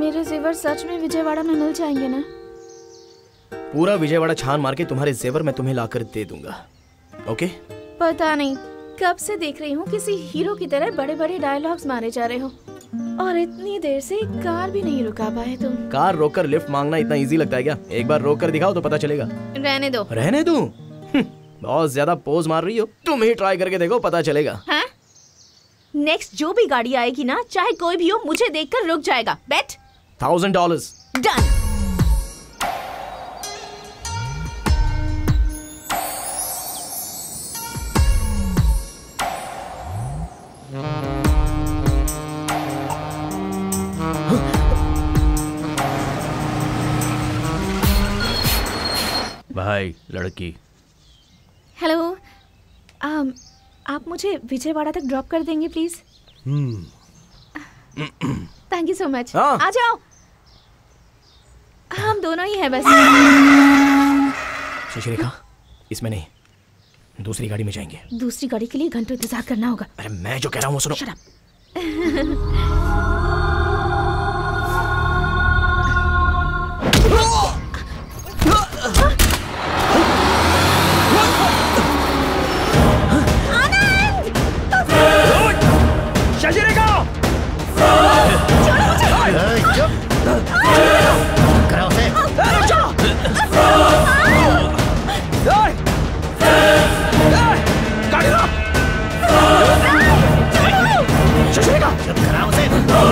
मेरे जेवर सच में विजयवाड़ा में मिल जाएंगे ना? पूरा विजयवाड़ा छान मार के तुम्हारे जेवर मैं तुम्हें लाकर दे दूंगा, ओके? पता नहीं कब से देख रही हूँ किसी हीरो की तरह बड़े बड़े डायलॉग्स मारे जा रहे हो और इतनी देर से कार भी नहीं रुका पाए तुम। कार रोककर लिफ्ट मांगना इतना इजी लगता है क्या? एक बार रोककर दिखाओ तो पता चलेगा। रहने दो। रहने दूं? बहुत ज्यादा पोज मार रही हो, तुम ही ट्राई करके देखो पता चलेगा। हाँ? नेक्स्ट जो भी गाड़ी आएगी ना, चाहे कोई भी हो, मुझे देखकर रुक जाएगा। बेट? $1000। डन। भाई लड़की। हेलो, आप मुझे विजयवाड़ा तक ड्रॉप कर देंगे please? Thank you so much. आ जाओ, हम दोनों ही हैं बस। शशिरेखा, इसमें नहीं, दूसरी गाड़ी में जाएंगे। दूसरी गाड़ी के लिए घंटों इंतजार करना होगा। अरे मैं जो कह रहा हूँ वो सुनो। Shut up. Let's go!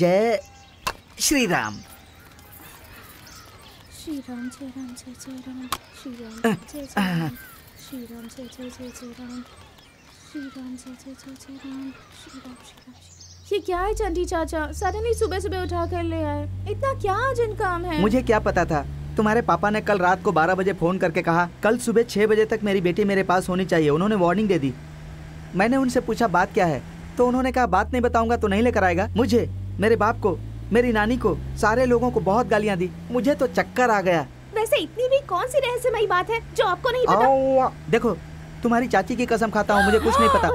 जय श्री राम। श्री राम जय राम जय जय राम। श्री राम जय जय राम। श्री राम जय जय जय जय राम। श्री राम जय जय जय जय राम। श्री राम श्री राम। ये क्या है चंडी चाचा, सडनली सुबह सुबह उठा कर ले आए, इतना क्या अर्जेंट काम है? मुझे क्या पता था, तुम्हारे पापा ने कल रात को 12 बजे फोन करके कहा कल सुबह 6 बजे तक मेरी बेटी मेरे पास होनी चाहिए। उन्होंने वार्निंग दे दी। मैंने उनसे पूछा बात क्या है, तो उन्होंने कहा बात नहीं बताऊंगा तो नहीं लेकर आएगा। मुझे, मेरे बाप को, मेरी नानी को, सारे लोगों को बहुत गालियाँ दी। मुझे तो चक्कर आ गया। वैसे इतनी भी कौन सी रहस्यमयी बात है जो आपको नहीं पता? देखो तुम्हारी चाची की कसम खाता हूँ, मुझे कुछ नहीं पता।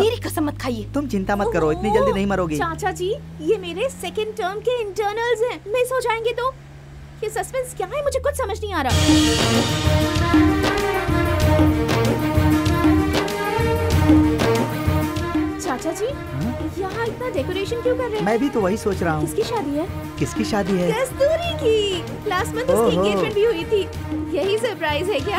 मेरी कसम मत खाइए। तुम चिंता मत करो, इतनी जल्दी नहीं मरोगी। चाचा जी ये मेरे सेकंड टर्म के इंटरनल्स हैं, मिस हो जाएंगे तो। ये सस्पेंस क्या है, मुझे कुछ समझ नहीं आ रहा। चाचा जी यहाँ इतना डेकोरेशन क्यों कर रहे हैं? मैं भी तो वही सोच रहा हूँ। किसकी शादी है? किसकी शादी है? कस्तूरी की। लास्ट मंथ उसकी एंगेजमेंट भी हुई थी। यही सरप्राइज है क्या?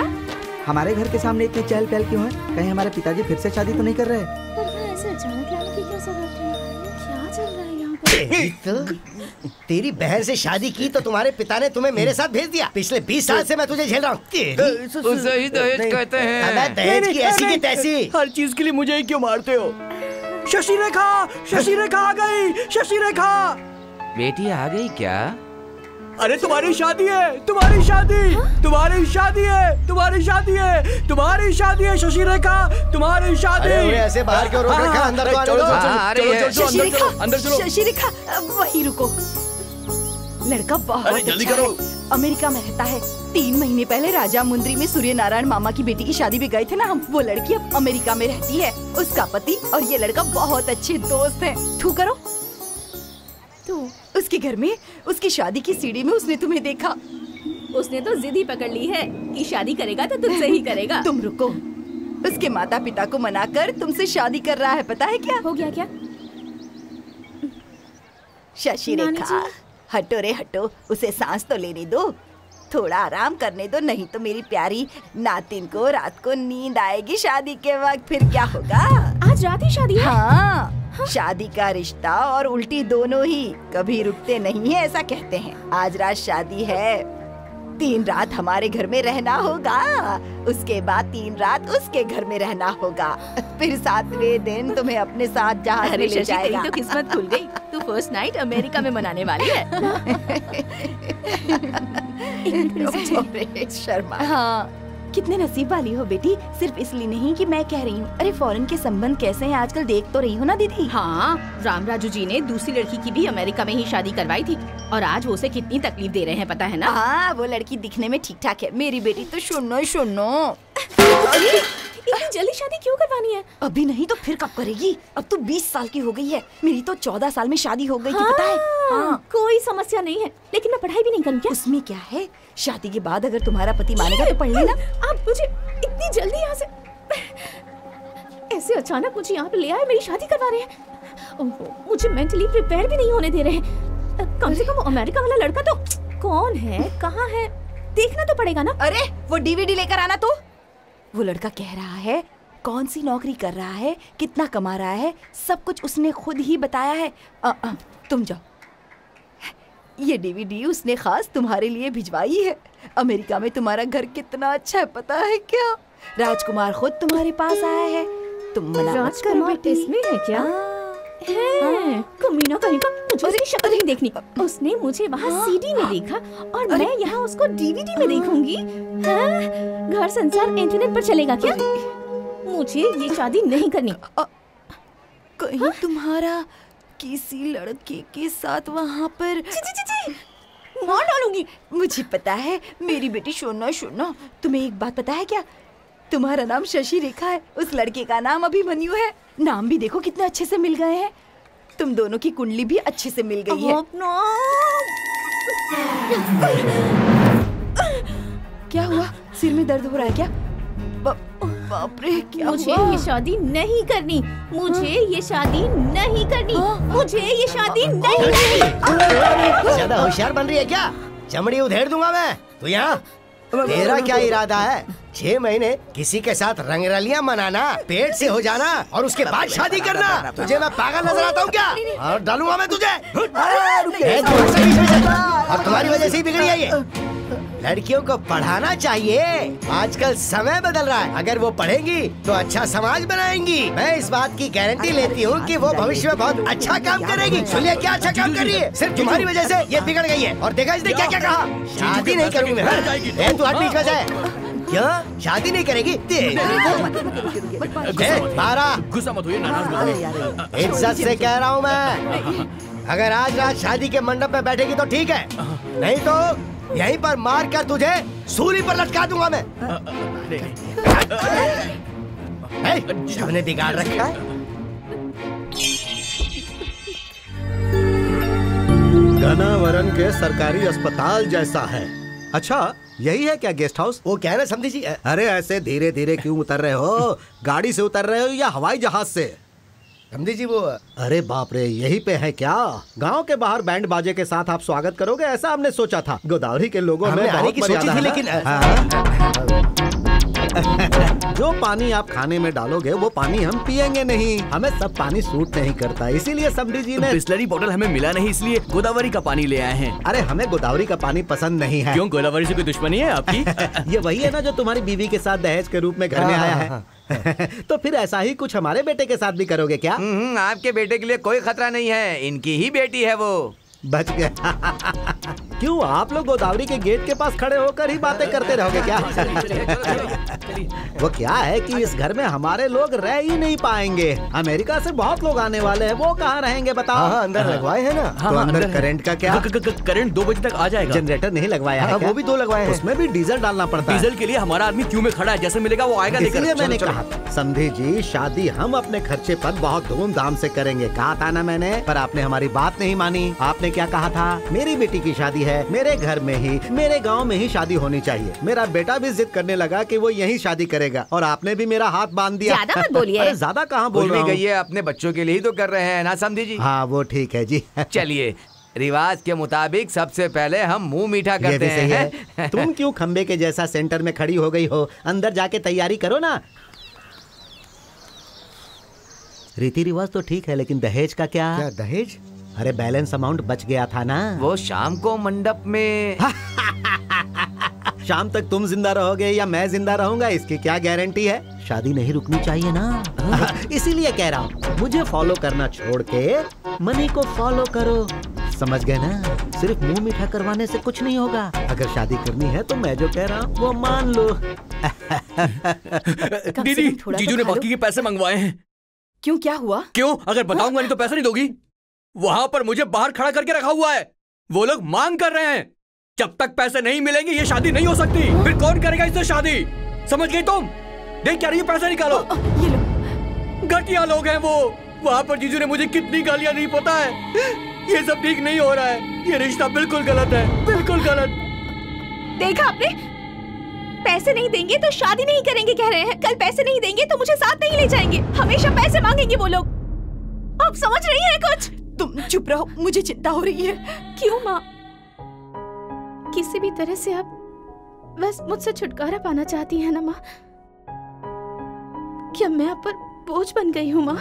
हमारे घर के सामने इतनी चहल पहल क्यों है? कहीं हमारे पिताजी फिर से शादी तो नहीं कर रहे? पर ऐसे अचानक लाने की क्या जरूरत है? क्या चल रहा है यहाँ पर? तेरी बहन से शादी की तो तुम्हारे पिता ने तुम्हें मेरे साथ भेज दिया। पिछले 20 साल से मैं तुझे झेल रहा हूँ। उसे ही दहेज कहते हैं। दहेज की ऐसी की तैसी। हर चीज के लिए मुझे क्यों मारते हो? शशिरेखा, शशिरेखा आ गई। शशिरेखा बेटी आ गई क्या? अरे तुम्हारी शादी है, तुम्हारी शादी, तुम्हारी शादी है, तुम्हारी शादी है, तुम्हारी शादी है शशिरेखा, तुम्हारी शादी। ऐसे बाहर क्यों रोक रखा? अंदर चलो, शशिरेखा, अंदर चलो। शशिरेखा वही रुको, लड़का बहुत जल्दी करो। अमेरिका में रहता है, 3 महीने पहले राजा मुंद्री में सूर्य नारायण मामा की बेटी की शादी में गए थे ना हम। वो लड़की अब अमेरिका में रहती है, उसका पति और ये लड़का बहुत अच्छे दोस्त है। थू करो तू। उसके घर में उसकी शादी की सीढ़ी में उसने तुम्हें देखा। उसने तो जिद ही पकड़ ली है कि शादी करेगा तो तुमसे ही करेगा। तुम रुको, उसके माता पिता को मनाकर तुमसे शादी कर रहा है, पता है क्या हो गया? क्या शशिरेखा हटो रे हटो, उसे सांस तो लेने दो, थोड़ा आराम करने दो, नहीं तो मेरी प्यारी नातिन को रात को नींद आएगी। शादी के वक्त फिर क्या होगा? आज रात ही शादी है। हाँ शादी का रिश्ता और उल्टी दोनों ही कभी रुकते नहीं है, ऐसा कहते हैं। आज रात शादी है, 3 रात हमारे घर में रहना होगा, उसके बाद 3 रात उसके घर में रहना होगा, फिर 7वें दिन तुम्हें अपने साथ जहाज में ले जाएगा। तो किस्मत खुल गई, तू फर्स्ट नाइट अमेरिका में मनाने वाली है। शर्मा हाँ, कितने नसीब वाली हो बेटी, सिर्फ इसलिए नहीं कि मैं कह रही हूँ। अरे फॉरेन के संबंध कैसे हैं आजकल, देख तो रही हो ना दीदी। हाँ राम राजू जी ने दूसरी लड़की की भी अमेरिका में ही शादी करवाई थी और आज वो उसे कितनी तकलीफ दे रहे हैं, पता है ना। हाँ वो लड़की दिखने में ठीक ठाक है, मेरी बेटी तो सुनो सुनो। इतनी जल्दी शादी क्यों करवानी है? अभी नहीं तो फिर कब करेगी? अब तो 20 साल की हो गई है, मेरी तो 14 साल में शादी हो गई थी, पता है। हाँ। कोई समस्या नहीं है, लेकिन मैं पढ़ाई भी नहीं करूँ क्या? उसमें क्या है, शादी के बाद अगर तुम्हारा पति मानेगा तो पढ़ लेना। आप मुझे इतनी जल्दी यहाँ से ऐसे अचानक मुझे यहाँ पे ले आए, मेरी शादी करवा रहे हैं, मुझे मेंटली प्रिपेयर भी नहीं होने दे रहे हैं। कम से कम अमेरिका वाला लड़का तो कौन है, कहाँ है, देखना तो पड़ेगा ना। अरे वो DVD लेकर आना। तो वो लड़का कह रहा है कौन सी नौकरी कर रहा है, कितना कमा रहा है, सब कुछ उसने खुद ही बताया है। तुम जाओ, ये DVD उसने खास तुम्हारे लिए भिजवाई है। अमेरिका में तुम्हारा घर कितना अच्छा है, पता है क्या? राजकुमार खुद तुम्हारे पास आया है, तुम मना मत करो बेटी। इसमें है क्या? है कमीना कहीं का, मुझे उसकी शक्ल नहीं देखनी। उसने मुझे वहाँ CD में देखा और मैं यहाँ उसको DVD में देखूंगी। घर संसार इंटरनेट पर चलेगा क्या? मुझे ये शादी नहीं करनी। कहीं तुम्हारा किसी लड़के के साथ वहाँ पर मार डालूंगी। मुझे पता है मेरी बेटी, सुनना सुनना, तुम्हें एक बात पता है क्या? तुम्हारा नाम शशिरेखा है, उस लड़के का नाम अभिमन्यु है। नाम भी देखो कितने अच्छे से मिल गए हैं, तुम दोनों की कुंडली भी अच्छे से मिल गई है। क्या हुआ, सिर में दर्द हो रहा है क्या? बाप रे क्या मुझे हुआ? ये शादी नहीं करनी, मुझे ये शादी नहीं करनी, मुझे ये शादी नहीं करनी। ज्यादा होशियार बन रही है क्या? चमड़ी उधेड़ दूंगा मैं। तू यहाँ तेरा क्या इरादा है? 6 महीने किसी के साथ रंगरलियां मनाना, पेट से हो जाना और उसके बाद शादी करना। तुझे मैं पागल नजर आता हूँ क्या? और डालूंगा मैं तुझे। और तुम्हारी वजह से ही बिगड़ी है ये। लड़कियों को पढ़ाना चाहिए। आजकल समय बदल रहा है, अगर वो पढ़ेंगी तो अच्छा समाज बनाएंगी। मैं इस बात की गारंटी लेती हूँ कि वो भविष्य में बहुत अच्छा काम करेगी। सुनिए क्या अच्छा काम कर रही है, सिर्फ तुम्हारी वजह से ये बिगड़ गई है। और देखा इसने क्या क्या कहा, शादी नहीं करूँगी मैं। तू हर बीच में जाए, क्यों शादी नहीं करेगी? 12 इज्जत से कह रहा हूँ मैं, अगर आज रात शादी के मंडप में बैठेगी तो ठीक है, नहीं तो यहीं पर मार कर तुझे सूली पर लटका दूंगा मैं। सबने बिगाड़ रखा है। गनावरन के सरकारी अस्पताल जैसा है। अच्छा यही है क्या गेस्ट हाउस? वो कह रहे समझी जी। अरे ऐसे धीरे धीरे क्यों उतर रहे हो? गाड़ी से उतर रहे हो या हवाई जहाज से? समझी जी वो, अरे बाप रे यही पे है क्या? गांव के बाहर बैंड बाजे के साथ आप स्वागत करोगे ऐसा हमने सोचा था। गोदावरी के लोगों में बहुत मर्यादा है लेकिन जो पानी आप खाने में डालोगे वो पानी हम पियेंगे नहीं, हमें सब पानी सूट नहीं करता। इसीलिए समझी जी ने बिस्लरी बोतल हमें मिला नहीं, इसलिए गोदावरी का पानी ले आए हैं। अरे हमें गोदावरी का पानी पसंद नहीं है। क्यों, गोदावरी से कोई दुश्मनी है आपकी? ये वही है ना जो तुम्हारी बीवी के साथ दहेज के रूप में घर में आया है। तो फिर ऐसा ही कुछ हमारे बेटे के साथ भी करोगे क्या? आपके बेटे के लिए कोई खतरा नहीं है, इनकी ही बेटी है वो। बच गया। क्यों आप लोग गोदावरी के गेट के पास खड़े होकर ही बातें करते रहोगे क्या? वो क्या है कि इस घर में हमारे लोग रह ही नहीं पाएंगे। अमेरिका से बहुत लोग आने वाले हैं, वो कहाँ रहेंगे बताओ? हाँ, अंदर लगवाए हैं ना। हाँ, तो अंदर करंट का क्या? करंट 2 बजे तक आ जाएगा। जनरेटर नहीं लगवाया है? वो भी 2 लगवाए, उसमें भी डीजल डालना पड़ता है। डीजल के लिए हमारा आदमी क्यों में खड़ा है, जैसे मिलेगा वो आएगा। इसलिए मैंने कहा समझी जी शादी हम अपने खर्चे पर बहुत धूमधाम से करेंगे, कहा था ना मैंने, पर आपने हमारी बात नहीं मानी। आपने क्या कहा था? मेरी बेटी की शादी है, मेरे घर में ही, मेरे गांव में ही शादी होनी चाहिए। मेरा बेटा भी जिद करने लगा कि वो यहीं शादी करेगा और आपने भी मेरा हाथ बांध दिया। ज्यादा मत बोलिए। अरे ज्यादा कहाँ बोल रही है, अपने बच्चों के लिए ही तो कर रहे हैं ना समझी जी। हाँ वो ठीक है जी। चलिए रिवाज के मुताबिक सबसे पहले हम मुंह मीठा करते हैं। तुम क्यों खम्बे के जैसा सेंटर में खड़ी हो गई हो, अंदर जाके तैयारी करो ना। रीति रिवाज तो ठीक है लेकिन दहेज का क्या? क्या दहेज? अरे बैलेंस अमाउंट बच गया था ना, वो शाम को मंडप में। शाम तक तुम जिंदा रहोगे या मैं जिंदा रहूंगा इसकी क्या गारंटी है? शादी नहीं रुकनी चाहिए ना, इसीलिए कह रहा हूँ। मुझे फॉलो करना छोड़ के मनी को फॉलो करो, समझ गए ना? सिर्फ मुंह मीठा करवाने से कुछ नहीं होगा। अगर शादी करनी है तो मैं जो कह रहा हूँ वो मान लो। दीदी जीजू ने बाकी के पैसे मंगवाए हैं। क्यों, क्या हुआ? क्यों, अगर बताऊंगा नहीं तो पैसा नहीं दोगी। वहाँ पर मुझे बाहर खड़ा करके रखा हुआ है, वो लोग मांग कर रहे हैं। जब तक पैसे नहीं मिलेंगे ये शादी नहीं हो सकती। फिर कौन करेगा इससे शादी, समझ गई तुम? देख क्या रही है, पैसा निकालो। ये लो। घटिया लोग हैं वो। वहाँ पर जीजू ने मुझे कितनी गालियाँ दी पता है। ये सब ठीक नहीं हो रहा है, ये रिश्ता बिल्कुल गलत है, बिल्कुल गलत। देखा आपने, पैसे नहीं देंगे तो शादी नहीं करेंगे कह रहे हैं, कल पैसे नहीं देंगे तो मुझे साथ नहीं ले जाएंगे, हमेशा पैसे मांगेंगे वो लोग। आप समझ रही है कुछ? तुम चुप रहो, मुझे चिंता हो रही है। क्यों माँ? किसी भी तरह से आप बस मुझसे छुटकारा पाना चाहती हैं ना माँ? क्या मैं आप पर बोझ बन गई हूँ माँ?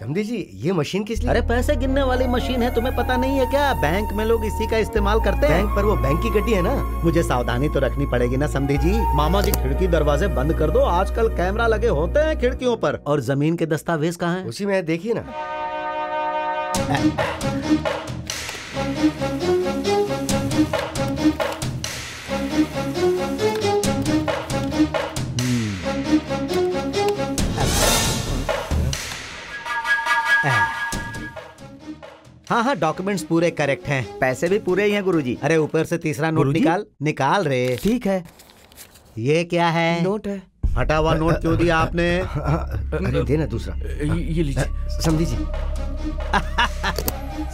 समझी जी ये मशीन किस लिए? अरे पैसे गिनने वाली मशीन है, तुम्हें पता नहीं है क्या? बैंक में लोग इसी का इस्तेमाल करते हैं। बैंक पर वो बैंक की गड्डी है ना। मुझे सावधानी तो रखनी पड़ेगी ना समझी जी। मामा जी खिड़की दरवाजे बंद कर दो, आजकल कैमरा लगे होते हैं खिड़कियों पर। और जमीन के दस्तावेज कहाँ हैं? उसी में देखिए ना। हाँ हाँ डॉक्यूमेंट्स पूरे करेक्ट हैं, पैसे भी पूरे ही हैं गुरुजी। अरे ऊपर से तीसरा नोट निकाल निकाल रे। ठीक है। ये क्या है? नोट है। हटा हुआ नोट क्यों दिया आपने? अरे देना दूसरा। ये लीजिए समझी जी।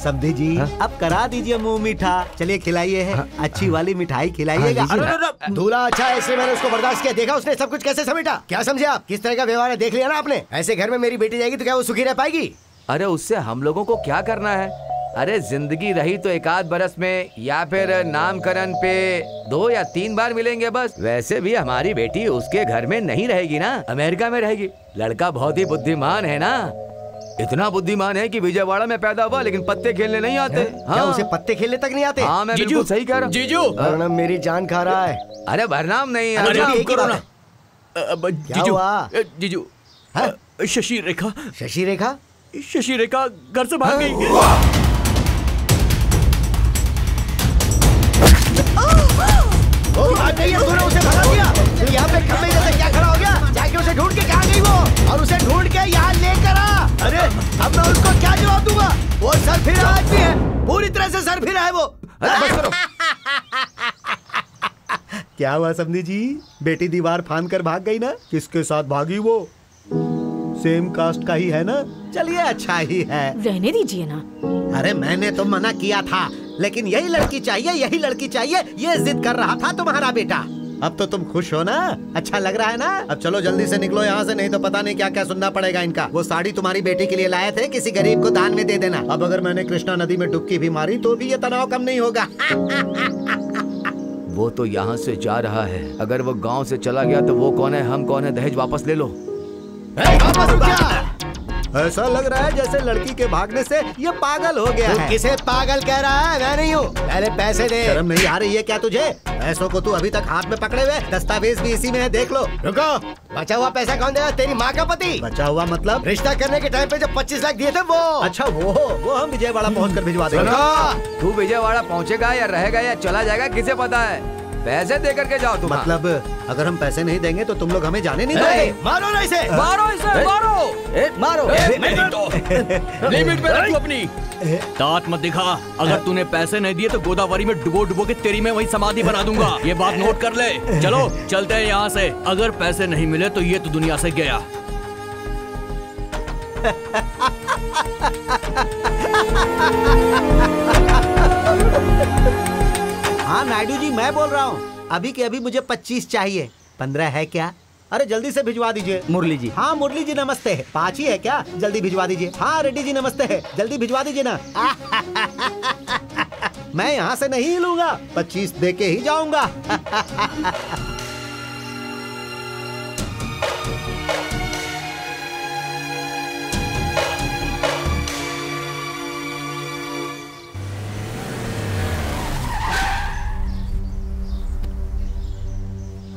समझी जी अब करा दीजिए मुंह मीठा। चलिए खिलाइए है, अच्छी वाली मिठाई खिलाइएगा। दूल्हा अच्छा है इसलिए मैंने उसको बर्दाश्त किया। देखा उसने सब कुछ कैसे समेटा। क्या समझे आप, किस तरह का व्यवहार है देख लिया ना आपने। ऐसे घर में मेरी बेटी जाएगी तो क्या वो सुखी रह पाएगी? अरे उससे हम लोगों को क्या करना है, अरे जिंदगी रही तो एक आध बरस में या फिर नामकरण पे 2 या 3 बार मिलेंगे बस। वैसे भी हमारी बेटी उसके घर में नहीं रहेगी ना, अमेरिका में रहेगी। लड़का बहुत ही बुद्धिमान है ना, इतना बुद्धिमान है कि विजयवाड़ा में पैदा हुआ लेकिन पत्ते खेलने नहीं आते। हाँ। उसे पत्ते खेलने तक नहीं आते। हाँ मैं बिल्कुल सही कह रहा हूँ जीजू। भरनाम मेरी जान खा रहा है। अरे भरनाम नहीं है जीजू। शशिरेखा, शशिरेखा, शशिरेखा घर से भाग गई। तूने उसे भगा दिया। यहाँ पे खंभे जैसे क्या खड़ा हो गया? जाके उसे ढूंढ के कहाँ गई वो? और उसे ढूंढ के यहाँ लेकर आ। अरे अब मैं उसको क्या जवाब दूंगा? वो सरफिरा आदमी है, पूरी तरह से सरफिरा है वो। बस करो। क्या हुआ समधी जी? बेटी दीवार फांद कर भाग गई ना? किसके साथ भागी वो? सेम कास्ट का ही है ना? चलिए अच्छा ही है, रहने दीजिए ना। अरे मैंने तो मना किया था, लेकिन यही लड़की चाहिए, यही लड़की चाहिए, ये जिद कर रहा था तुम्हारा बेटा। अब तो तुम खुश हो ना? अच्छा लग रहा है ना? अब चलो जल्दी से निकलो यहाँ से, नहीं तो पता नहीं क्या क्या सुनना पड़ेगा इनका। वो साड़ी तुम्हारी बेटी के लिए लाए थे, किसी गरीब को दान में दे देना। अब अगर मैंने कृष्णा नदी में डुबकी भी मारी तो भी ये तनाव कम नहीं होगा। वो तो यहाँ से जा रहा है, अगर वो गाँव से चला गया तो वो कौन है, हम कौन है? दहेज वापस ले लो। ऐसा लग रहा है जैसे लड़की के भागने से ये पागल हो गया है। किसे पागल कह रहा है? मैं नहीं हूँ। पहले पैसे दे। शर्म नहीं आ रही है क्या तुझे? पैसों को तू अभी तक हाथ में पकड़े हुए, दस्तावेज भी इसी में है, देख लो। रुको, बचा हुआ पैसा कौन देगा? तेरी माँ का पति। बचा हुआ मतलब? रिश्ता करने के टाइम पे जो 25 लाख दिए थे वो। अच्छा वो हम विजयवाड़ा पहुँच कर भिजवा देंगे। तू विजयवाड़ा पहुँचेगा या रहेगा या चला जाएगा किसे पता है? पैसे दे करके जाओ तुम। मतलब अगर हम पैसे नहीं देंगे तो तुम लोग हमें जाने नहीं दोगे? मारो ना इसे, मारो इसे, मारो, मारो। नहीं तो लिमिट पे रखो अपनी। दांत मत दिखा। अगर तूने पैसे नहीं दिए तो गोदावरी में डुबो के तेरी में वही समाधि बना दूंगा, ये बात नोट कर ले। चलो चलते हैं यहाँ से। अगर पैसे नहीं मिले तो ये तो दुनिया से गया। हाँ नायडू जी मैं बोल रहा हूँ। अभी के अभी मुझे 25 चाहिए, 15 है क्या? अरे जल्दी से भिजवा दीजिए। मुरली जी। हाँ मुरली जी नमस्ते। 5 ही है क्या? जल्दी भिजवा दीजिए। हाँ रेड्डी जी नमस्ते है, जल्दी भिजवा दीजिए ना। मैं यहाँ से नहीं हिलूंगा, 25 दे के ही जाऊंगा।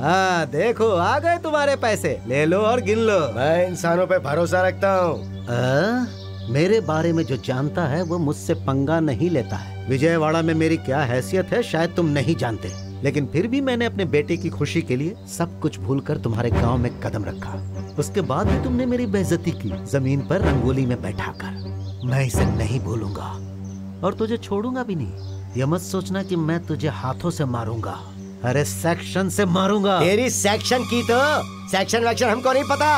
हाँ देखो आ गए तुम्हारे पैसे, ले लो और गिन लो। मैं इंसानों पे भरोसा रखता हूँ। मेरे बारे में जो जानता है वो मुझसे पंगा नहीं लेता है। विजयवाड़ा में मेरी क्या हैसियत है शायद तुम नहीं जानते, लेकिन फिर भी मैंने अपने बेटे की खुशी के लिए सब कुछ भूलकर तुम्हारे गांव में कदम रखा। उसके बाद भी तुमने मेरी बेइज्जती की, जमीन पर रंगोली में बैठा कर। मैं इसे नहीं भूलूंगा और तुझे छोड़ूंगा भी नहीं। यह मत सोचना कि मैं तुझे हाथों से मारूंगा, अरे सेक्शन से मारूंगा। तेरी सेक्शन की तो सेक्शन वैक्शन हमको नहीं पता,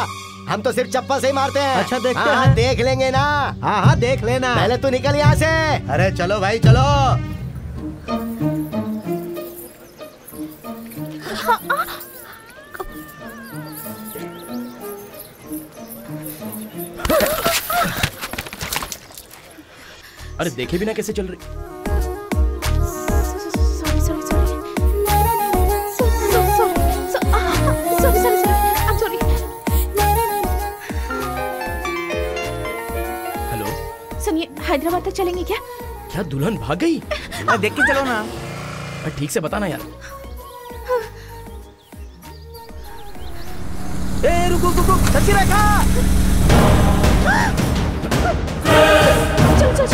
हम तो सिर्फ चप्पल से ही मारते हैं। अच्छा देखते हैं। देख लेंगे ना। हाँ हाँ देख लेना। पहले तू निकल यहाँ से। अरे चलो भाई चलो। अरे देखे भी ना कैसे चल रही। हैदराबाद तक चलेंगे क्या? क्या दुल्हन भाग गई? देख के चलो ना, ठीक से बताना यार। ए, रुको रुको, सच्ची रेखा। चलो चलो चलो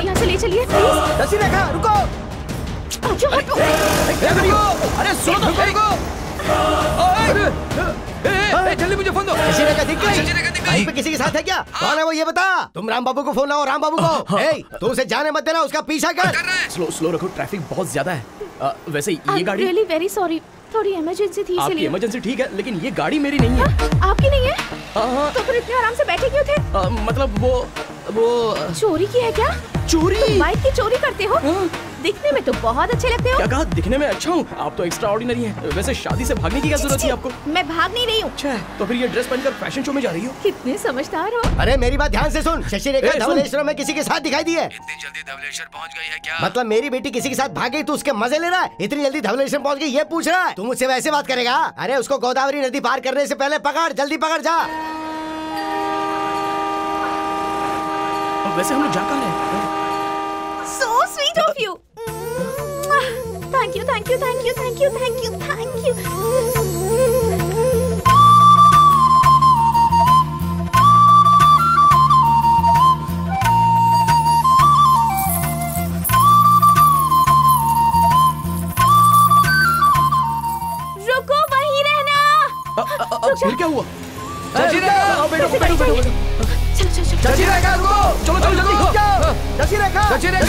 यहाँ से ले चलिए। सच्ची रेखा रुको। अरे सुनो तो, जल्दी मुझे फोन दो। दिख गई। पे किसी के साथ है क्या? कौन है वो ये बता। तुम राम बाबू को फोन लगाओ। राम बाबू को। तू उसे जाने मत देना, उसका पीछा कर। स्लो रखो, ट्रैफिक बहुत ज्यादा है। वैसे ये गाड़ी really very sorry, थोड़ी इमरजेंसी थी इसलिए। इमरजेंसी ठीक है, लेकिन ये गाड़ी मेरी नहीं है। आपकी नहीं है? तो फिर इतने आराम से बैठे क्यों थे? मतलब वो चोरी की है क्या? चोरी? बाइक की चोरी करते हो? दिखने में तो बहुत अच्छे लगते हो। क्या कहा, दिखने में अच्छा हूँ? आप तो एक्स्ट्रा ऑर्डिनरी हैं। वैसे शादी से भागने की क्या जरूरत थी आपको? मैं भाग नहीं रही हूँ। अच्छा, तो फिर ये ड्रेस पहनकर फैशन शो में जा रही हो? कितने समझदार हो। अरे मेरी बात ध्यान से सुन। शशि रेखा धवलेश्वर में किसी के साथ दिखाई दी है? इतनी जल्दी धवलेश्वर पहुँच गई है क्या? मतलब मेरी बेटी किसी के साथ भाग गई तो उसके मजे ले रहा है? इतनी जल्दी धवलेश्वर पहुँच गई ये पूछ रहा है? तू मुझसे वैसे बात करेगा? अरे उसको गोदावरी नदी पार करने से पहले पकड़, जल्दी पकड़ जा। वैसे हम लोग जा कहाँ रहे हैं? So sweet of you. Thank you, thank you, thank you, thank you, thank you, thank you. रुको, वहीं रहना। फिर क्या हुआ? शशि रेखा रुको, चलो चलो जल्दी जाओ। शशि रेखा, शशि रेखा।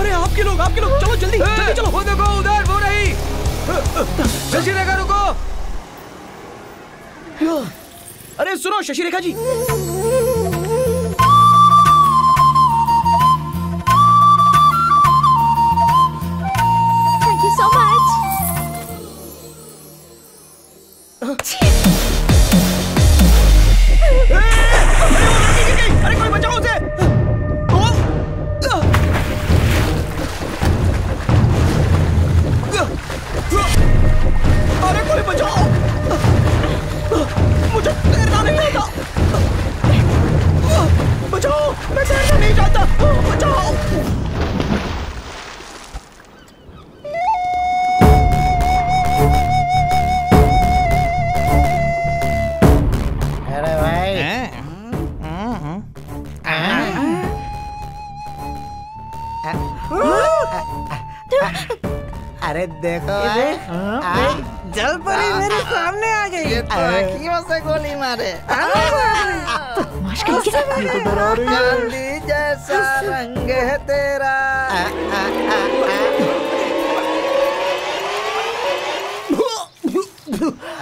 अरे आपके लोग चलो जल्दी जल्दी चलो। वो देखो उधर वो रही। शशि रेखा रुको। अरे सुनो Shashi Rekha ji, thank you so much. अरे कोई बचाओ उसे। अरे कोई बचाओ मुझे। तैरना नहीं आता। बचाओ, मैं तैरना नहीं जानता। बचाओ। अरे देखो जल परी मेरे सामने आ गई। आँखियों से गोली मारे। चांदी जैसा रंग है तेरा।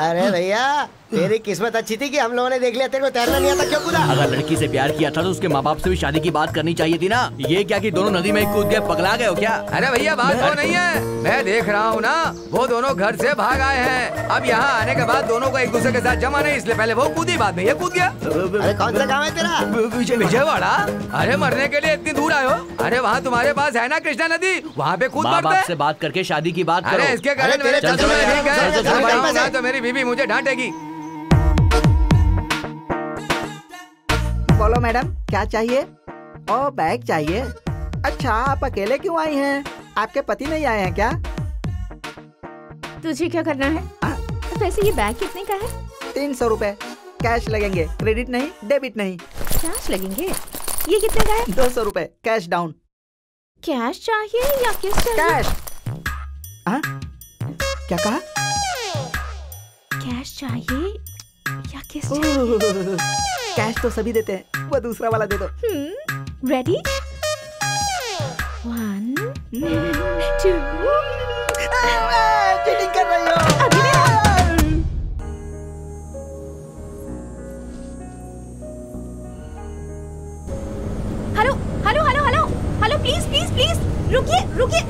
अरे भैया तेरी किस्मत अच्छी थी कि हम लोगों ने देख लिया तेरे को तैरना नहीं आता। क्यों कूदा? अगर लड़की से प्यार किया था तो उसके माँ बाप से भी शादी की बात करनी चाहिए थी ना। ये क्या कि दोनों नदी में कूद गए, पगला गए हो क्या? अरे भैया बात वो नहीं है, मैं देख रहा हूँ ना, वो दोनों घर से भाग आए हैं। अब यहाँ आने के बाद दोनों को एक दूसरे के साथ जमा नहीं, इसलिए पहले वो कूदी बाद में ये कूद गया। कौन सा गाँव है तेरा? विजयवाड़ा। अरे मरने के लिए इतनी दूर आए हो? अरे वहाँ तुम्हारे पास है ना कृष्णा नदी, वहाँ पे कूद से बात करके शादी की बात। अरे इसके कारण तो मेरी बीवी मुझे डांटेगी। बोलो मैडम क्या चाहिए? ओ बैग चाहिए। अच्छा आप अकेले क्यों आई हैं? आपके पति नहीं आए हैं क्या? तुझे क्या करना है? वैसे ये बैग कितने का है? 300 रुपए कैश लगेंगे, क्रेडिट नहीं डेबिट नहीं, कैश लगेंगे। ये कितने का है? 200 रुपए कैश डाउन। कैश चाहिए या किस चाहिए? कैश। क्या कहा? कैश चाहिए या किस चाहिए? कैश तो सभी देते हैं, वो दूसरा वाला दे दो। रेडी? 1, 2 चीटिंग कर रही हो। Hello hello hello hello hello please please please रुकिए रुकिए।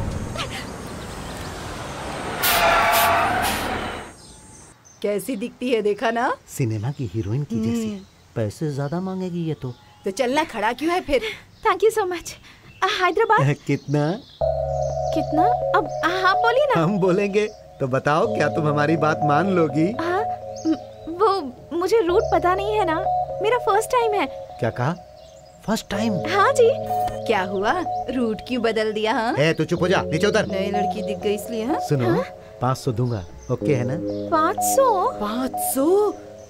कैसी दिखती है देखा ना? सिनेमा की हीरोइन की जैसी। पैसे ज्यादा मांगेगी ये तो चलना खड़ा क्यों है फिर? Thank you so much. Hyderabad कितना? कितना? अब हाँ बोलिए ना। हम बोलेंगे तो बताओ, क्या तुम हमारी बात मान लोगी? वो मुझे रूट पता नहीं है ना, मेरा फर्स्ट टाइम है। क्या कहा? First time? हाँ जी। क्या हुआ, रूट क्यों बदल दिया? हाँ तू चुप हो जा, नीचे उतर। नई लड़की दिख गई इसलिए। हाँ सुनो, 500 दूंगा, ओके है ना? 500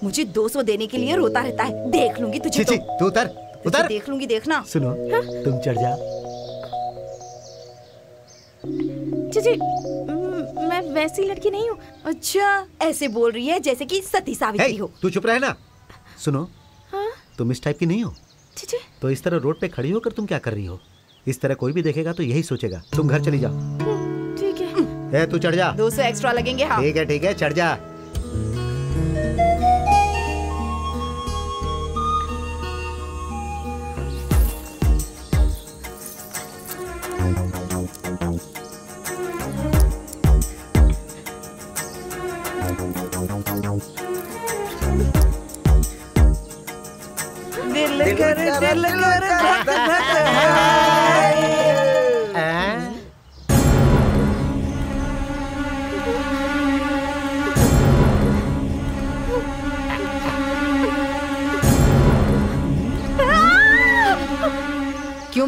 मुझे 200 देने के लिए रोता रहता है। देख लूंगी तुझे तो। तू उतर उतर। देख लूंगी, देखना। सुनो हा? तुम चढ़ जा। जीजी मैं वैसी लड़की नहीं हूँ। अच्छा ऐसे बोल रही है जैसे कि सती सावित्री हो। तू चुप रहे ना। सुनो हा? तुम इस टाइप की नहीं हो। जीजी तो इस तरह रोड पे खड़ी होकर तुम क्या कर रही हो? इस तरह कोई भी देखेगा तो यही सोचेगा। तुम घर चली जाओ। ठीक है तू चढ़ जा। 200 एक्स्ट्रा लगेंगे। ठीक है चढ़ जा। क्यों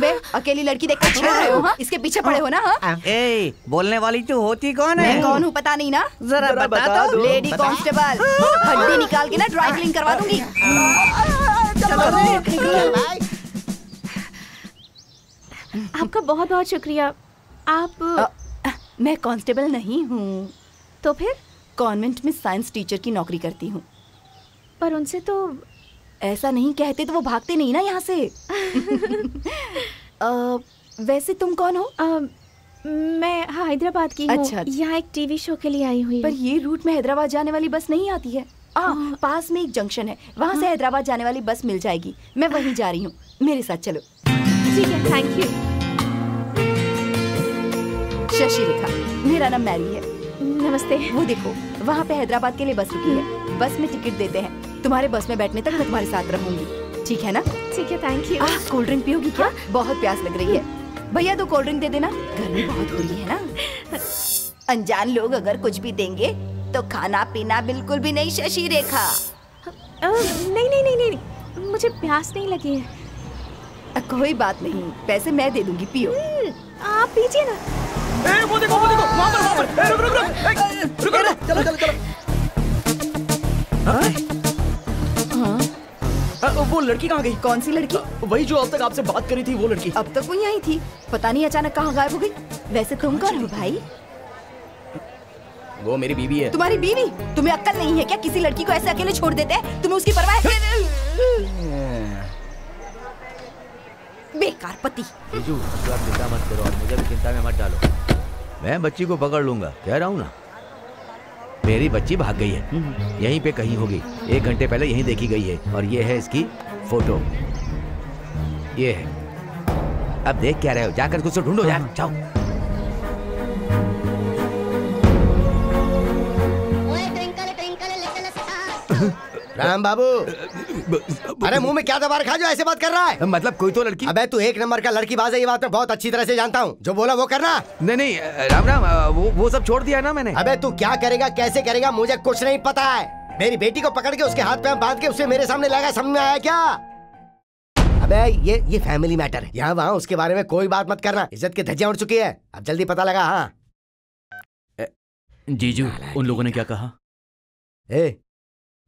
बे अकेली लड़की देखकर छेड़ रहे हो? इसके पीछे पड़े हो ना? ए, बोलने वाली तू होती कौन है? मैं कौन हूँ पता नहीं ना? जरा बता दो। लेडी कांस्टेबल हड्डी निकाल के ना ड्राई क्लीन करवा दूंगी। आपका बहुत बहुत शुक्रिया। आप मैं कांस्टेबल नहीं हूँ। तो फिर कॉन्वेंट में साइंस टीचर की नौकरी करती हूँ। पर उनसे तो ऐसा नहीं कहते तो वो भागते नहीं ना यहाँ से। वैसे तुम कौन हो? मैं हैदराबाद की हूँ। अच्छा। यहाँ एक टीवी शो के लिए आई हुई। पर ये रूट में हैदराबाद जाने वाली बस नहीं आती है। पास में एक जंक्शन है, वहाँ से हैदराबाद जाने वाली बस मिल जाएगी। मैं वहीं जा रही हूँ, मेरे साथ चलो। ठीक है, थैंक यू। शशि रेखा, मेरा नाम मैरी है। नमस्ते। वो देखो वहाँ पे हैदराबाद के लिए बस रुकी है। बस में टिकट देते हैं, तुम्हारे बस में बैठने तक मैं तुम्हारे साथ रहूंगी। ठीक है ना? ठीक है, थैंक यू। कोल्ड ड्रिंक पियोगी क्या? बहुत प्यास लग रही है। भैया दो कोल्ड ड्रिंक दे देना, गर्मी बहुत हो रही है ना। अनजान लोग अगर कुछ भी देंगे तो खाना पीना बिल्कुल भी नहीं। शशि रेखा नहीं, नहीं, नहीं, नहीं, मुझे प्यास नहीं लगी है। कोई बात नहीं, पैसे मैं दे दूंगी, पियो। आप पीजिए ना। ए, वो देखो, वहाँ पर, ए, रुक, चलो, चलो, चलो। वो लड़की कहाँ गई? कौन सी लड़की? वही जो अब तक आपसे बात करी थी वो लड़की। अब तक वो यहीं थी, पता नहीं अचानक कहाँ गायब हो गई। वैसे तुम कौन हो भाई? वो मेरी बीवी है। तुम्हारी बीवी? तुम्हें अक्ल नहीं है क्या? किसी लड़की को ऐसे अकेले छोड़ देते हैं? तुम्हें उसकी परवाह है? बेकार पति। जीजू आप चिंता मत करो और मुझे भी चिंता में मत डालो। मैं बच्ची को पकड़ लूंगा, कह रहा हूँ ना। मेरी बच्ची भाग गई है, यहीं पे कहीं होगी। 1 घंटे पहले यहीं देखी गई है और ये है इसकी फोटो। ये है। अब देख क्या रहे हो, जाकर कुछ तो ढूंढो यार, जाओ। राम बाबू, अरे मुंह में क्या दबा रखा है जो ऐसे बात कर रहा है? मतलब कोई तो लड़की। अबे तू 1 नंबर का लड़की बाज है, ये बात मैं बहुत अच्छी तरह से जानता हूँ। जो बोला वो करना। नहीं नहीं राम राम, वो सब छोड़ दिया ना मैंने। अबे तू क्या करेगा कैसे करेगा मुझे कुछ नहीं पता है। मेरी बेटी को पकड़ के उसके हाथ पैर बांध के उसे मेरे सामने लगा, समझ में आया क्या? अबे ये फैमिली मैटर है, यहाँ वहाँ उसके बारे में कोई बात मत करना। इज्जत की धज्जियां उड़ चुकी है। अब जल्दी पता लगा। हाँ जीजू, उन लोगों ने क्या कहा?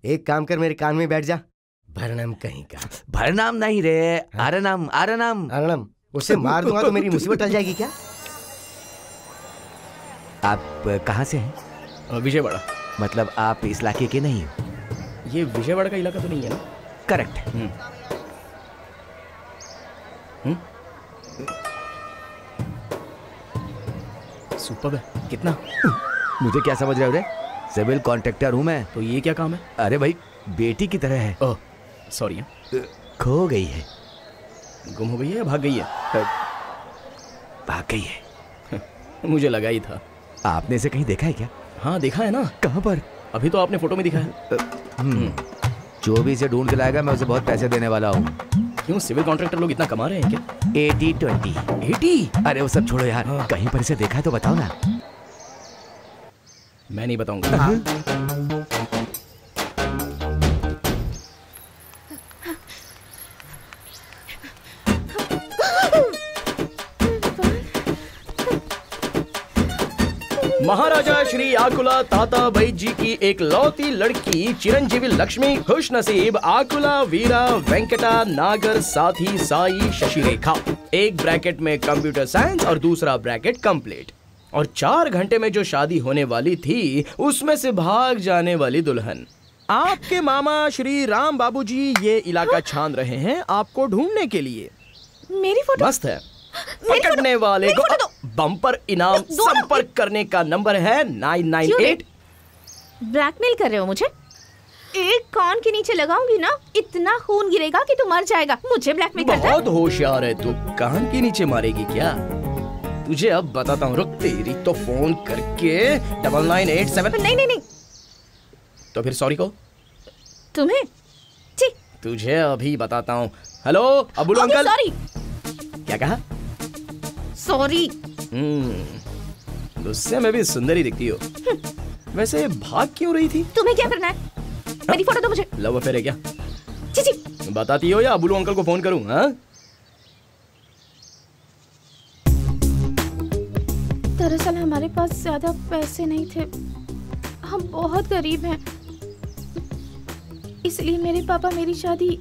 एक काम कर, मेरे कान में बैठ जा। भरनाम कहीं का। भरनाम नहीं रे, आरनाम। आरनाम आरनाम, उसे मार दूंगा तो मेरी मुसीबत टल जाएगी क्या? आप कहाँ से हैं? विजयवाड़ा। मतलब आप इस इलाके के नहीं हो? ये विजयवाड़ा का इलाका तो नहीं है ना? करेक्ट। सुपर है कितना। मुझे क्या समझ रहे हो रे? सिविल कॉन्ट्रैक्टर हूँ मैं। तो ये क्या काम है? अरे भाई बेटी की तरह है। Oh sorry. खो गई है? गुम हो गई है या भाग गई है? भाग गई है। मुझे लगा ही था। आपने इसे कहीं देखा है क्या? हाँ देखा है ना। कहाँ पर? अभी तो आपने फोटो में दिखा है। जो भी इसे ढूंढ के लाएगा मैं उसे बहुत पैसे देने वाला हूँ। क्यों, सिविल कॉन्ट्रैक्टर लोग इतना कमा रहे हैं क्या? 80-20। अरे वो सब छोड़ो यार, कहीं पर इसे देखा है तो बताओ ना। मैं नहीं बताऊंगा। महाराजा श्री आकुला ताताबाई जी की एक लौती लड़की चिरंजीवी लक्ष्मी खुशनसीब आकुला वीरा वेंकटा नागर साथी साई शशिरेखा। एक ब्रैकेट में कंप्यूटर साइंस और दूसरा ब्रैकेट कंप्लीट। और 4 घंटे में जो शादी होने वाली थी उसमें से भाग जाने वाली दुल्हन। आपके मामा श्री राम बाबूजी ये इलाका छान रहे हैं आपको ढूंढने के लिए। मेरी फोटो मस्त है। पकड़ने वाले को बम्पर इनाम। संपर्क करने का नंबर है 998। ब्लैकमेल कर रहे हो मुझे? एक कान के नीचे लगाऊंगी ना, इतना खून गिरेगा कि तू मर जाएगा। मुझे ब्लैकमेल करता है? बहुत होशियार है तू। कान के नीचे मारेगी क्या? तुझे अब बताता हूँ, रुक। तेरी तो फोन करके 9987। नहीं नहीं नहीं। तो फिर सॉरी को तुम्हें? तुझे अभी बताता हूँ। Hello Abul uncle. सॉरी। क्या कहा? सॉरी। गुस्से में भी सुंदरी दिखती हो। वैसे भाग क्यों रही थी? तुम्हें क्या करना है? मेरी फोटो दो मुझे। लव अफेयर है क्या? जी जी। बताती हो या अबुल अंकल को फोन करूं? हाँ? दरअसल हमारे पास ज्यादा पैसे नहीं थे, हम बहुत गरीब हैं, इसलिए मेरे पापा मेरी शादी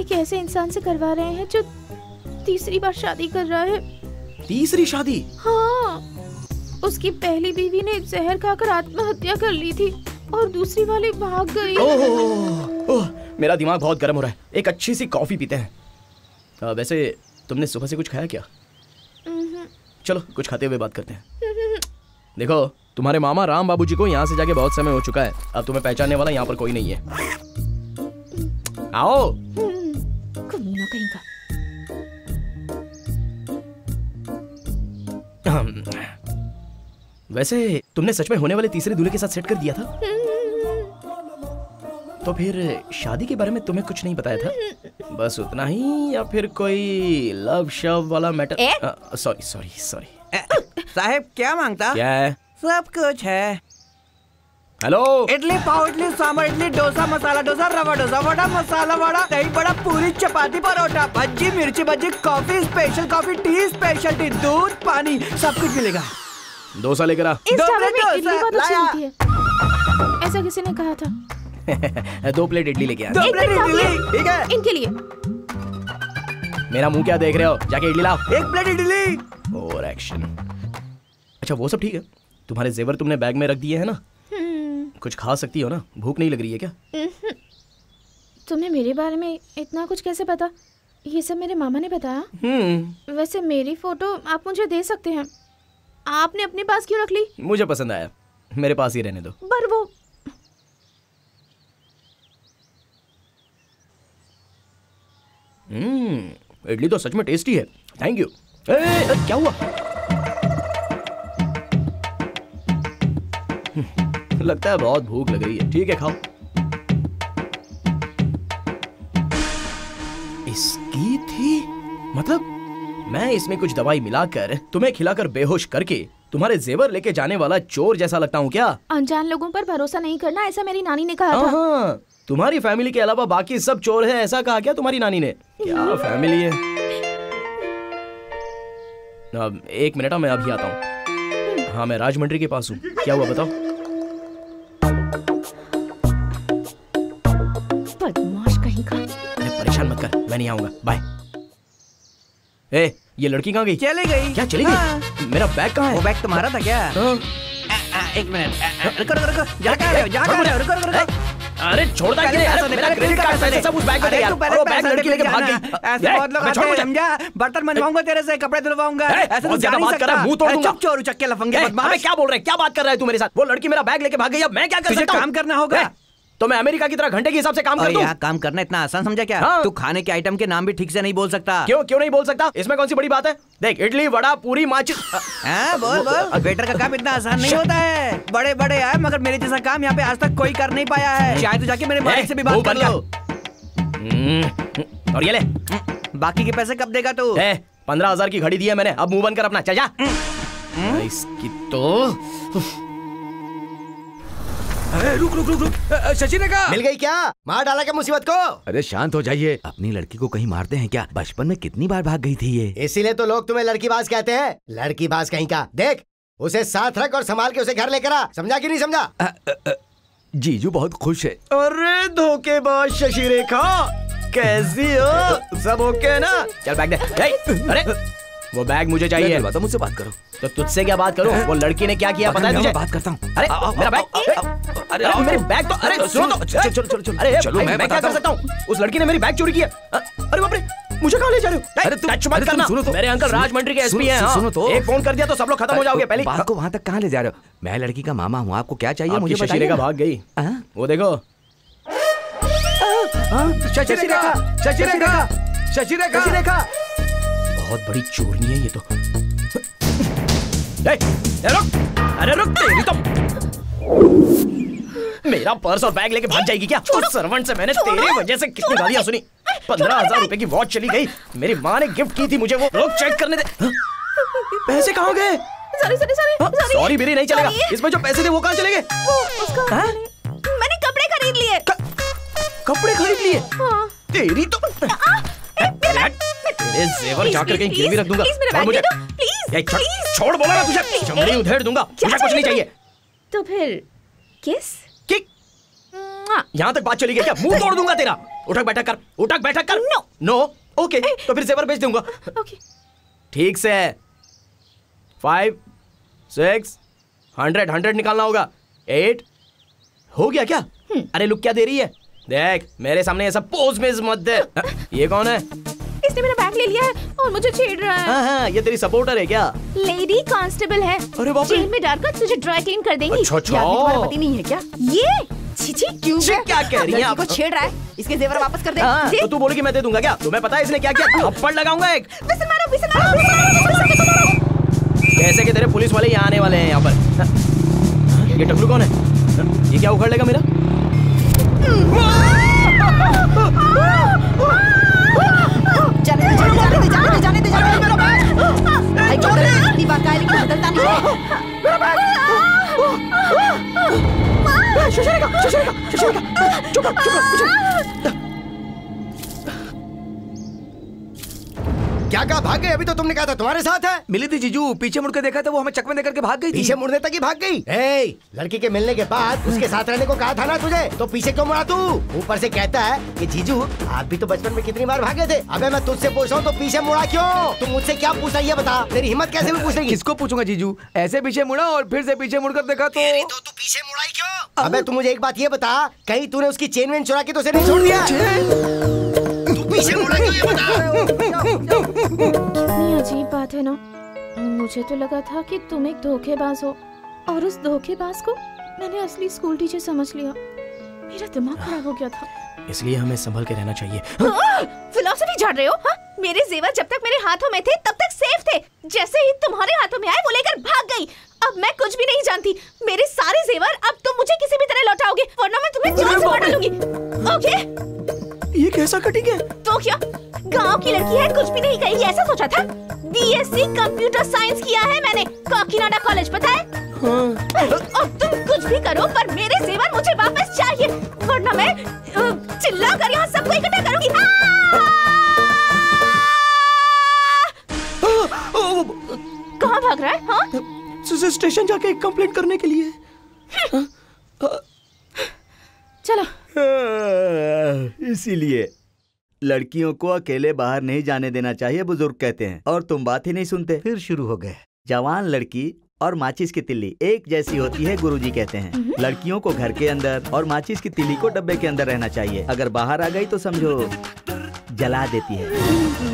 एक ऐसे इंसान से करवा रहे हैं जो तीसरी बार शादी कर रहा है। तीसरी शादी? हाँ, उसकी पहली बीवी ने जहर खाकर आत्महत्या कर ली थी और दूसरी वाली भाग गई। ओह, मेरा दिमाग बहुत गर्म हो रहा है, एक अच्छी सी कॉफी पीते हैं। वैसे तुमने सुबह से कुछ खाया क्या? चलो कुछ खाते हुए बात करते हैं। देखो तुम्हारे मामा राम बाबूजी को यहाँ से जाके बहुत समय हो चुका है, अब तुम्हें पहचानने वाला यहाँ पर कोई नहीं है। आओ। घूमना कहीं का। वैसे तुमने सच में होने वाले तीसरे दूल्हे के साथ सेट कर दिया था? तो फिर शादी के बारे में तुम्हें कुछ नहीं बताया था? बस उतना ही या फिर कोई लव शव वाला मैटर? Sorry sorry sorry. साहब क्या मांगता? क्या है? सब कुछ है। हेलो। इडली पाव इडली सांभर इडली डोसा मसाला डोसा रवा डोसा वड़ा मसाला वड़ा दही बड़ा पूरी चपाती paratha bhajji mirchi bhajji coffee special coffee tea special tea दूध पानी सब कुछ मिलेगा। डोसा लेकर आ। ऐसा किसी ने कहा था? दो प्लेट इडली लेके आना। दो प्लेट इडली ठीक है इनके लिए। मेरा मुंह क्या देख रहे हो, जाके इडली लाओ। एक प्लेट इडली। और एक्शन। अच्छा वो सब ठीक है, तुम्हारे जेवर तुमने बैग में रख दिए है ना? कुछ खा सकती हो ना, भूख नहीं लग रही है क्या? तुम्हें मेरे बारे में इतना कुछ कैसे पता? ये सब मेरे मामा ने बताया। वैसे मेरी फोटो आप मुझे दे सकते हैं, आपने अपने पास क्यों रख ली? मुझे पसंद आया, मेरे पास ही रहने दो। पर वो इडली तो सच में टेस्टी है, थैंक यू। क्या हुआ? लगता है बहुत भूख लग रही है। ठीक है खाओ। इसकी थी मतलब मैं इसमें कुछ दवाई मिलाकर तुम्हें खिलाकर बेहोश करके तुम्हारे जेवर लेके जाने वाला चोर जैसा लगता हूँ क्या? अनजान लोगों पर भरोसा नहीं करना, ऐसा मेरी नानी ने कहा था। तुम्हारी फैमिली के अलावा बाकी सब चोर है ऐसा कहा क्या तुम्हारी नानी ने? क्या फैमिली है। अब एक मिनट, मैं अभी आता हूँ। हाँ मैं राजमंडरी के पास हूँ। क्या हुआ बताओ? बदमाश कहीं का। अरे परेशान मत कर, मैं नहीं आऊंगा, बाय। ए ये लड़की कहाँ गई? चली गई। क्या चली गई? मेरा बैग कहाँ है? वो बैग तुम्हारा था क्या? एक मिनट रुको रुको रुको, जा कहाँ रहे हो? जा कहाँ रहे हो? रुको रुको रुको। अरे छोड़ दे, मेरा क्रेडिट कार्ड पहले सब उस बैग में था यार, वो बैग लड़की लेके भाग गई। ऐसे बहुत लोग आते हैं समझा, बर्तन मंगवाऊंगा तेरे से, कपड़े धुलवाऊंगा, ऐसे तो ज्यादा बात कर रहा है, मुंह तोड़ दूंगा। चुप चोर उचक्के लफंगे बदमाश। अबे क्या बोल रहा है, क्या बात कर रहा है तू मेरे साथ? वो लड़की मेरा बैग लेके भाग गई, अब मैं क्या कर सकता हूं? काम करना होगा तो मैं अमेरिका की तरह घंटे के हिसाब से काम कर दूं? काम करना इतना आसान समझा क्या? तू खाने के आइटम के नाम भी ठीक से नहीं बोल सकता। क्यों क्यों नहीं बोल सकता? इसमें कौन सी बड़ी बात है? देख इडली वड़ा पूरी माचिस। बोल बोल। वेटर का काम इतना आसान नहीं होता है, बड़े बड़े है मगर मेरे जैसा काम यहाँ पे आज तक कोई कर नहीं पाया है। शायद तू जाके मेरे मालिक से भी बात कर लो। और ये ले, बाकी के पैसे कब देगा तू? 15,000 की घड़ी दी है मैंने, अब मुंह बनकर अपना चल जा। इसकी तो रुक रुक रुक रुक, शशि ने कहा। मिल गई क्या? मार डाला क्या मुसीबत को? अरे शांत हो जाइए, अपनी लड़की को कहीं मारते हैं क्या? बचपन में कितनी बार भाग गई थी ये, इसीलिए तो लोग तुम्हें लड़कीबाज कहते हैं। लड़कीबाज कहीं का, देख उसे साथ रख और संभाल के उसे घर लेकर आ, समझा कि नहीं समझा? जीजू बहुत खुश है। अरे धोखेबाज शशि रेखा, कैसी हो? सब ओके ना? चल बैग दे। वो बैग मुझे चाहिए। तो मुझसे बात करो। तो तुझसे क्या बात करो? वो लड़की ने क्या किया पता है तुझे? बात करता हूँ। अरे मेरा बैग। अरे मेरे बैग तो। अरे सुनो तो। चलो चलो चलो। अरे चलो मैं क्या कर सकता हूँ? उस लड़की ने मेरी बैग चोरी किया। अरे बाप रे, मुझे कहाँ ले जा रहे हो? अरे टच मत करना। मेरे अंकल राजमंडरी के एसपी हैं। सुनो तो, एक फोन कर दिया तो सब लोग खत्म हो जाओगे। पहले बात को वहाँ तक कहाँ ले जा रहे हो? मैं लड़की का मामा हूँ, आपको क्या चाहिए मुझे बताइए। शशि रेखा भाग गई, वो देखो। शशि रेखा, शशि रेखा, शशि रेखा, शशि रेखा, बहुत बड़ी चोरनी है ये तो। रुक, अरे रुक, तेरी तो मेरा पर्स और बैग लेके भाग जाएगी क्या? उस सर्वेंट से मैंने तेरे वजह से कितनी गालियां सुनी। 15,000 रुपए की वॉच चली गई। मेरी माँ ने गिफ्ट की थी मुझे वो। लोग चेक करने दे। पैसे कहाँ गए? सॉरी सॉरी सॉरी सॉरी मेरी नहीं चलेगा। इसमें जो पैसे थे वो कहाँ चले गए? मैंने कपड़े खरीद लिए। कपड़े खरीद लिए? तेरी तो तेरे जेवर जाकर कहीं गिरवी रख दूंगा। और मुझे छोड़ बोला ना तुझे चमड़ी उधेड़ दूंगा। मुझे कुछ नहीं चाहिए। तो फिर किस? यहाँ तक बात चली गई क्या? मुंह तोड़ दूंगा तेरा। उठक बैठक कर, उठक बैठक कर। नो नो ओके तो फिर जेवर बेच दूंगा। ओके ठीक से 5, 6, 100 100 निकालना होगा। 8 हो गया क्या? अरे लुक क्या दे रही है देख। मेरे सामने ऐसा पोज में मत दे। ये कौन है? इसने मेरा बैग ले लिया है और मुझे छेड़ रहा है। हाँ, हाँ, ये तेरी सपोर्टर है क्या? लेडी कांस्टेबल है। अरे बाप रे। जेल में डालकर तुझे ड्राई क्लीन कर देंगी। अच्छा अच्छा। तुम्हारा पति नहीं है क्या? ये छी क्यों क्या कह रही है? आपको छेड़ रहा है। इसके जेवर वापस कर दे। तो तू बोली कि मैं दे दूंगा क्या? तुम्हें पता है इसने क्या किया? थप्पड़ लगाऊंगा एक। जैसे कि तेरे पुलिस वाले यहाँ आने वाले हैं। यहाँ पर ये टकलू कौन है? ये क्या उखड़ लेगा मेरा? क्या कहा? भाग गए? अभी तो तुमने कहा था तुम्हारे साथ है। मिली थी जीजू, पीछे मुड़कर देखा था वो हमें चकमा देकर के भाग गई। पीछे मुड़ने तक ही भाग गई। ए, लड़की के मिलने के बाद उसके साथ रहने को कहा था ना तुझे, तो पीछे क्यों मुड़ा तू? ऊपर से कहता है कि जीजू आप भी तो बचपन में कितनी बार भागे थे। अबे मैं तुझसे पूछ रहा हूँ तो पीछे मुड़ा क्यों? तुम मुझसे क्या पूछ रही है बता? तेरी हिम्मत कैसे भी पूछ रही है। किसको पूछूंगा जीजू? ऐसे पीछे मुड़ा और फिर से पीछे मुड़कर देखा तो पीछे मुड़ा क्यों? अबे तू मुझे एक बात ये बता, कहीं तूने उसकी चेन वेन चुरा के तो उसे नहीं छोड़ दिया? कितनी अजीब बात है ना। मुझे तो लगा था कि तुम एक धोखेबाज हो और उस धोखेबाज को मैंने असली स्कूल टीचर समझ लिया। मेरा दिमाग खराब हो गया था। इसलिए हमें संभल के रहना चाहिए। फिलॉसफी झाड़ रहे हो? मेरे जेवर जब तक मेरे हाथों में थे तब तक सेफ थे। जैसे ही तुम्हारे हाथों में आए वो लेकर भाग गई। अब मैं कुछ भी नहीं जानती। मेरे सारे जेवर अब तुम मुझे किसी भी तरह लौटाओगे वरना मैं तुम्हें जान से मार दूंगी। ओके ये कैसा कटिंग है? तो क्या गांव की लड़की है कुछ भी नहीं कही ऐसा सोचा था? बीएससी कंप्यूटर साइंस किया है मैंने काकीनाडा कॉलेज पता है? हाँ। और तुम कुछ भी करो पर मेरे जेवर मुझे वापस चाहिए वरना मैं चिल्ला कर यहाँ सबको इकट्ठा करूंगी। कहाँ भाग रहा है? हाँ स्टेशन जाके कंप्लेंट करने के लिए। चलो इसीलिए लड़कियों को अकेले बाहर नहीं जाने देना चाहिए बुजुर्ग कहते हैं और तुम बात ही नहीं सुनते। फिर शुरू हो गए। जवान लड़की और माचिस की तिल्ली एक जैसी होती है गुरुजी कहते हैं। लड़कियों को घर के अंदर और माचिस की तिल्ली को डब्बे के अंदर रहना चाहिए। अगर बाहर आ गई तो समझो जला देती है।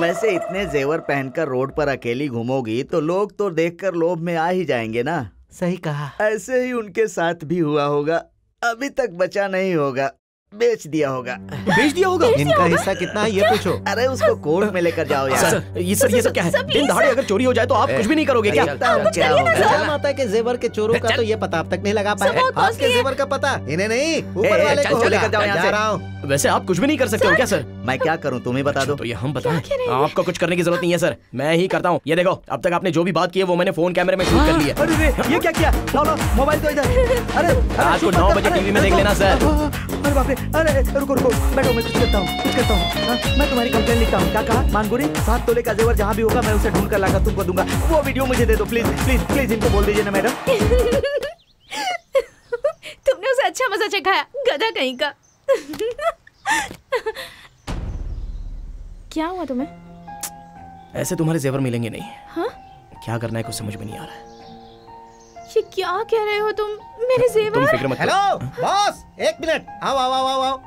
वैसे इतने जेवर पहनकर रोड पर अकेली घूमोगी तो लोग तो देखकर लोभ में आ ही जाएंगे ना। सही कहा। ऐसे ही उनके साथ भी हुआ होगा। अभी तक बचा नहीं होगा। बेच दिया होगा। बेच दिया होगा? इनका हिस्सा कितना है ये पूछो। अरे उसको कोर्ट में लेकर जाओ यार। सर, ये सब क्या है? दिन दहाड़े अगर चोरी हो जाए तो आप कुछ भी नहीं करोगे क्या? माता के जेवर के चोरों का तो ये पता अब तक नहीं लगा पाए। आपके जेवर का पता इन्हें नहीं ऊपर वाले को लेकर जाओ यहाँ। वैसे आप कुछ भी नहीं कर सकते हो क्या सर? मैं क्या करूँ तुम ही बता दो। तो ये हम बताएं? आपको कुछ करने की जरूरत नहीं है सर, मैं ही करता हूँ। ये देखो अब तक आपने जो भी बात की है वो मैंने फोन कैमरे में शूट कर लिया। अरे ये क्या किया? मोबाइल तो इधर। अरे आज को 9 बजे टीवी में देख लेना सर। अरे बाप रे, अरे रुको रुको बैठो मैं कुछ करता हूँ। मैं तुम्हारी कंप्लेन लिखता हूँ। क्या कहा? मानगुरी 7 तोले का जेवर जहाँ भी होगा मैं उसे ढूंढ कर लाकर तुमको दूंगा। वो वीडियो मुझे दे दो प्लीज प्लीज प्लीज। इनको बोल दीजिए ना मैडम। तुमने उसे अच्छा मजा चखाया गधा कहीं का। क्या हुआ तुम्हें? ऐसे तुम्हारे जेवर मिलेंगे नहीं। हाँ क्या करना है कुछ समझ में नहीं आ रहा है। ये क्या कह रहे हो तुम? मेरे जेवर? तुम फिक्र मत। हेलो बॉस 1 मिनट आओ आओ आओ आओ।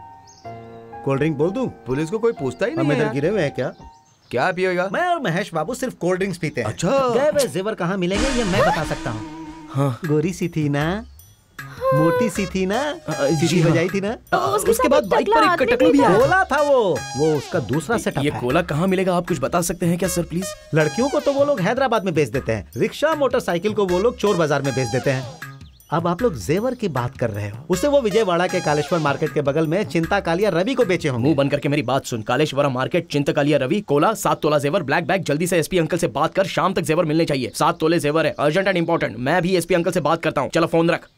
कोल्ड ड्रिंक बोल दूं? पुलिस को कोई पूछता ही नहीं है। हम गिरे हुए हैं क्या? क्या पिएगा? मैं और महेश बाबू सिर्फ कोल्ड ड्रिंक्स पीते हैं। अच्छा गए जेवर कहाँ मिलेंगे ये मैं बता सकता हूँ। हाँ। गोरी सी थी ना, मोटी सी थी ना, सीटी बजाई थी ना, उसके बाद बाइक पर एक टकलू भी आया। कोला था वो उसका दूसरा सेटअप। ये कोला कहाँ मिलेगा आप कुछ बता सकते हैं क्या सर प्लीज? लड़कियों को तो वो लोग हैदराबाद में बेच देते हैं। रिक्शा मोटरसाइकिल को वो लोग चोर बाजार में बेच देते हैं। अब आप लोग जेवर की बात कर रहे हो। उसे वो विजयवाड़ा के कालेश्वर मार्केट के बगल में चिंताकालिया रवि को बेचे होंगे। मुंह बंद करके मेरी बात सुन। कालेश्वर मार्केट, चिंताकालिया रवि, कोला, 7 तोला जेवर, ब्लैक बैग। जल्दी से एसपी अंकल से बात कर, शाम तक जेवर मिलने चाहिए। 7 तोले जेवर है, अर्जेंट एंड इम्पोर्टेंट। मैं भी एसपी अंकल से बात करता हूँ। चलो फोन रख।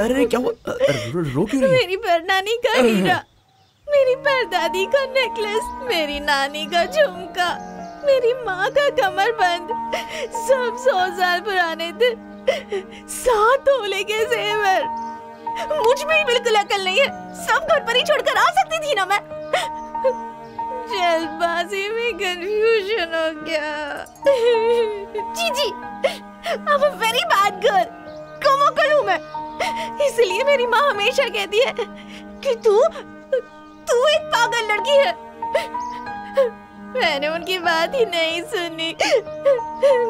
अरे क्या हुआ? रो क्यों रही? मेरी परनानी का हीरा, मेरी परदादी का नेकलेस, मेरी नानी का झुमका, मेरी माँ का कमरबंद, सब 100 साल पुराने थे। 7 तोले के जेवर। मुझ में ही बिल्कुल अकल नहीं है। सब घर पर ही छोड़कर आ सकती थी ना मैं। जल्दबाजी में कंफ्यूजन हो गया। जी, I'm a very bad girl। कोमोकल हूँ मैं। इसलिए मेरी माँ हमेशा कहती है कि तू एक पागल लड़की है। मैंने उनकी बात ही नहीं सुनी,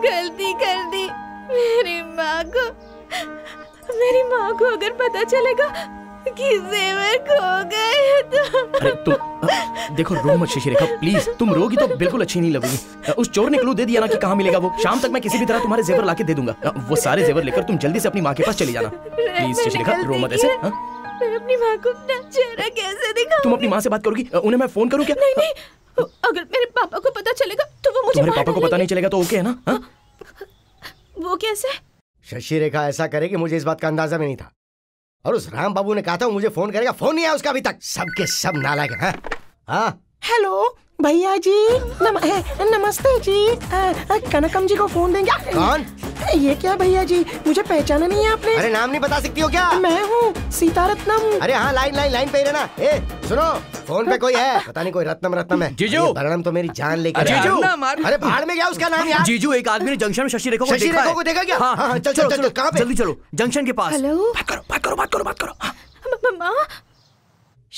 गलती कर दी। मेरी माँ को अगर पता चलेगा कि जेवर खो गए तो। अरे तुम देखो, रो मत शशि रेखा प्लीज। तुम रोगी तो बिल्कुल अच्छी नहीं लगेगी। उस चोर ने क्लू दे दिया ना कि कहाँ मिलेगा वो। शाम तक मैं किसी भी तरह तुम्हारे जेवर लाके दे दूंगा। वो सारे जेवर लेकर तुम जल्दी से अपनी माँ के पास चली जाना प्लीज। शशि रेखा रो मत ऐसे। मैं अपनी माँ को अपना चेहरा कैसे दिखाऊं? तुम अपनी माँ से बात करोगी? उन्हें मैं फोन करूँ क्या? नहीं, अगर मेरे पापा को पता चलेगा तो वो मुझे। पापा को पता नहीं चलेगा तो ओके है ना? वो कैसे? शशि रेखा ऐसा करे कि मुझे इस बात का अंदाजा भी नहीं था, और उस राम बाबू ने कहा था मुझे फोन करेगा, फोन नहीं आया उसका अभी तक। सबके सब नालायक हैं। हाँ, हेलो भैया जी, नमस्ते जी। कनकम जी को फोन देंगे। कौन? ये क्या भैया जी, मुझे पहचाना नहीं है आपने? अरे नाम नहीं बता सकती हो क्या? मैं हूँ सीता रत्नम। अरे हाँ, लाइन लाइन लाइन पे ही रहना। ए सुनो, फोन पे कोई है? पता नहीं, कोई रत्नम है। जीजू भरणम तो मेरी जान लेके। जीजू, अरे भाड़ में गया उसका नाम यार। जीजू, एक आदमी ने जंक्शन में शशि रेखा को देखा क्या? हाँ, चल चलो चलो, कहाँ पे? जल्दी चलो जंक्शन के पास। हेलो, बात करो। माँ,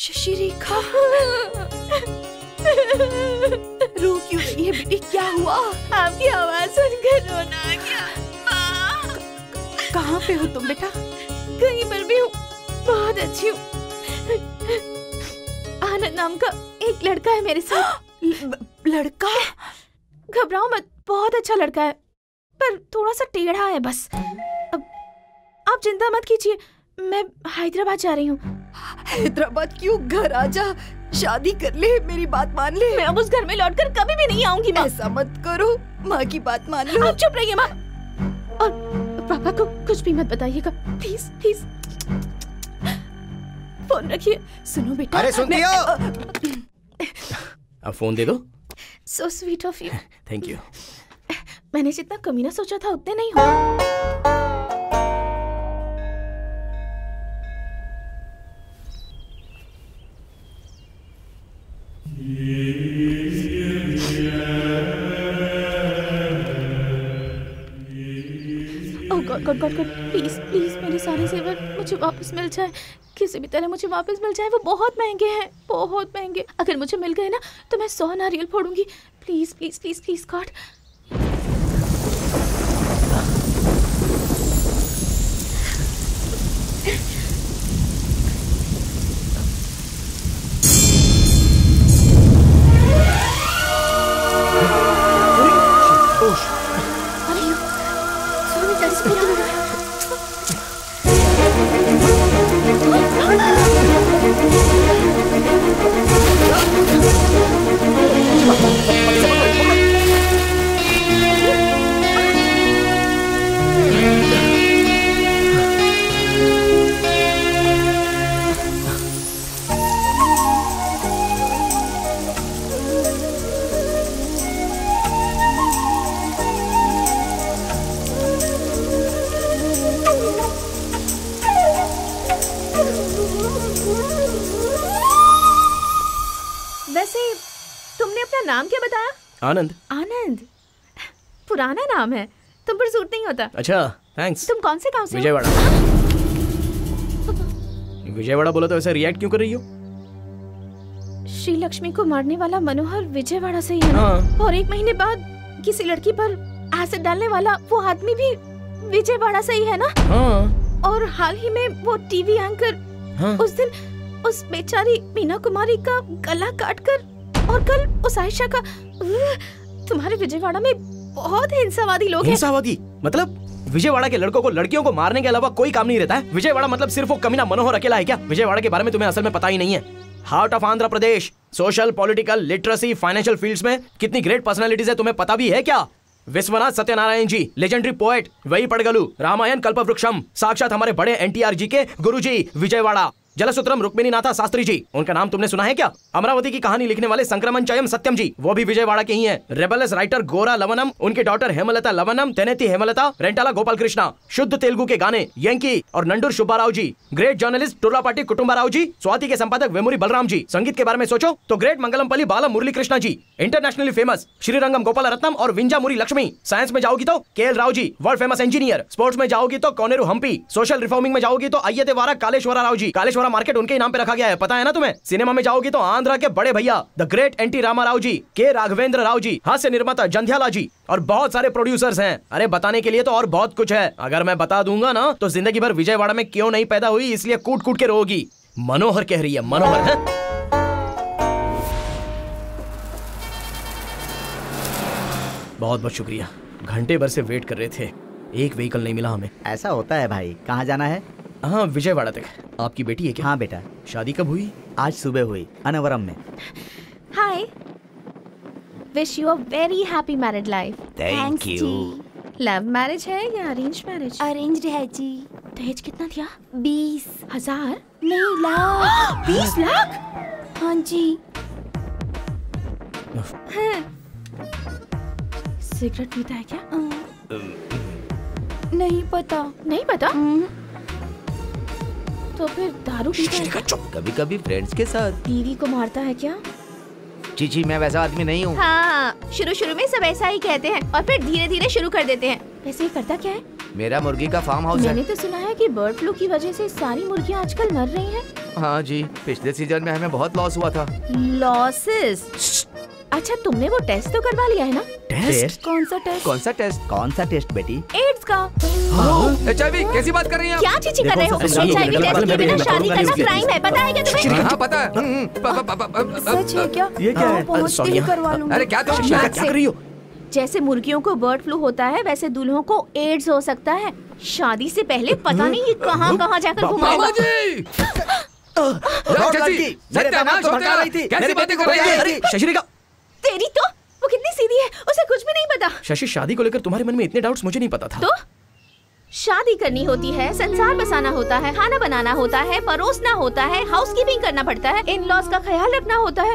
शशि रेखा रो क्यों रही है बेटी? क्या हुआ? आपकी आवाज सुनकर रोना आ गया। कहाँ पे हो तुम बेटा? कहीं पर भी हूँ, बहुत अच्छी हूँ। आनंद नाम का एक लड़का है मेरे साथ। लड़का? घबराओ मत, बहुत अच्छा लड़का है, पर थोड़ा सा टेढ़ा है बस। अब आप चिंता मत कीजिए, मैं हैदराबाद जा रही हूँ। हैदराबाद क्यों? घर आजा, शादी कर ले, मेरी बात मान ले। मैं अब उस घर में लौटकर कभी भी नहीं आऊंगी। माँ, ऐसा मत करो, माँ की बात मान लो। आप चुप रहिए माँ, और पापा को कुछ भी मत बताइएगा प्लीज प्लीज। फोन रखिए। सुनो बेटा। अरे सुनती हो? अब फोन दे दो। So sweet of you. Thank you. मैंने जितना कमीना सोचा था उतने नहीं हुआ। गॉड, प्लीज मेरे सारे जेवर मुझे वापस मिल जाए, किसी भी तरह मुझे वापस मिल जाए। वो बहुत महंगे हैं, बहुत महंगे। अगर मुझे मिल गए ना तो मैं 100 नारियल फोड़ूंगी। Please please please please God. Anand. Anand पुराना नाम है, तुम पर सूट नहीं होता। अच्छा थैंक्स। तुम कौन से गांव से? विजयवाड़ा। विजयवाड़ा बोला तो ऐसे रिएक्ट क्यों कर रही हो? श्री लक्ष्मी को मारने वाला मनोहर विजयवाड़ा से ही है। हाँ। और 1 महीने बाद किसी लड़की पर एसिड डालने वाला वो आदमी भी विजयवाड़ा से ही है ना? हाँ। और हाल ही में वो टीवी एंकर हाँ? उस दिन उस बेचारी मीना कुमारी का गला काटकर और कल उस आयशा का। तुम्हारे विजयवाड़ा में बहुत हिंसावादी लोग हैं। हिंसावादी मतलब विजयवाड़ा के लड़कों को लड़कियों को मारने के अलावा कोई काम नहीं रहता है। विजयवाड़ा मतलब सिर्फ वो कमीना मनोहर अकेला है क्या? विजयवाड़ा के बारे में तुम्हें असल में पता ही नहीं है। Heart of Andhra Pradesh, social, political, literacy, financial fields में कितनी ग्रेट पर्सनालिटीज है, तुम्हें पता भी है क्या? विश्वनाथ सत्यनारायण जी, लेजेंडरी पोएट, वही पड़गलू, रामायण कल्पवृक्षम, साक्षात हमारे बड़े एनटीआर जी के गुरुजी, विजयवाड़ा, जलसूत्रम रुक्मिणीनाथा शास्त्री जी, उनका नाम तुमने सुना है क्या? अमरावती की कहानी लिखने वाले संक्रमणचयम सत्यम जी, वो भी विजयवाड़ा के ही हैं। रेबेलस राइटर गोरा लवनम, उनकी डॉटर हेमलता लवनम, तेनेती हेमलता, रेंटाला गोपाल कृष्णा, शुद्ध तेलुगु के गाने यंकी और नंडूर सुब्बाराव जी, ग्रेट जर्नलिस्ट टुर्लापाटी कुटुम्बाराव जी, स्वाति के संपादक वेमुरी बलराम जी। संगीत के बारे में सोचो तो great Mangalampalli Bala Murali Krishna ji, internationally famous Srirangam Gopala Ratnam और विंजामुरी लक्ष्मी। साइंस में जाओगी तो KL Rao ji, world famous engineer. Sports में जाओगी तो कोनेरू हम्पी। सोशल रिफॉर्मिंग में जाओगी तो अय्यदेवारा कालेश्वरा राव जी, कालेश्वर मार्केट उनके नाम पे रखा गया है, पता है ना तुम्हें। सिनेमा में जाओगी तो आंध्रा के बड़े भैया the great NT Rama Rao ji, K Raghavendra Rao ji, हास्य निर्माता जंध्याला जी और बहुत सारे प्रोड्यूसर्स हैं। अरे बताने के लिए तो और बहुत कुछ है, अगर मैं बता दूंगा ना तो जिंदगी भर विजयवाड़ा में क्यों नहीं पैदा हुई इसलिए कूट कूट के रोगी। मनोहर कह रही है, मनोहर है? बहुत बहुत शुक्रिया, घंटे भर से वेट कर रहे थे, एक व्हीकल नहीं मिला हमें। ऐसा होता है भाई। कहाँ जाना है? हाँ, विजयवाड़ा तक। आपकी बेटी है क्या? हाँ बेटा। शादी कब हुई? आज सुबह हुई, अनवरम में। Hi, wish you a very happy married life. Thank you. Love marriage है या अरेंज मैरिज? अरेंज्ड है जी। दहेज कितना दिया? 20,000? नहीं, लाख। 20 लाख? हाँ जी। सिगरेट पीता है क्या? नहीं पता। नहीं पता? तो फिर दारू पीता है? कभी कभी फ्रेंड्स के साथ। बीवी को मारता है क्या? चीची, मैं वैसा आदमी नहीं हूँ। हाँ, शुरू शुरू में सब ऐसा ही कहते हैं और फिर धीरे धीरे शुरू कर देते हैं। वैसे ही करता क्या है? मेरा मुर्गी का फार्म हाउस है। मैंने तो सुना है कि बर्ड फ्लू की वजह से सारी मुर्गियाँ आजकल मर रही हैं। हाँ जी, पिछले सीजन में हमें बहुत लॉस हुआ था। लॉसेस? अच्छा, तुमने वो टेस्ट तो करवा लिया है ना? टेस्ट? कौन सा टेस्ट? कौन सा टेस्ट? कौन सा टेस्ट बेटी? एड्स का। HIV? कैसी बात कर रही हैं? क्या चीची कर रहे हो? HIV टेस्ट के बिना शादी करना क्राइम है, पता है क्या तुम्हें? हाँ पता है। सच है क्या? ये क्या है? सॉरी करवा लूँगा। अरे क्या तुम क्या कर रही हो? जैसे मुर्गियों को बर्ड फ्लू होता है वैसे दूल्हों को एड्स हो सकता है। शादी से पहले पता नहीं ये कहाँ कहाँ जाकर घुमाएगा। तेरी तो वो कितनी सीधी है, उसे कुछ भी नहीं पता। शशि, शादी को लेकर तुम्हारे मन में इतने डाउट्स मुझे नहीं पता था। तो शादी करनी होती है, संसार बसाना होता है, खाना बनाना होता है, परोसना होता है, हाउसकीपिंग करना पड़ता है, इन लॉज का ख्याल रखना होता है,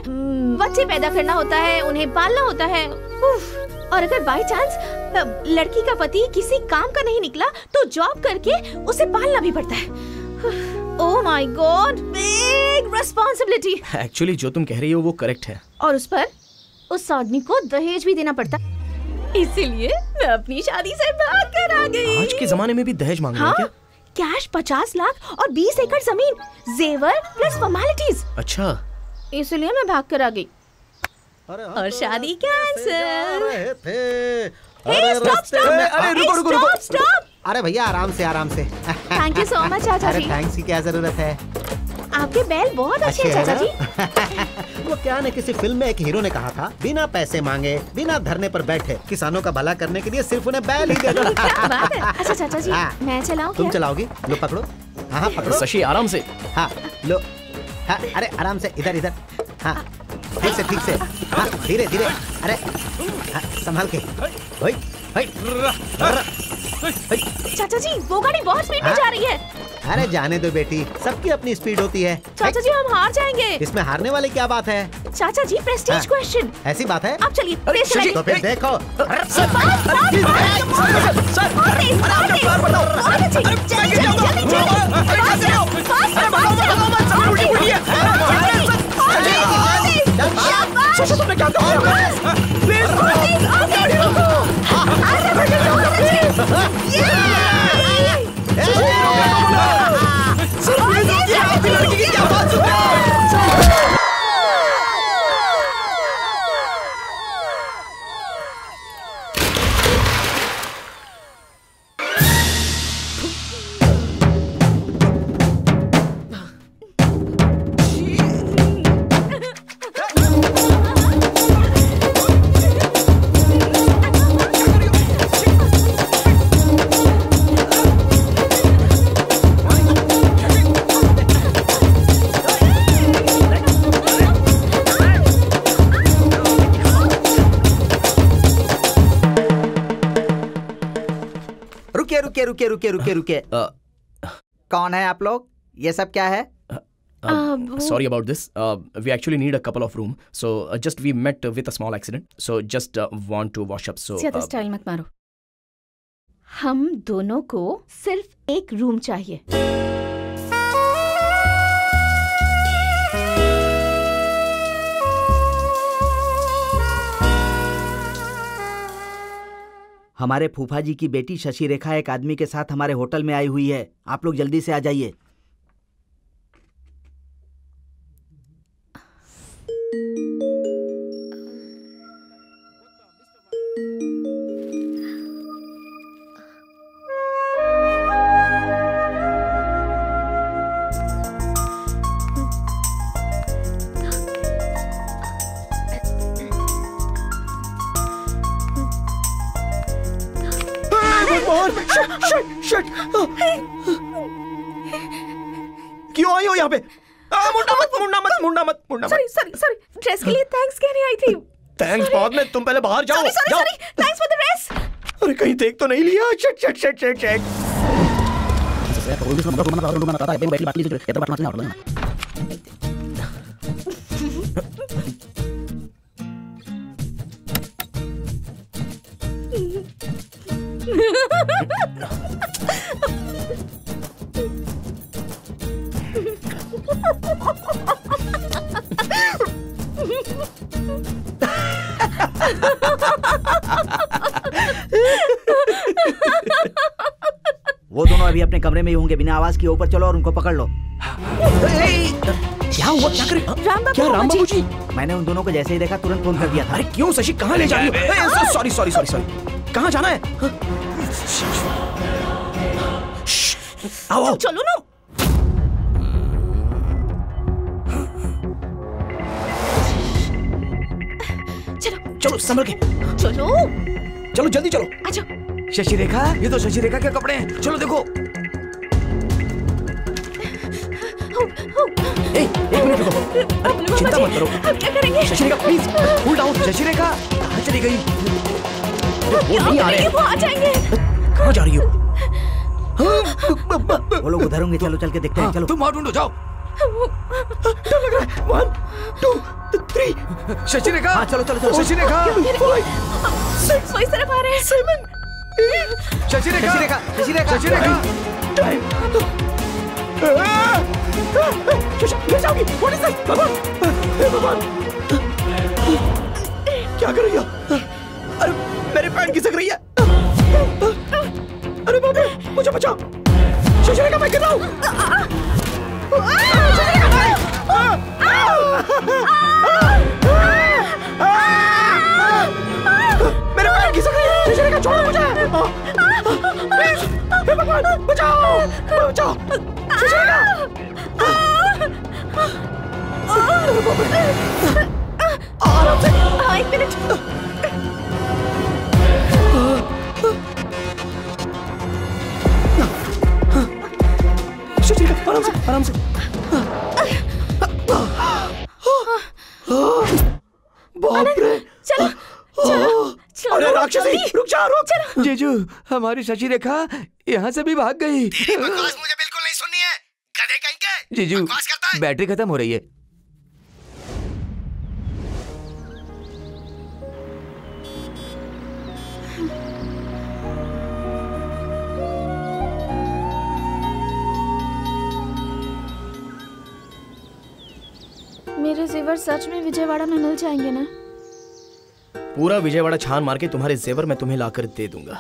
बच्चे पैदा करना होता है, उन्हें पालना होता है। और अगर बाई चांस लड़की का पति किसी काम का नहीं निकला तो जॉब करके उसे पालना भी पड़ता है। Oh my God, big responsibility। Actually, जो तुम कह रही हो वो करेक्ट है। और उस पर उस आदमी को दहेज भी देना पड़ता, इसीलिए मैं अपनी शादी से भाग कर आ गई। आज के जमाने में भी दहेज मांग रहे हैं क्या? कैश 50 लाख और 20 एकड़ जमीन, जेवर प्लस फॉर्मेलिटीज। अच्छा, इसलिए मैं भाग कर आ गई और शादी कैंसिल। अरे भैया आराम से, आराम से। थैंक यू सो मच चाचा जी। थैंक्स की क्या जरूरत है, आपके बैल बहुत अच्छे हैं चाचा जी। वो क्या न किसी फिल्म में एक हीरो ने कहा था, बिना पैसे मांगे बिना धरने पर बैठे, किसानों का भला करने के लिए सिर्फ उन्हें बैल ही दे दो। क्या बात है। अच्छा चाचा जी, मैं चलाऊं? तुम चलाओगी? लो पकड़ो। हाँ पकड़ो शशि, आराम से। हाँ लो। हाँ अरे आराम से, इधर इधर। हाँ ठीक से, ठीक से। हाँ धीरे धीरे। अरे संभाल के। चाचा जी, वो गाड़ी बहुत स्पीड में जा रही है। अरे जाने दो बेटी, सबकी अपनी स्पीड होती है। चाचा जी हम हार जाएंगे। इसमें हारने वाले क्या बात है चाचा जी, प्रेस्टीज क्वेश्चन। ऐसी बात है, आप चलिए। तो फिर देखो रुके रुके रुके रुके रुके, कौन है आप लोग? ये सब क्या है? Sorry about this. We actually need a couple of room. So just we met with a small accident. So just want to wash up. So ज़्यादा style मत मारो. हम दोनों को सिर्फ एक room चाहिए. हमारे फूफा जी की बेटी शशि रेखा एक आदमी के साथ हमारे होटल में आई हुई है. आप लोग जल्दी से आ जाइए. क्यों आई हो यहाँ पे? मुन्ना मत। सॉरी, ड्रेस के लिए थैंक्स कहने आई थी. थैंक्स बाद में, तुम पहले बाहर जाओ. जाओ. Thanks for the dress. अरे कहीं देख तो नहीं लिया? शट वो दोनों अभी अपने कमरे में ही होंगे. बिना आवाज के ऊपर चलो और उनको पकड़ लो. क्या हुआ? क्या राम बाबू जी? मैंने उन दोनों को जैसे ही देखा तुरंत फोन कर दिया था. अरे क्यों शशि, कहाँ ले जा रही हो? सॉरी, कहाँ जाना है? आओ चलो ना. चलो संभल के चलो जल्दी चलो. अच्छा शशि रेखा, ये तो शशि रेखा के कपड़े हैं. चलो देखो. एक मिनट रुको. अरे चिंता मत करो. अब क्या करेंगे? Shashi Rekha please cool down. Shashi Rekha कहाँ चली गई? वो नहीं आ रहे. वो आ जाएंगे. कहाँ जा रही हो? वो लोग उधर होंगे. चलो चल के देखते हैं. चलो तुम वहाँ ढूंढो. जाओ. डर लग रहा है. 1 2 3 शशि रेखा. हाँ चलो चलो चलो. शशि रेखा वही तरफ आ रहे हैं. 7 शशि रेखा क्या कर रही है? अरे मेरे पैर खिसक रही है. अरे बाबा मुझे बचाओ. शशि रेखा मैं गिर रहा हूँ. मेरे पैर घिसक रहे हैं. शशि रेखा छोड़ो मुझे. प्लीज हे भगवान बचाओ. शशि रेखा आराम से. एक मिनट. शशि रेखा आराम से. बाप रे. चलो अरे राक्षसी रुक जा. जीजू हमारी शशि रेखा यहाँ से भी भाग गई. तेरी बकवास मुझे बिल्कुल नहीं सुननी है. गधे कहीं के. जीजू बकवास करता है. बैटरी खत्म हो रही है. मेरे जेवर सच में विजयवाड़ा में मिल जाएंगे ना? पूरा विजयवाड़ा छान मार के तुम्हारे जेवर मैं तुम्हें लाकर दे दूंगा.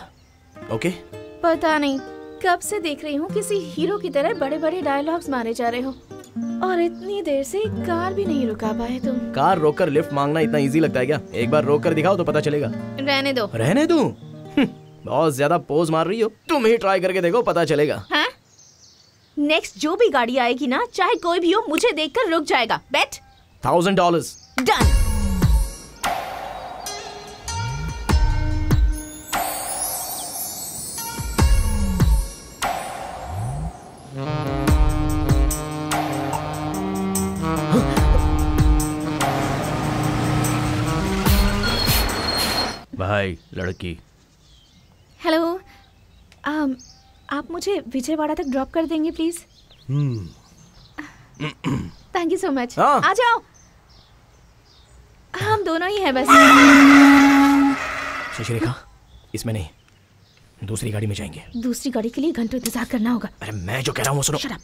ओके? पता नहीं कब से देख रही हूँ किसी हीरो की तरह बड़े बड़े डायलॉग्स मारे जा रहे हो और इतनी देर से कार भी नहीं रुका पाए तुम. कार रोककर लिफ्ट मांगना इतना इजी लगता है क्या? एक बार रोक कर दिखाओ तो पता चलेगा. रहने दो. बहुत ज्यादा पोज मार रही हो. तुम ही ट्राई करके देखो पता चलेगा. नेक्स्ट जो भी गाड़ी आएगी ना चाहे कोई भी हो मुझे देख कर रुक जाएगा. बेट $1000. Done. भाई लड़की. हेलो आप मुझे विजयवाड़ा तक ड्रॉप कर देंगे please? Thank you so much. आ जाओ, हम दोनों ही हैं बस। शशिरेखा, इसमें नहीं, दूसरी गाड़ी में जाएंगे। दूसरी गाड़ी के लिए घंटों इंतजार करना होगा। अरे मैं जो कह रहा हूँ वो सुनो। Shut up.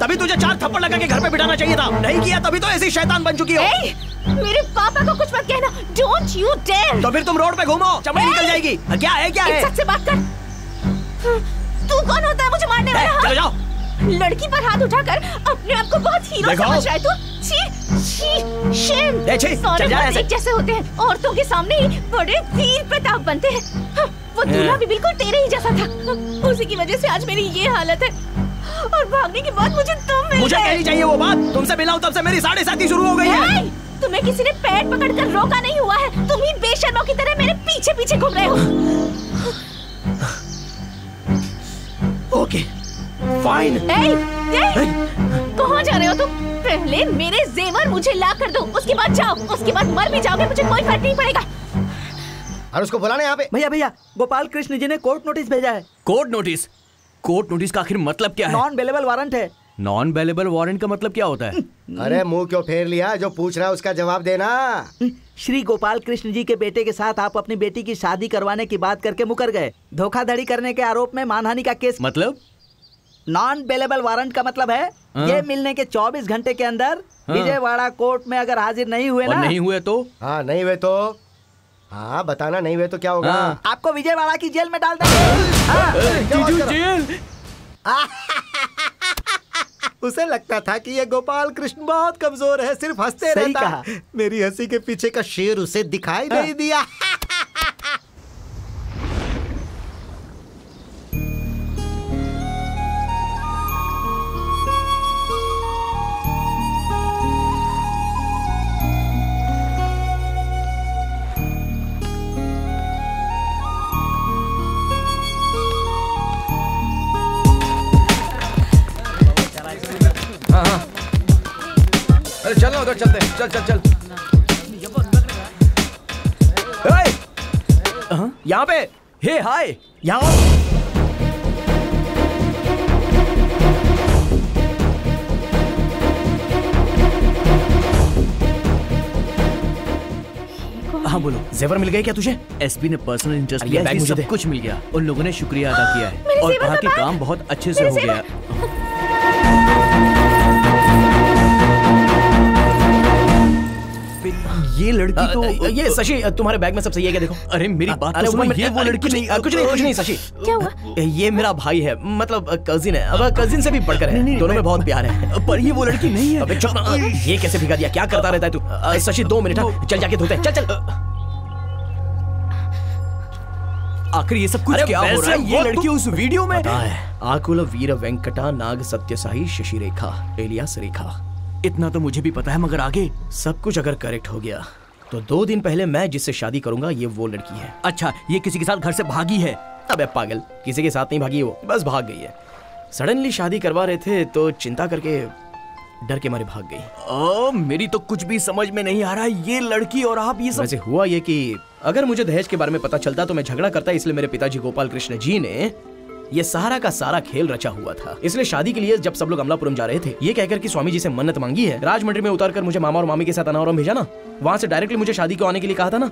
तभी तुझे 4 थप्पड़ लगा के घर पे बिठाना चाहिए था, नहीं किया तभी तो ऐसी शैतान बन चुकी हो। मेरे पापा को कुछ मत कहना, डोंट यू डेयर। तो फिर तुम रोड पे घूमो, चमड़ी निकल जाएगी। क्या है क्या है? सबसे बात कर। तू कौन होता है मुझे मारने वाला? चलो जाओ। लड़की पर हाथ उठाकर अपने आप को बहुत हीरो समझ रहा है तू। एक जैसे होते हैं, औरतों के सामने ही बड़े तीर प्रताप बनते हैं। वो दूल्हा भी बिल्कुल तेरे ही जैसा था, उसी की वजह से आज मेरी ये हालत है। और भागने के बाद मुझे तुम मिल गए। मुझे कहनी चाहिए वो बात, तुमसे मिला हूँ तब से मेरी 7:30 शुरू हो गई है। तुम्हें किसी ने पैर पकड़ कर रोका नहीं हुआ है, तुम ही बेशर्मों की तरह मेरे पीछे पीछे घूम रहे हो। Okay fine. कहाँ जा रहे हो तुम? पहले मेरे जेवर मुझे ला कर दो, उसके बाद जाओ। उसके बाद मर भी जाओगे मुझे कोई फर्क नहीं पड़ेगा। और उसको बुलाना यहाँ पे। भैया भैया, गोपाल कृष्ण जी ने कोर्ट नोटिस भेजा है। Court notice? कोर्ट नोटिस का आखिर मतलब क्या है? नॉन बेलेबल वारंट है। नॉन बेलेबल वारंट का मतलब क्या होता है? अरे मुंह क्यों फेर लिया, जो पूछ रहा है उसका जवाब देना। श्री गोपाल कृष्ण जी के बेटे के साथ आप अपनी बेटी की शादी करवाने की बात करके मुकर गए। धोखाधड़ी करने के आरोप में मानहानि का केस। मतलब? नॉन बेलेबल वारंट का मतलब है ये मिलने के 24 घंटे के अंदर विजयवाड़ा कोर्ट में अगर हाजिर नहीं हुए ना। नहीं हुए तो? हाँ नहीं हुए तो। हाँ बताना, नहीं हुए तो क्या होगा? आपको विजयवाड़ा की जेल में डाल देंगे। उसे लगता था कि ये गोपाल कृष्ण बहुत कमजोर है, सिर्फ हंसते रहता है। मेरी हंसी के पीछे का शेर उसे दिखाई नहीं दिया। चलो उधर चलते हैं, चल चल चल। यहाँ पे हे हाय, यहाँ आओ। हाँ बोलो, जेवर मिल गए क्या तुझे? एसपी ने पर्सनल इंटरेस्ट लिया, बैग मुझे सब कुछ मिल गया। उन लोगों ने शुक्रिया अदा किया है और कहा कि काम बहुत अच्छे से हो गया। ये लड़की तो ये शशि, तुम्हारे बैग में सब सही है क्या? देखो, अरे मेरी बात तो सुनो, ये वो लड़की नहीं, कुछ नहीं शशि। क्या हुआ? ये मेरा भाई है, मतलब कजिन है, अब कजिन से भी बढ़कर है, दोनों में बहुत प्यार है, पर ये वो लड़की नहीं है। अबे ये कैसे भिगा दिया, क्या करता रहता है तू? शशि 2 मिनट, चल जाके धोते हैं, चल चल। आखिर ये सब कुछ क्या हो रहा है? ये लड़की उस वीडियो में आकुल वीर वेंकटा नाग सत्यसाई शशि रेखा एलियास रेखा, इतना तो मुझे भी पता है, मगर आगे सब कुछ अगर करेक्ट हो गया तो 2 दिन पहले मैं जिससे शादी करूंगा ये वो लड़की है। अच्छा, ये किसी के साथ घर से भागी है? अबे पागल, किसी के साथ नहीं भागी, वो बस भाग गई है। सडनली शादी करवा रहे थे तो चिंता करके डर के मारे भाग गई। मेरी तो कुछ भी समझ में नहीं आ रहा है, ये लड़की और आप ये सब। वैसे हुआ ये कि अगर मुझे दहेज के बारे में पता चलता तो मैं झगड़ा करता, इसलिए मेरे पिताजी गोपाल कृष्ण जी ने ये सारा का सारा खेल रचा हुआ था। इसलिए शादी के लिए जब सब लोग अमलापुरम जा रहे थे, ये कहकर कि स्वामी जी से मन्नत मांगी है, राजमंडरी में उतारकर मुझे मामा और मामी के साथ अनावरम भेजा ना, वहां से डायरेक्टली मुझे शादी को आने के लिए कहा था ना,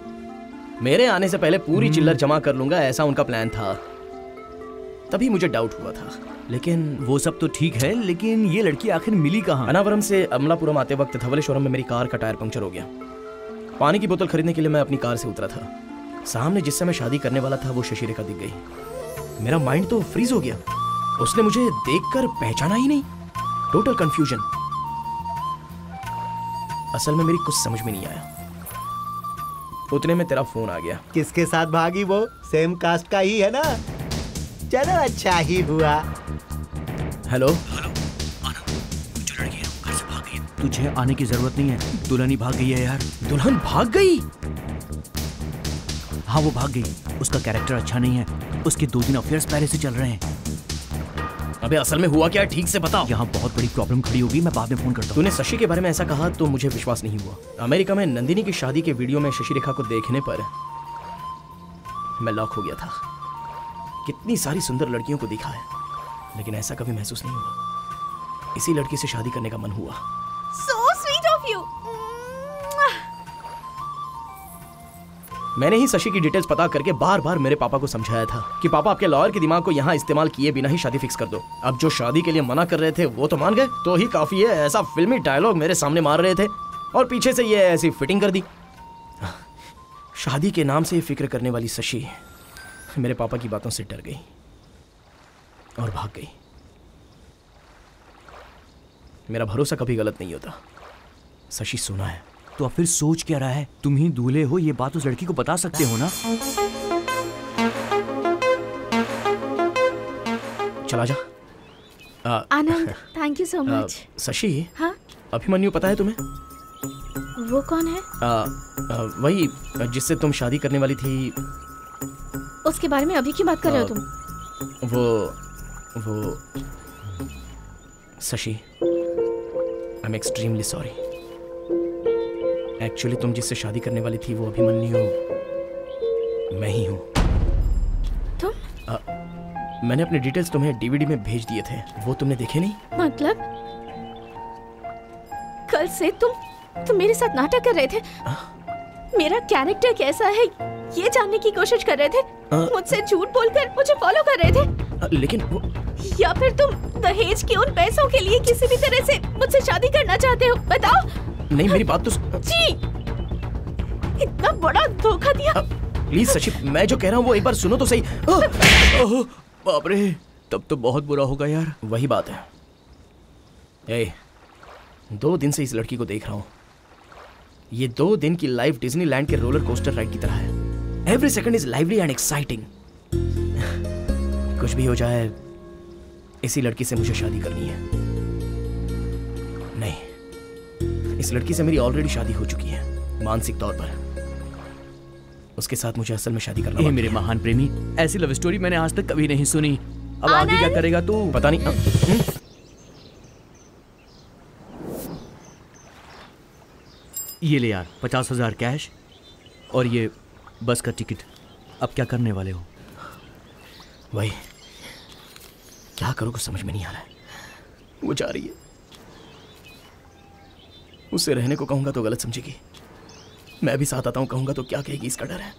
मेरे आने से पहले पूरी चिल्लर जमा कर लूंगा, ऐसा उनका प्लान था, तभी मुझे डाउट हुआ था। लेकिन वो सब तो ठीक है, लेकिन ये लड़की आखिर मिली कहाँ? अनावरम से अमलापुरम आते वक्त धवलेश्वरम में मेरी कार का टायर पंक्चर हो गया। पानी की बोतल खरीदने के लिए मैं अपनी कार से उतरा था, सामने जिससे मैं शादी करने वाला था वो शशिरेखा दिख गई। मेरा माइंड तो फ्रीज हो गया, उसने मुझे देखकर पहचाना ही नहीं, टोटल कंफ्यूजन। असल में मेरी कुछ समझ में नहीं आया। उतने में तेरा फोन आ गया। किसके साथ भागी? वो सेम कास्ट का ही है ना। चलो अच्छा ही हुआ। हेलो, जो लड़की है वो घर से भाग गई। तुझे आने की जरूरत नहीं है, दुल्हन ही भाग गई है यार। दुल्हन भाग गई? हाँ वो भाग गई, उसका कैरेक्टर अच्छा नहीं है, उसके 2 दिन अफेयर्स पहले से चल रहे हैं। अबे असल में हुआ क्या, ठीक से बताओ। यहाँ बहुत बड़ी प्रॉब्लम खड़ी होगी, मैं बाद में फोन करता हूँ। तूने शशि के बारे में ऐसा कहा तो मुझे विश्वास नहीं हुआ। अमेरिका में नंदिनी की शादी के वीडियो में शशि रेखा को देखने पर मैं लॉक हो गया था। कितनी सारी सुंदर लड़कियों को देखा है, लेकिन ऐसा कभी महसूस नहीं हुआ। इसी लड़की से शादी करने का मन हुआ। So sweet of you. मैंने ही शशि की डिटेल्स पता करके बार बार मेरे पापा को समझाया था कि पापा आपके लॉयर के दिमाग को यहाँ इस्तेमाल किए बिना ही शादी फिक्स कर दो। अब जो शादी के लिए मना कर रहे थे वो तो मान गए, तो ही काफी है। ऐसा फिल्मी डायलॉग मेरे सामने मार रहे थे और पीछे से ये ऐसी फिटिंग कर दी। शादी के नाम से फिक्र करने वाली शशि मेरे पापा की बातों से डर गई और भाग गई। मेरा भरोसा कभी गलत नहीं होता। शशि सुना है तो अब फिर सोच क्या रहा है? तुम ही दूल्हे हो, ये बात उस लड़की को बता सकते हो ना। चला जा। Anand, thank you so much. Shashi, हाँ? अभिमन्यु पता है तुम्हें? वो कौन है? वही जिससे तुम शादी करने वाली थी। उसके बारे में अभी की बात कर रहे हो तुम? वो Shashi, I am extremely sorry. Actually तुम जिससे शादी करने वाली थी वो अभिमन्यु हो, मैं ही हूँ। तुम? मैंने अपने डिटेल्स तुम्हें डीवीडी में भेज दिए थे, वो तुमने देखे नहीं? मतलब कल से तुम मेरे साथ नाटक कर रहे थे। मेरा कैरेक्टर कैसा है ये जानने की कोशिश कर रहे थे, मुझसे झूठ बोलकर मुझे फॉलो कर रहे थे। लेकिन वो... या फिर तुम दहेज के उन पैसों के लिए किसी भी तरह से मुझसे शादी करना चाहते हो, बताओ। नहीं मेरी बात तो जी, इतना बड़ा धोखा दिया। प्लीज शशि, मैं जो कह रहा हूँ वो एक बार सुनो तो सही। बाप रे, तब तो बहुत बुरा होगा यार। वही बात है, ए, 2 दिन से इस लड़की को देख रहा हूँ। ये 2 दिन की लाइफ डिज्नीलैंड के रोलर कोस्टर राइड की तरह है। Every second is lively and exciting. कुछ भी हो जाए, इसी लड़की से मुझे शादी करनी है। नहीं, इस लड़की से मेरी ऑलरेडी शादी हो चुकी है मानसिक तौर पर। उसके साथ मुझे असल में शादी करना है। मेरे महान प्रेमी, ऐसी लव स्टोरी मैंने आज तक कभी नहीं सुनी। अब आगे क्या करेगा तू? पता नहीं। ये ले यार 50,000 कैश और ये बस का टिकट। अब क्या करने वाले हो? वही क्या करूँ कुछ समझ में नहीं आ रहा है। वो जा रही है, उससे रहने को कहूँगा तो गलत समझेगी। मैं भी साथ आता हूँ कहूँगा तो क्या कहेगी, इसका डर है।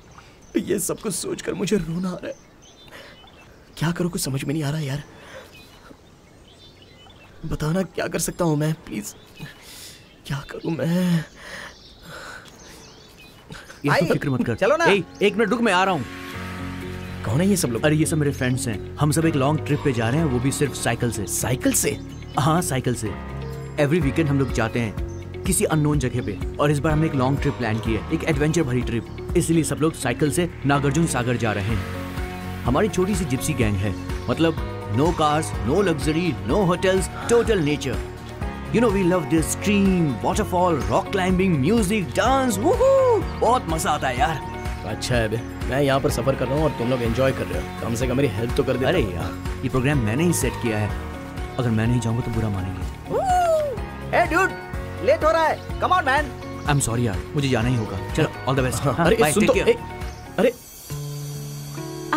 ये सब कुछ सोचकर मुझे रोना आ रहा है। क्या करूँ कुछ समझ में नहीं आ रहा यार। बताना क्या कर सकता हूँ मैं, प्लीज़? क्या करूँ मैं? ये सब फिक्र मत कर। चलो ना। एक मिनट रुक, मैं आ रहा हूँ। कौन है ये सब लोग? अरे ये सब मेरे फ्रेंड्स हैं। हम सब एक लॉन्ग ट्रिप पे जा रहे हैं, वो भी सिर्फ साइकिल से। साइकिल से? हाँ साइकिल से। एवरी वीकेंड हम लोग जाते हैं किसी अननोन जगह पे, और इस बार हमने एक लॉन्ग ट्रिप प्लान की है, एक एडवेंचर भरी ट्रिप। इसलिए सब लोग साइकिल से नागार्जुन सागर जा रहे हैं। हमारी छोटी सी जिप्सी गैंग है। मतलब no cars, no luxury, no hotels, total nature. You know we love this stream, waterfall, rock climbing, music, dance, woohoo! बहुत मजा आता है यार। अच्छा है बे, मैं यहाँ पर सफर कर रहा हूँ और तुम लोग एंजॉय कर रहे हो। कम से कम मेरी हेल्प तो कर दे। अरे यार ये प्रोग्राम मैंने ही सेट किया है, अगर मैं नहीं जाऊँगा तो बुरा मानेंगे। Hey dude, लेट हो रहा है। Come on man. I'm sorry यार, मुझे जाना ही होगा। चलो all the best. अरे सुन तो, अरे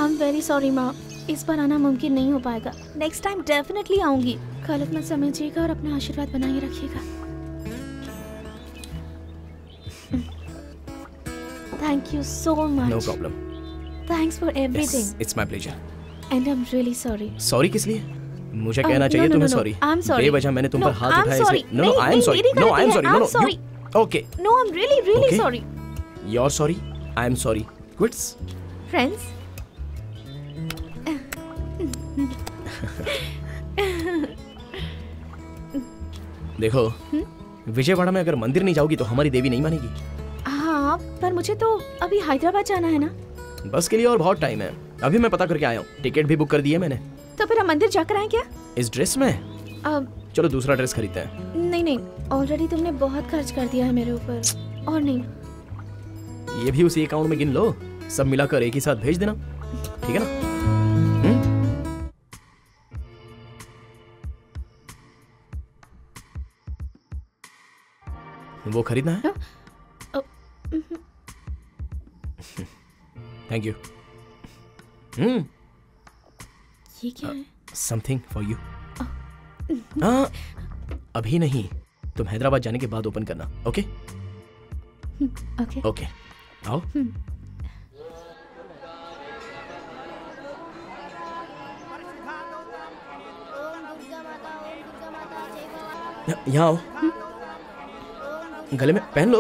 I'm very sorry माँ, इस बार आना मुमकिन नहीं हो पाएगा। नेक्स्ट टाइम डेफिनेटली आऊंगी। गलत मत समझिएगा और अपना आशीर्वाद बनाए रखिएगा। Thank you so much. No problem. Thanks for everything. It's my pleasure. And I am really sorry. Sorry किस लिए? मुझे कहना चाहिए तुम्हें सॉरी। बेवजह मैंने तुम पर हाथ उठाया इसलिए। No I am sorry. No I am sorry. No no. Okay. No I am really really sorry. You are sorry, I am sorry. Quits. Friends. देखो विजयवाड़ा में अगर मंदिर नहीं जाओगी तो हमारी देवी नहीं मानेगी। हाँ पर मुझे तो अभी हैदराबाद जाना है ना। बस के लिए और बहुत टाइम है। अभी मैं पता करके आया हूँ, टिकट भी बुक कर दी है मैंने। तो फिर हम मंदिर जाकर आए क्या इस ड्रेस में? चलो दूसरा ड्रेस खरीदते हैं। नहीं नहीं, ऑलरेडी तुमने बहुत खर्च कर दिया है मेरे ऊपर। और नहीं, ये भी उसी अकाउंट में गिन लो। सब मिलाकर एक ही साथ भेज देना, ठीक है ना? वो खरीदना है। Thank you. ये क्या है? Something for you. अभी नहीं, तुम हैदराबाद जाने के बाद ओपन करना। Okay okay okay. आओ। यहाँ आओ। गले में पहन लो।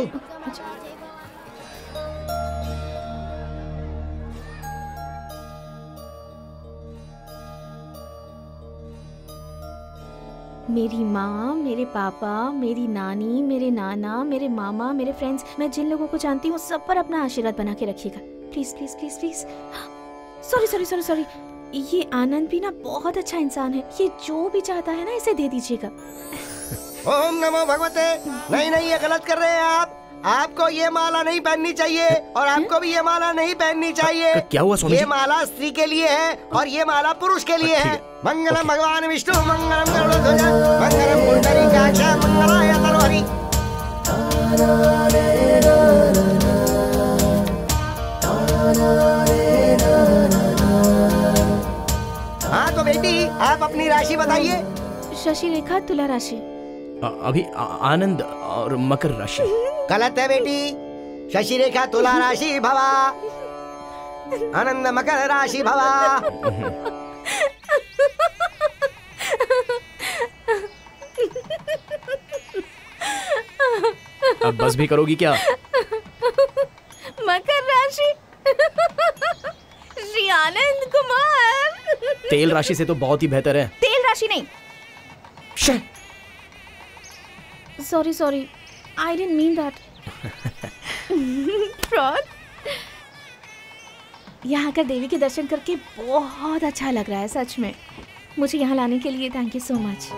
मेरी माँ, मेरे पापा, मेरी नानी, मेरे नाना, मेरे मामा, मेरे फ्रेंड्स, मैं जिन लोगों को जानती हूँ सब पर अपना आशीर्वाद बना के रखिएगा। Please please please please. Sorry sorry sorry sorry. ये आनंद भी ना बहुत अच्छा इंसान है। ये जो भी चाहता है ना इसे दे दीजिएगा। ओम नमो भगवते। नहीं नहीं, ये गलत कर रहे हैं आप। आपको ये माला नहीं पहननी चाहिए और आपको भी ये माला नहीं पहननी चाहिए। क्या हुआ स्वामी जी? ये माला स्त्री के लिए है और ये माला पुरुष के लिए है। मंगलम भगवान विष्णु, मंगलम गरुड़ध्वज, मंगलम पुंडरीकाक्ष, मंगलाय तनोहरि। हाँ तो बेटी आप अपनी राशि बताइए। शशि रेखा, तुला राशि। अभी आनंद और मकर राशि। गलत है बेटी। शशि रेखा तुला राशि भवा, आनंद मकर राशि भवा। अब बस भी करोगी क्या? मकर राशि श्री आनंद कुमार। तेल राशि से तो बहुत ही बेहतर है। तेल राशि नहीं, Sorry. I didn't mean that. Fraud? यहाँ आकर देवी के दर्शन करके बहुत अच्छा लग रहा है सच में। मुझे यहाँ लाने के लिए थैंक यू सो मच।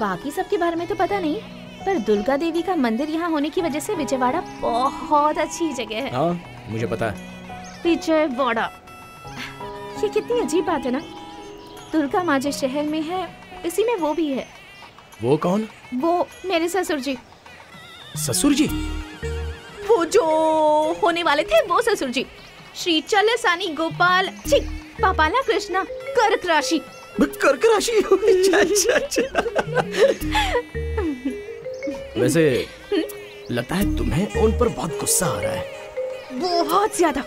बाकी सबके बारे में तो पता नहीं, पर दुर्गा देवी का मंदिर यहाँ होने की वजह से विजयवाड़ा बहुत अच्छी जगह है। हाँ, मुझे पता है। विजयवाड़ा, ये कितनी अजीब बात है ना, दुर्गा माँ जिस शहर में है इसी में वो भी है। वो कौन? वो मेरे ससुर जी। ससुर जी? वो जो होने वाले थे वो ससुर जी, श्री चल सानी गोपाल जी पापाला कृष्णा कर्क राशि। कर्क राशि? अच्छा। वैसे लगता है तुम्हें उन पर बहुत गुस्सा आ रहा है। बहुत ज्यादा,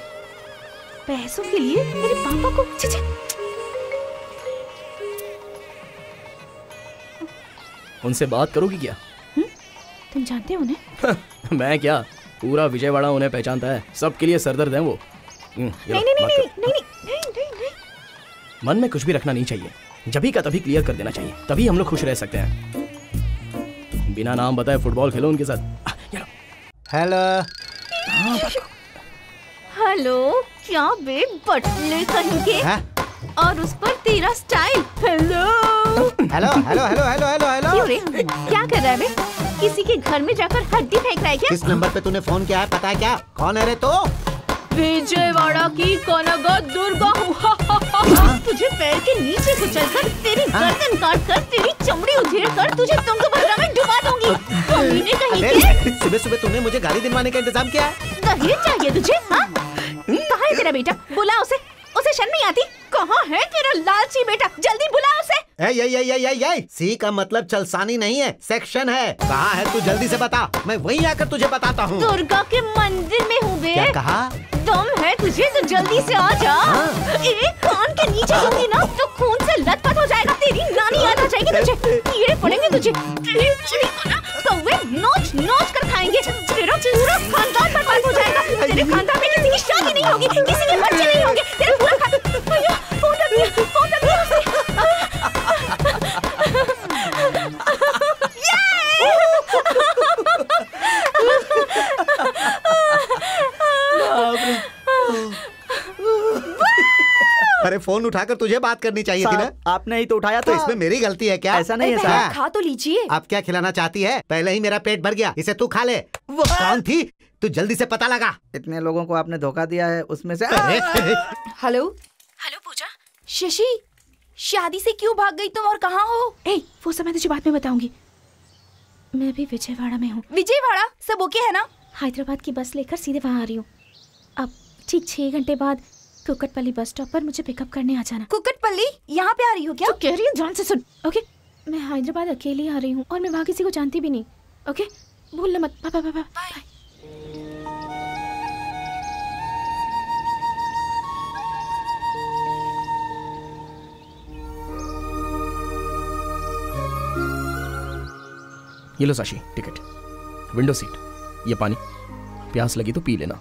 पैसों के लिए मेरे पापा को। उनसे बात करोगी क्या? तुम जानते हो उन्हें? मैं क्या, पूरा विजयवाड़ा उन्हें पहचानता है, सबके लिए सरदर्द हैं वो। नहीं। मन में कुछ भी रखना नहीं चाहिए, जभी का तभी क्लियर कर देना चाहिए, तभी हम लोग खुश रह सकते हैं। बिना नाम बताए फुटबॉल खेलो उनके साथ। हेलो। हेलो, क्या बे बटले कहेंगे और उस पर तेरा स्टाइल। हेलो। क्या कर रहा है बे? किसी के घर में जाकर हड्डी फेंक रहा है क्या? किस नंबर पे तूने फोन किया है पता है क्या? कौन है रे तो? विजयवाड़ा की कोनागो दुर्गा हूँ। तुझे पैर के नीचे कुचलकर, तेरी गर्दन काट कर, तेरी चमड़ी उधेड़ कर तुझे तुंगभद्रा में डुबा दूंगी। मम्मी ने कही कि सुबह सुबह तुमने मुझे गाली दिलवाने का इंतजाम किया है। दहेज चाहिए तुझे? कहाँ है तेरा बेटा? बुला उसे, उसे शर्म नहीं आती? कहाँ है तेरा लालची बेटा? जल्दी बुला उसे। ए, सी का मतलब चलसानी नहीं है, सेक्शन है। कहाँ है तू? जल्दी से बता, मैं वहीं आकर तुझे बताता हूँ। दुर्गा के मंदिर में हूँ बे। क्या कहा? दम है तुझे तो जल्दी से आ जा। ए, कान के नीचे होगी ना तो खून से लथपथ हो जाएगा। तेरी नानी याद आ जाएगी तुझे, कीड़े पड़ेंगे तुझे, कौवे नोच नोच कर खाएंगे, तेरा पूरा खानदान बर्बाद हो जाएगा। तेरे खानदान में किसी की शादी नहीं होगी, किसी के बच्चे नहीं होंगे, तेरा पूरा अरे फोन उठाकर तुझे बात करनी चाहिए थी ना। आपने ही तो उठाया था। तो इसमें मेरी गलती है क्या? ऐसा नहीं है साहब। खा तो लीजिए। आप क्या खिलाना चाहती है? पहले ही मेरा पेट भर गया, इसे तू खा ले। वो कौन थी? तू जल्दी से पता लगा। इतने लोगों को आपने धोखा दिया है उसमें से। हेलो पूजा। शशि, शादी से क्यों भाग गई तुम और कहाँ हो? ए, वो समय तुझे बाद में बताऊंगी। मैं भी विजयवाड़ा में हूँ। विजयवाड़ा? सब ओके है ना? हैदराबाद की बस लेकर सीधे वहाँ आ रही हूँ। अब ठीक 6 घंटे बाद कुकटपल्ली बस स्टॉप पर मुझे पिकअप करने आ जाना। कुकटपल्ली? यहाँ पे आ रही हो क्या? तो कह रही हूँ, ध्यान से सुन। ओके, मैं हैदराबाद अकेली आ रही हूँ और मैं वहाँ किसी को जानती भी नहीं। ओके, भूलना मत। बाय। ये लो साशी, टिकट, विंडो सीट। ये पानी, प्यास लगी तो पी लेना।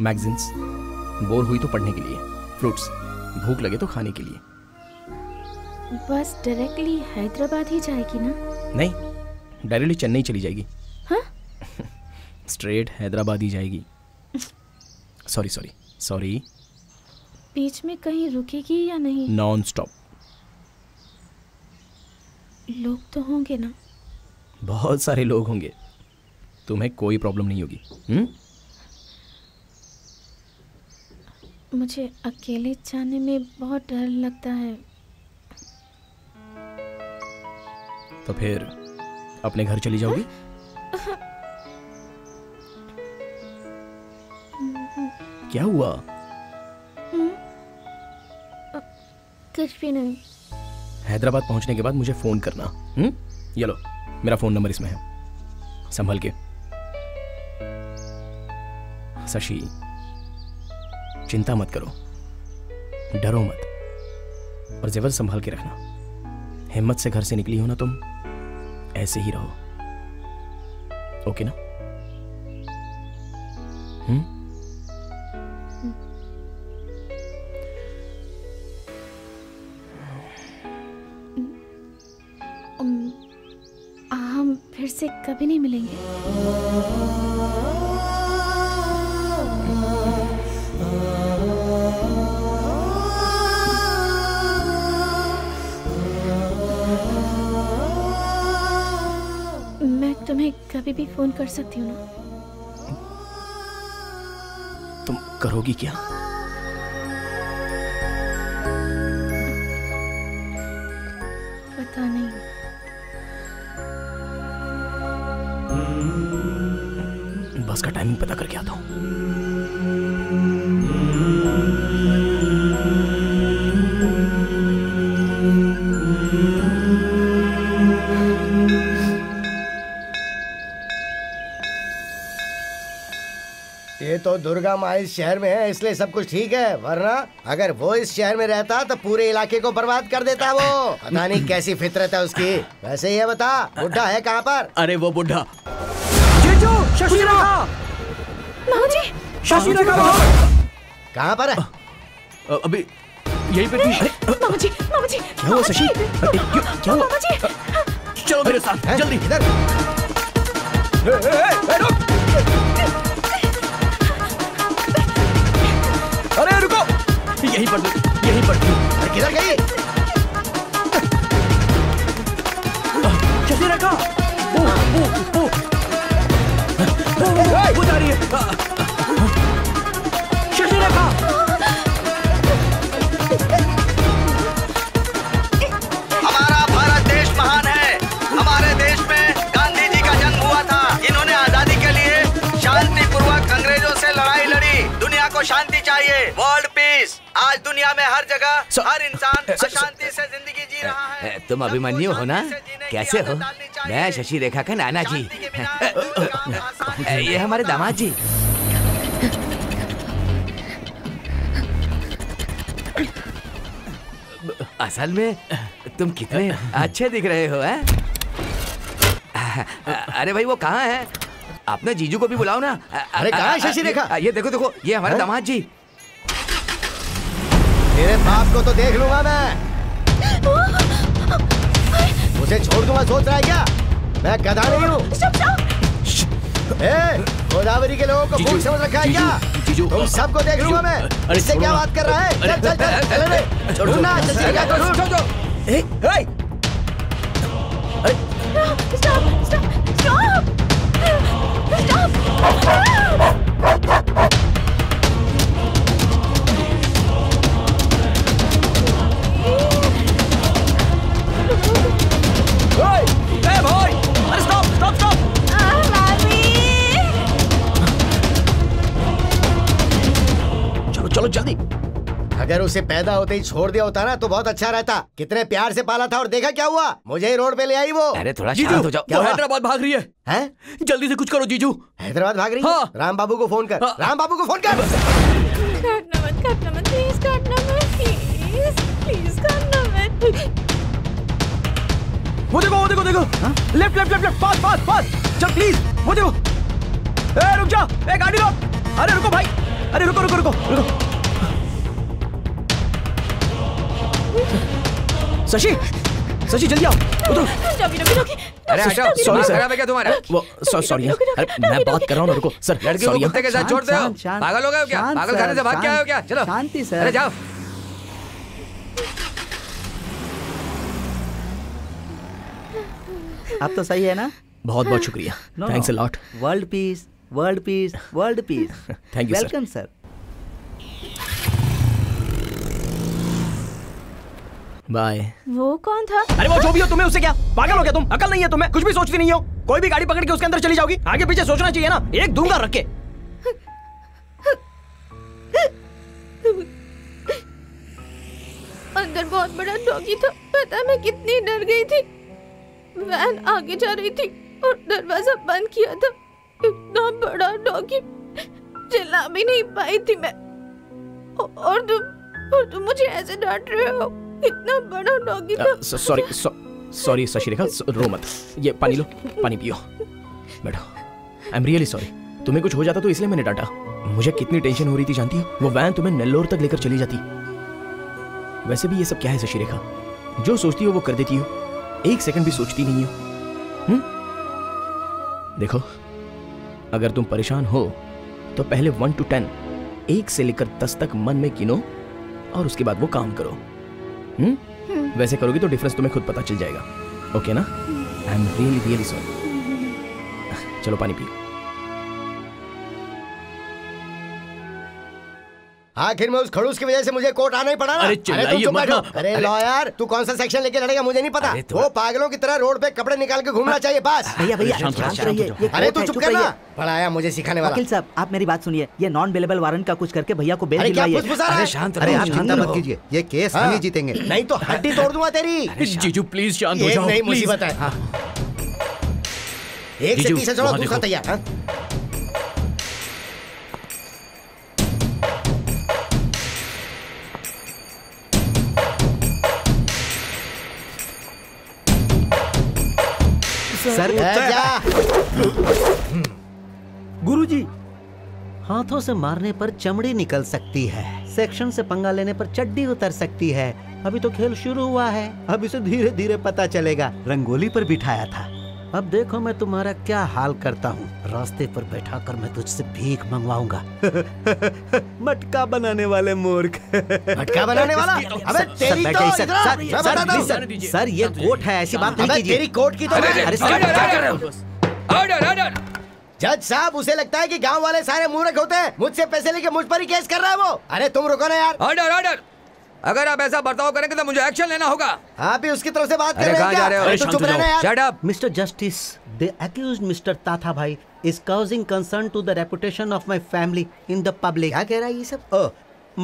मैगजीन्स, बोर हुई तो पढ़ने के लिए। फ्रूट्स, भूख लगे तो खाने के लिए। बस डायरेक्टली हैदराबाद ही जाएगी ना? नहीं, डायरेक्टली चेन्नई चली जाएगी। हाँ? स्ट्रेट हैदराबाद ही जाएगी। सॉरी। बीच में कहीं रुकेगी या नहीं? Non stop. लोग तो होंगे ना? बहुत सारे लोग होंगे, तुम्हें कोई प्रॉब्लम नहीं होगी। मुझे अकेले जाने में बहुत डर लगता है। तो फिर अपने घर चली जाओगी? क्या हुआ? कुछ भी नहीं। हैदराबाद पहुंचने के बाद मुझे फोन करना। ये लो, मेरा फोन नंबर इसमें है, संभल के। शशि, चिंता मत करो, डरो मत, और जेवर संभाल के रखना। हिम्मत से घर से निकली हो ना तुम, ऐसे ही रहो, ओके ना? से कभी नहीं मिलेंगे। तुम्हें कभी भी फोन कर सकती हूँ ना? तुम करोगी क्या? पता नहीं। बस का टाइमिंग पता करके आता हूँ। तो दुर्गा माँ इस शहर में है इसलिए सब कुछ ठीक है, वरना अगर वो इस शहर में रहता तो पूरे इलाके को बर्बाद कर देता। वो पता नहीं कैसी फितरत है उसकी। वैसे ये बता, बुढ़ा है कहाँ पर? अरे वो बुढ़ा जीजू शशीरा कहाँ पर है? अभी यही पे थी। क्या हुआ शशि? क्या हुआ? चलो मेरे साथ जल्दी इधर। अरे रुको, यहीं पर अरे किधर गई? शशि रखा वो जा रही है। शशि रखा हमारा भारत देश महान है। हमारे देश में गांधी जी का जन्म हुआ था। इन्होंने आजादी के लिए शांतिपूर्वक अंग्रेजों से लड़ाई लड़ी। दुनिया को शांति चाहिए, वर्ल्ड पीस। आज दुनिया में हर जगह हर इंसान शांति से जिंदगी जी रहा है। तुम अभिमन्यु हो ना? कैसे हो? मैं शशि रेखा का नाना जी। ये हमारे दामाद जी। असल में तुम कितने अच्छे दिख रहे हो। अरे भाई वो कहाँ है? आपने जीजू को भी बुलाओ ना। अरे कहाँ है शशि रेखा? ये देखो देखो, ये हमारे दामाद जी। तेरे बाप को तो देख लूंगा मैं। उसे छोड़ दूंगा सोच रहा है क्या? मैं गधा नहीं हूँ। गोदावरी के लोगों को भूख समझ रखा है क्या? तुम सबको देख लूंगा मैं। इससे क्या बात कर रहा है? चल चल चल। चलो जल्दी। अगर उसे पैदा होते ही छोड़ दिया होता ना तो बहुत अच्छा रहता। कितने प्यार से पाला था और देखा क्या हुआ? मुझे ही रोड पे ले आई वो। अरे थोड़ा शांत हो जाओ। वो हैदराबाद भाग रही है। हैं? जल्दी से कुछ करो जीजू। हैदराबाद भाग रही है। हाँ। राम बाबू को फोन कर। राम बाबू को फोन कर। वो देखो लेफ्ट पास चल प्लीज। वो देखो, रुक जा गाड़ी रोक। अरे रुको भाई, अरे रुको। शशि जल्दी आओ। अरे सॉरी सर, खराब है क्या तुम्हारा? वो सॉरी, मैं बात कर रहा हूँ। रुको सर, लड़की को कुत्ते के साथ छोड़ दे। पागल हो गए हो क्या? पागल खाने से भाग के आए हो क्या? चलो शांति सर। अरे जाओ। आप तो सही है ना? बहुत शुक्रिया। Thanks a lot. World peace. Thank you. Welcome sir. Bye. वो कौन था? अरे वो जो भी हो तुम्हें उससे क्या? पागल हो गया तुम? अकल नहीं है तुम्हें? कुछ भी सोचती नहीं हो? कोई भी गाड़ी पकड़ के उसके अंदर चली जाओगी? आगे पीछे सोचना चाहिए ना। एक दूंगा रख के। अंदर बहुत बड़ा डॉगी था। पता मैं कितनी डर गई थी। वैन आगे जा रही थी और दरवाजा बंद किया था। इतना बड़ा डॉगी, चिल्ला भी नहीं पाई थी मैं। और तुम मुझे ऐसे डांट रहे हो? इतना बड़ा डॉगी था। सॉरी शशि रेखा, रो मत। ये पानी लो, पानी पियो, बैठो। I am really sorry. तुम्हें कुछ हो जाता तो इसलिए मैंने डांटा। मुझे कितनी टेंशन हो रही थी जानती हो? वो वैन तुम्हें नेल्लोर तक लेकर चली जाती। वैसे भी ये सब क्या है शशि रेखा? जो सोचती हो वो कर देती हो, एक सेकंड भी सोचती नहीं हो। देखो, अगर तुम परेशान हो तो पहले 1 to 10, 1 से लेकर 10 तक मन में गिनो और उसके बाद वो काम करो। वैसे करोगी तो डिफरेंस तुम्हें खुद पता चल जाएगा। ओके ना? I am really really sorry. चलो पानी पियो। आखिर में उस खड़ूस की वजह से मुझे कोर्ट आना ही पड़ा ना। अरे लॉयर, तू कौन सा सेक्शन लेके लड़ेगा मुझे नहीं पता। वो पागलों की तरह रोड पे कपड़े निकाल के घूमना चाहिए पास। भैया, अरे तू चुप करना, पढ़ाया मुझे सिखाने वाला। वकील साहब, आप मेरी बात सुनिए, ये नॉन बेलेबल वारंट का कुछ करके भैया को बेल दिलाइए। शांत रहिए, आप चिंता मत कीजिए, ये केस हम ही जीतेंगे, नहीं तो हड्डी तोड़ दूंगा तेरी। जीजू प्लीज शांत हो जाओ, मुसीबत है। 1 से 30 चलो, दूसरा तैयार। गुरुजी, हाथों से मारने पर चमड़ी निकल सकती है, सेक्शन से पंगा लेने पर चड्डी उतर सकती है। अभी तो खेल शुरू हुआ है, अब इसे धीरे धीरे पता चलेगा। रंगोली पर बिठाया था, अब देखो मैं तुम्हारा क्या हाल करता हूँ। रास्ते पर बैठा कर मैं तुझसे भीख मंगवाऊंगा। मटका बनाने वाले मूर्ख। मटका बनाने वाला? अबे तेरी तो सर, ये कोर्ट है, ऐसी बात नहीं कीजिए। तेरी कोर्ट की तो ऑर्डर। जज साहब, उसे लगता है कि गांव वाले सारे मूर्ख होते हैं। मुझसे पैसे लेके मुझ पर ही केस कर रहा है वो। अरे तुम रुको ना यार। ऑर्डर ऑर्डर, अगर आप ऐसा बर्ताव करेंगे तो मुझे एक्शन लेना होगा। आप ही उसकी तरफ से बात कर रहे हैं। Mister justice, the accused mister Tatha भाई is causing concern to the reputation of my family in the public. क्या कह रहा है ये सब?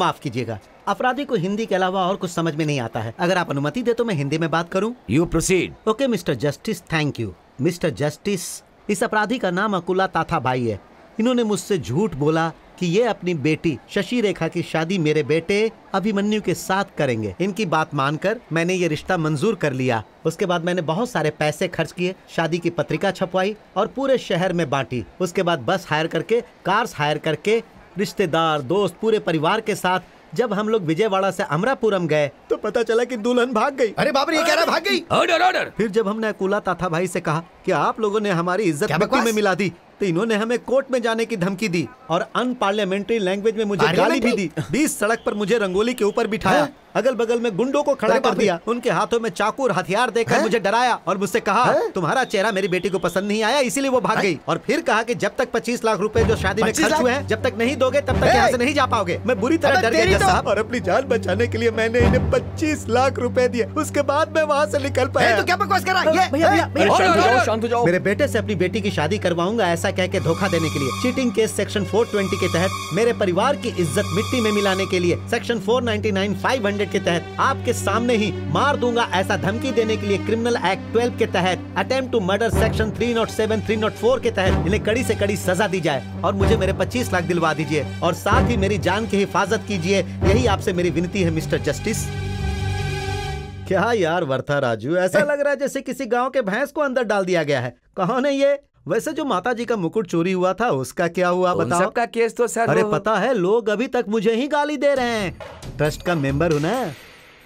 माफ कीजिएगा, अपराधी को हिंदी के अलावा और कुछ समझ में नहीं आता है। अगर आप अनुमति दे तो मैं हिंदी में बात करूँ। You proceed. Okay mister justice, thank you. Mister justice, इस अपराधी का नाम अकुला ताथा भाई है। इन्होंने मुझसे झूठ बोला कि ये अपनी बेटी शशि रेखा की शादी मेरे बेटे अभिमन्यु के साथ करेंगे। इनकी बात मानकर मैंने ये रिश्ता मंजूर कर लिया। उसके बाद मैंने बहुत सारे पैसे खर्च किए, शादी की पत्रिका छपवाई और पूरे शहर में बांटी। उसके बाद बस हायर करके, कार्स हायर करके, रिश्तेदार, दोस्त, पूरे परिवार के साथ जब हम लोग विजयवाड़ा से अमरापुरम गए तो पता चला कि दुल्हन भाग गई। अरे बाप रे, ये कह रहा भाग गई। Order order. फिर जब हमने अकुला ताथा भाई से कहा कि आप लोगों ने हमारी इज्जत मिट्टी में मिला दी तो इन्होंने हमें कोर्ट में जाने की धमकी दी और अनपार्लियामेंट्री लैंग्वेज में मुझे गाली भी दी। 20 सड़क पर मुझे रंगोली के ऊपर बिठाया, अगल बगल में गुंडों को खड़ा कर दिया, उनके हाथों में चाकू और हथियार देकर मुझे डराया और मुझसे कहा तुम्हारा चेहरा मेरी बेटी को पसंद नहीं आया इसीलिए वो भाग गई। और फिर कहा कि जब तक 25 लाख रुपए जो शादी में खर्च हुए हैं जब तक नहीं दोगे तब तक यहाँ से नहीं जा पाओगे। मैं बुरी तरह डर गया साहब और अपनी जान बचाने के लिए मैंने इन्हें 25 लाख रुपए दिए। उसके बाद मैं वहाँ से निकल पाया। तो क्या बकवास कर रहा है? मेरे बेटे से अपनी बेटी की शादी करवाऊंगा ऐसा कह के धोखा देने के लिए, चीटिंग केस सेक्शन 420 के तहत मेरे परिवार की इज्जत मिट्टी में मिलाने के लिए, सेक्शन 499 500 के तहत आपके सामने ही मार दूंगा ऐसा धमकी देने के लिए, क्रिमिनल एक्ट 12 के तहत अटेम्प्ट टू मर्डर सेक्शन 307 304 के तहत इन्हें कड़ी से कड़ी सजा दी जाए और मुझे मेरे 25 लाख दिलवा दीजिए और साथ ही मेरी जान की हिफाजत कीजिए। यही आपसे मेरी विनती है मिस्टर जस्टिस। क्या यार वर्था राजू, ऐसा लग रहा है जैसे किसी गाँव के भैंस को अंदर डाल दिया गया है। कौन है ये? वैसे जो माता जी का मुकुट चोरी हुआ था उसका क्या हुआ बताओ? उन सबका केस तो सर, अरे पता है लोग अभी तक मुझे ही गाली दे रहे हैं। ट्रस्ट का मेंबर हूं ना।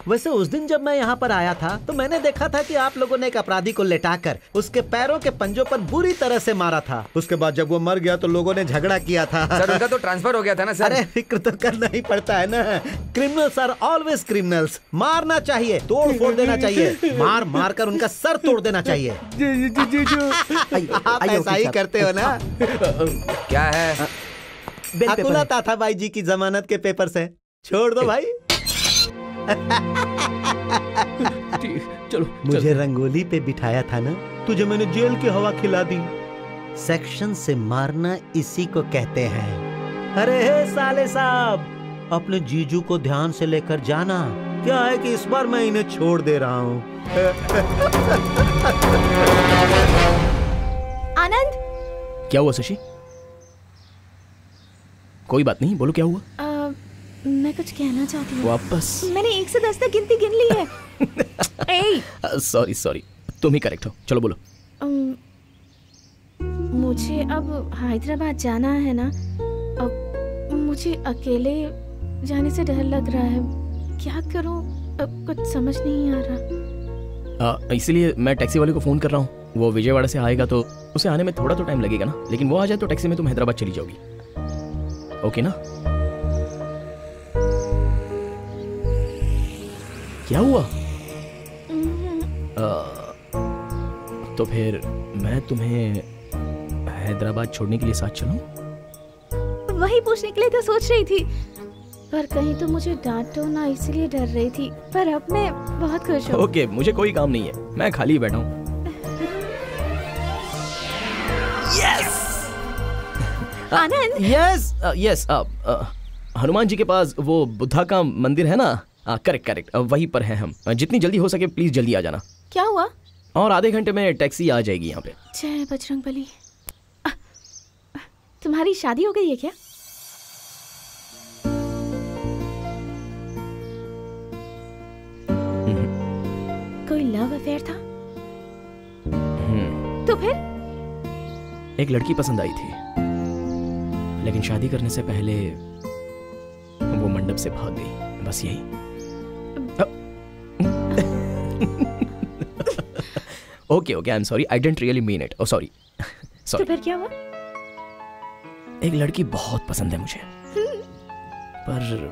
वैसे उस दिन जब मैं यहाँ पर आया था तो मैंने देखा था कि आप लोगों ने एक अपराधी को लेटाकर उसके पैरों के पंजों पर बुरी तरह से मारा था। उसके बाद जब वो मर गया तो लोगों ने झगड़ा किया था। सर उनका तो ट्रांसफर हो गया था ना सर। अरे फिक्र तो करना ही पड़ता है ना। Criminals are always criminals. मारना चाहिए, तोड़ फोड़ देना चाहिए, मार मार कर उनका सर तोड़ देना चाहिए। आप ऐसा ही करते हो ना? क्या है? अकुला ताथा भाई जी की जमानत के पेपर से छोड़ दो भाई। चलो, मुझे रंगोली पे बिठाया था ना, तुझे मैंने जेल की हवा खिला दी। सेक्शन से मारना इसी को कहते हैं। अरे साले साहब, अपने जीजू को ध्यान से लेकर जाना। क्या है कि इस बार मैं इन्हें छोड़ दे रहा हूँ। आनंद, क्या हुआ शशि? कोई बात नहीं, बोलो क्या हुआ। मैं कुछ कहना चाहती हूँ। वापस मैंने 1 से 10 तक गिनती गिन ली है। सॉरी सॉरी, तुम ही करेक्ट हो। चलो बोलो। मुझे अब हैदराबाद जाना है ना। अब मुझे अकेले जाने से डर लग रहा है, क्या करूँ अब कुछ समझ नहीं आ रहा। इसलिए मैं टैक्सी वाले को फोन कर रहा हूँ, वो विजयवाड़ा से आएगा तो उसे आने में थोड़ा तो टाइम लगेगा ना, लेकिन वो आ जाए तो टैक्सी में तुम हैदराबाद चली जाओगी, ओके ना? क्या हुआ? तो फिर मैं तुम्हें हैदराबाद छोड़ने के लिए साथ चलूं? वही पूछने के लिए तो सोच रही थी, पर कहीं तो मुझे डांटो ना इसलिए डर रही थी, पर अब मैं बहुत खुश हूँ। ओके, मुझे कोई काम नहीं है, मैं खाली बैठा हूँ। आनंद। यस, हनुमान जी के पास वो बुद्धा का मंदिर है ना? करेक्ट, वहीं पर हैं हम। जितनी जल्दी हो सके प्लीज जल्दी आ जाना। क्या हुआ? और आधे घंटे में टैक्सी आ जाएगी यहाँ पे। जय बजरंगबली। तुम्हारी शादी हो गई है क्या? कोई लव अफेयर था? तो फिर एक लड़की पसंद आई थी, लेकिन शादी करने से पहले वो मंडप से भाग गई, बस यही। Okay, I am sorry, I didn't really mean it. Oh sorry. तो फिर क्या हुआ? एक लड़की बहुत पसंद है मुझे, पर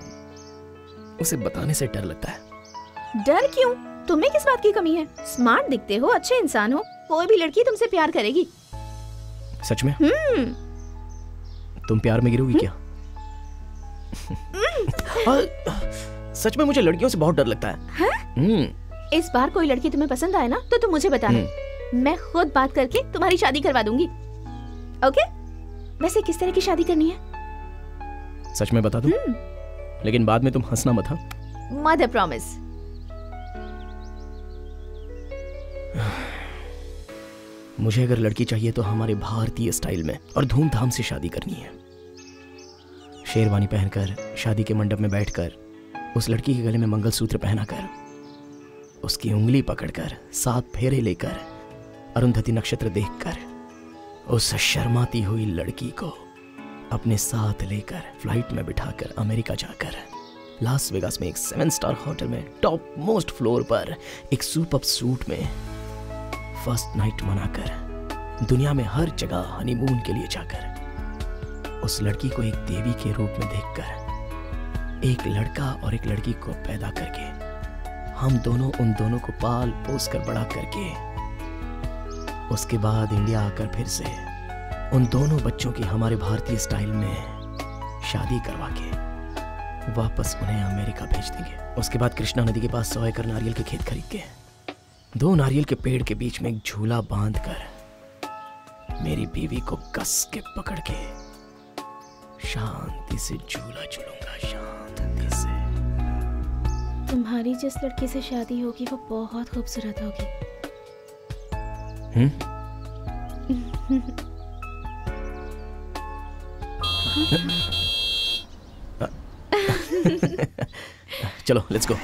उसे बताने से डर लगता है। डर क्यों? तुम्हें किस बात की कमी है? स्मार्ट दिखते हो, अच्छे इंसान हो, कोई भी लड़की तुमसे प्यार करेगी। सच में? तुम प्यार में गिरोगी क्या? सच में मुझे लड़कियों से बहुत डर लगता है। इस बार कोई लड़की तुम्हें पसंद आए ना तो तुम मुझे बता दो, मैं खुद बात करके तुम्हारी शादी करवा दूंगी, ओके? वैसे किस तरह की शादी करनी है? सच में बता दो, लेकिन बाद में तुम हंसना मत। Mother promise. मुझे अगर लड़की चाहिए तो हमारे भारतीय स्टाइल में और धूमधाम से शादी करनी है। शेरवानी पहनकर, शादी के मंडप में बैठकर, उस लड़की के गले में मंगलसूत्र पहनाकर, उसकी उंगली पकड़कर, 7 फेरे लेकर, अरुंधति नक्षत्र देखकर, उस शर्माती हुई लड़की को अपने साथ लेकर फ्लाइट में बिठाकर अमेरिका जाकर लास वेगास में एक 7 स्टार होटल में टॉप मोस्ट फ्लोर पर एक सुपर्ब सूट में फर्स्ट नाइट मनाकर दुनिया में हर जगह हनीमून के लिए जाकर उस लड़की को एक देवी के रूप में देखकर एक लड़का और एक लड़की को पैदा करके हम दोनों उन दोनों को पाल पोस कर बड़ा करके उसके बाद इंडिया आकर फिर से उन दोनों बच्चों की हमारे भारतीय स्टाइल में शादी करवा के वापस उन्हें अमेरिका भेज देंगे। उसके बाद कृष्णा नदी के पास 100 एकड़ नारियल के खेत खरीद के 2 नारियल के पेड़ के बीच में एक झूला बांधकर मेरी बीवी को कस के पकड़ के शांति से झूला झूलूंगा, शांति से। तुम्हारी जिस लड़की से शादी होगी वो बहुत खूबसूरत होगी। चलो लेट्स गो।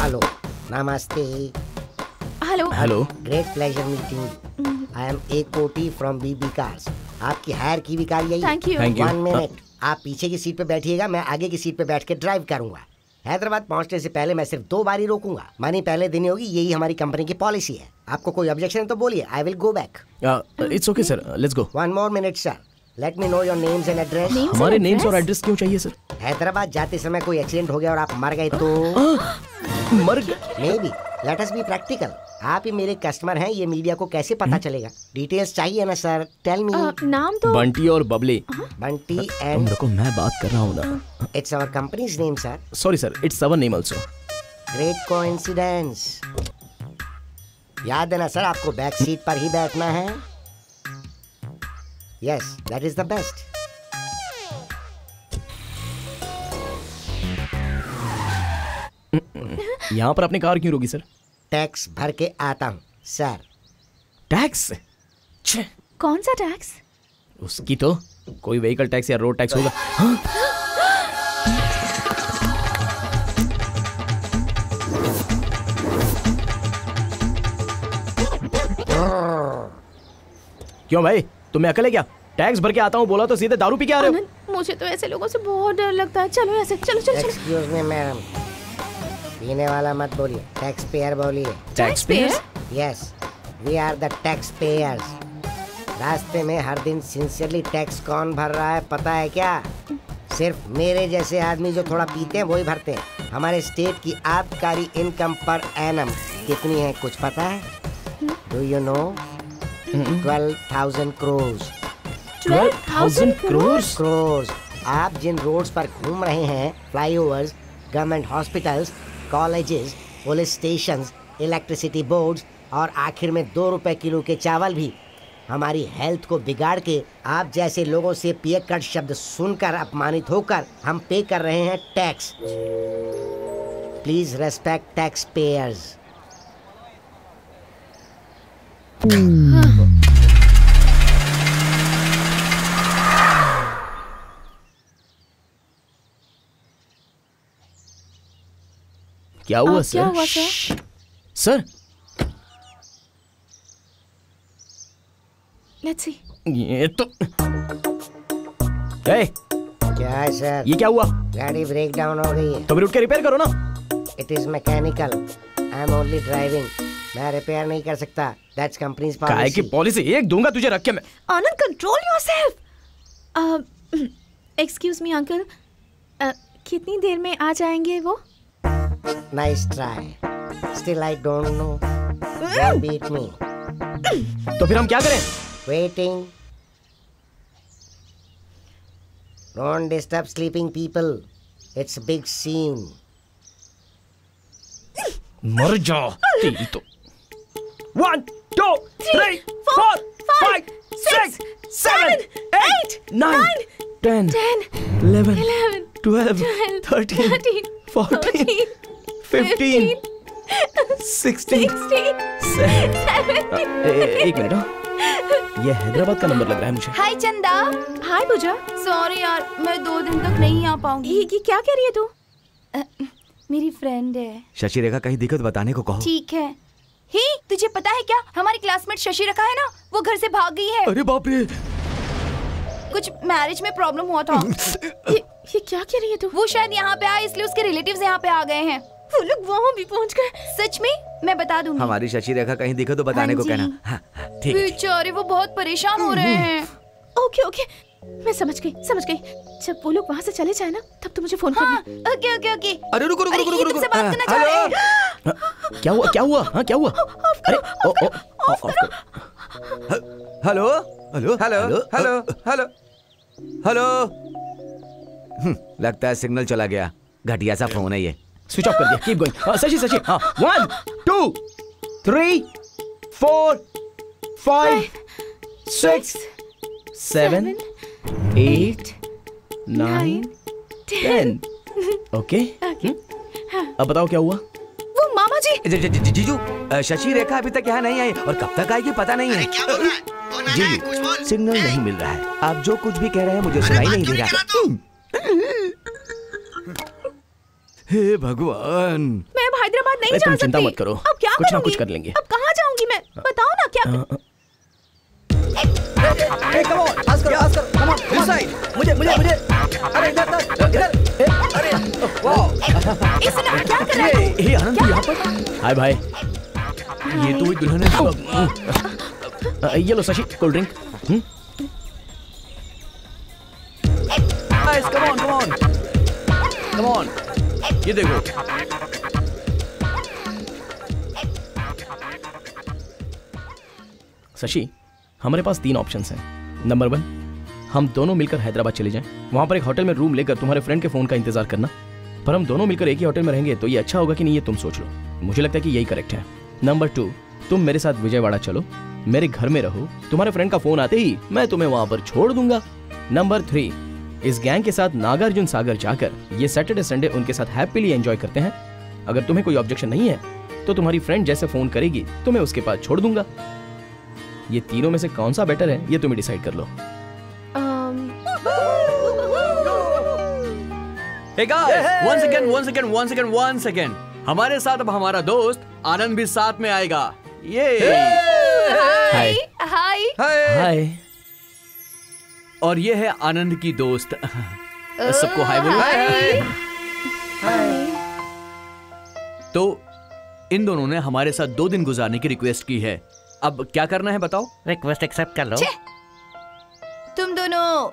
हेलो, नमस्ते। Hello, great pleasure meeting. I am A.Koti from BB cars. आपकी हायर की भी कार यही। Thank you. 1 मिनट, आप पीछे की सीट पे बैठिएगा, मैं आगे की सीट पे बैठ के ड्राइव करूंगा। हैदराबाद पहुंचने से पहले मैं सिर्फ 2 बारी रोकूंगा, मानी पहले दिन होगी, यही हमारी कंपनी की पॉलिसी है। आपको कोई ऑब्जेक्शन है तो बोलिए, I will go back. It's okay sir, let's go. 1 more minute sir, let me know your names and address. हमारे नेम्स और एड्रेस क्यों चाहिए सर? हैदराबाद जाते समय कोई एक्सीडेंट हो गया और आप मर गए तो? मर गए? Maybe. Let us be practical, आप ही मेरे कस्टमर हैं, ये मीडिया को कैसे पता चलेगा? डिटेल्स चाहिए ना सर, टेल मी। नाम तो बंटी और बबली। बंटी एंड देखो, मैं बात कर रहा हूँ ना। It's our company's name sir. Sorry sir, it's our name also. Great coincidence. याद है ना सर, आपको बैक सीट पर ही बैठना है। Yes, that is the best. यहाँ पर अपनी कार क्यों रोकी सर? टैक्स भर के आता हूँ सर। टैक्स? कौन सा टैक्स? उसकी तो कोई व्हीकल टैक्स या रोड टैक्स होगा। क्यों भाई, तुम्हें अकल है क्या? टैक्स भर के आता हूँ बोला तो सीधे दारू पी के आ रहे हो। मुझे तो ऐसे लोगों से बहुत डर लगता है। चलो ऐसे चलो चलो। एक्सक्यूज मी मैडम, पीने वाला मत बोलिए, टैक्स पेयर बोलिए। Tax payer? Yes, we are the tax payers. रास्ते में हर दिन सिंसियरली टैक्स कौन भर रहा है पता है क्या? सिर्फ मेरे जैसे आदमी जो थोड़ा पीते हैं वही भरते हैं। हमारे स्टेट की आबकारी इनकम पर एनम कितनी है कुछ पता है? Do you know? 12,000 crore. 12,000 crore. आप जिन रोड्स पर घूम रहे हैं, flyovers, government hospitals, colleges, police stations, electricity boards और आखिर में 2 रुपए किलो के चावल भी हमारी हेल्थ को बिगाड़ के आप जैसे लोगों से पियक्कड़ शब्द सुनकर अपमानित होकर हम पे कर रहे हैं tax. Please respect tax payers. क्या हुआ सर? क्या हुआ सर? Sir Let's see. ये तो क्या है सर? ये क्या हुआ? गाड़ी ब्रेक डाउन हो गई है। तो रुक के रिपेयर करो ना। It is mechanical, I am only driving. मैं रिपेयर नहीं कर सकता। That's company's policy. काहे की पॉलिसी? एक दूंगा तुझे रख के मैं। Anand control yourself. Excuse me uncle, कितनी देर में आ जाएंगे वो? Nice try, still I don't know. Don't beat me. तो फिर हम क्या करें? Waiting. Don't disturb sleeping people. It's a big scene. मर जाओ तेरी तो। 1, 2, 3, 4, 5, 6, 7, 8, 9, 10, 11, 12, 13, 14, 15, 16, 17, 1 मिनट। ये हैदराबाद का नंबर लग रहा है मुझे। हाय चंदा। हाय पूजा। सॉरी यार, मैं 2 दिन तक नहीं आ पाऊंगी। ये क्या कह रही है तू? मेरी फ्रेंड है शशि रेखा, कहीं दिक्कत बताने को कहो। ठीक है। ही तुझे पता है क्या, हमारी क्लासमेट शशि रेखा है ना, वो घर से भाग गई है। अरे बाप रे, कुछ मैरिज में प्रॉब्लम हुआ था। ये क्या कह रही है तू? वो शायद यहाँ पे आए इसलिए उसके रिलेटिव्स यहाँ पे आ गए हैं। वो लोग वहाँ भी पहुँच गए। सच में? मैं बता दूंगी। हमारी शशि रेखा कहीं दिखो तो बताने को कहना। हाँ, ठीक। बेचारे वो बहुत परेशान हो रहे हैं। ओके ओके, मैं समझ गई समझ गई। जब वो लोग वहाँ से चले जाए ना तब तो मुझे फोन करना। Okay okay okay. अरे रुको रुको रुको रुको, बात करना चाह रहे हैं। क्या हुआ क्या हुआ? हाँ क्या हुआ? Hello hello hello hello hello hello. लगता है सिग्नल चला गया। घटिया सा फोन है ये। स्विच ऑफ कर दिया। Keep going. सची सची। हाँ 1, 2, 3, 4, 5, 6, 7, 8, 9, 10। ओके, अब बताओ क्या हुआ? वो मामा जी। जीजू, शशि रेखा अभी तक यहाँ नहीं आई और कब तक आएगी पता नहीं है। जीजू सिग्नल नहीं मिल रहा है। आप जो कुछ भी कह रहे हैं मुझे सुनाई नहीं दे रहा। हे भगवान, मैं हैदराबाद नहीं जा सकती। चिंता मत करो, अब क्या कुछ ना कुछ कर लेंगे। अब कहाँ जाऊंगी मैं? बताओ ना क्या। कम ऑन, पास करो पास करो। कम ऑन इस साइड। मुझे अरे इधर। अरे वाह, इसने क्या कर रहा है? ये आनंद यहाँ पर। हाय भाई, ये तो ही दुल्हन है। ये लो Shashi, cold drink. Guys come on come on come on. ये देखो, शशि हमारे पास 3 ऑप्शंस हैं। नंबर 1, हम दोनों मिलकर हैदराबाद चले जाएं। वहां पर एक होटल में रूम लेकर तुम्हारे फ्रेंड के फोन का इंतजार करना। पर हम दोनों मिलकर एक ही होटल में रहेंगे तो ये अच्छा होगा कि नहीं, ये तुम सोच लो। मुझे लगता है कि यही करेक्ट है। नंबर 2, तुम मेरे साथ विजयवाड़ा चलो, मेरे घर में रहो। तुम्हारे फ्रेंड का फोन आते ही मैं तुम्हें वहां पर छोड़ दूंगा। नंबर 3, इस गैंग के साथ नागार्जुन सागर जाकर ये सैटरडे संडे उनके साथ हैप्पीली एंजॉय करते हैं। अगर तुम्हें कोई ऑब्जेक्शन नहीं है तो तुम्हारी फ्रेंड जैसे फोन करेगी तो मैं उसके पास छोड़ दूंगा। ये तीनों में से कौन सा बेटर है ये तुम्हें डिसाइड कर लो। Hey guys, once again, हमारे साथ अब हमारा दोस्त आनंद भी साथ में आएगा। ये हाय हाय हाय। और ये है आनंद की दोस्त। सबको हाय बोलो। हाय। तो इन दोनों ने हमारे साथ 2 दिन गुजारने की रिक्वेस्ट की है। अब क्या करना है बताओ? रिक्वेस्ट एक्सेप्ट कर लो। तुम दोनों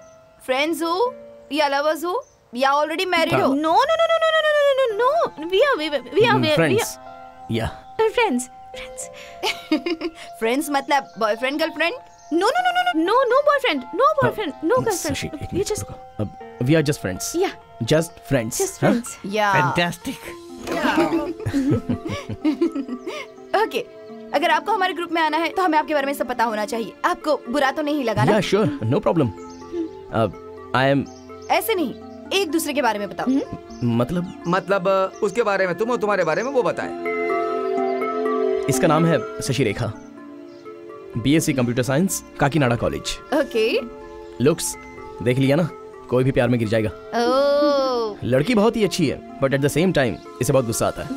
फ्रेंड्स हो या लवर्स हो या ऑलरेडी मैरिड हो? No no no no no no no no, we are friends. या फ्रेंड्स फ्रेंड्स फ्रेंड्स मतलब boyfriend girlfriend? No no no no no no no boyfriend, no boyfriend, no girlfriend. Sashi, we just we are just friends. Yeah. Just friends. Just friends. Huh? Yeah. Fantastic. Yeah. Okay. अगर आपको हमारे group में आना है तो हमें आपके बारे में सब पता होना चाहिए। आपको बुरा तो नहीं लगा ना? Yeah sure, no problem. I am. ऐसे नहीं, एक दूसरे के बारे में बताओ। मतलब उसके बारे में तुम और तुम्हारे बारे में वो बताए। इसका नाम है Shashi Rekha. BSc computer science Kakinada college. Okay. Looks देख लिया ना, कोई भी प्यार में गिर जाएगा। ओह। लड़की बहुत ही अच्छी है but at the same time इसे बहुत गुस्सा आता है।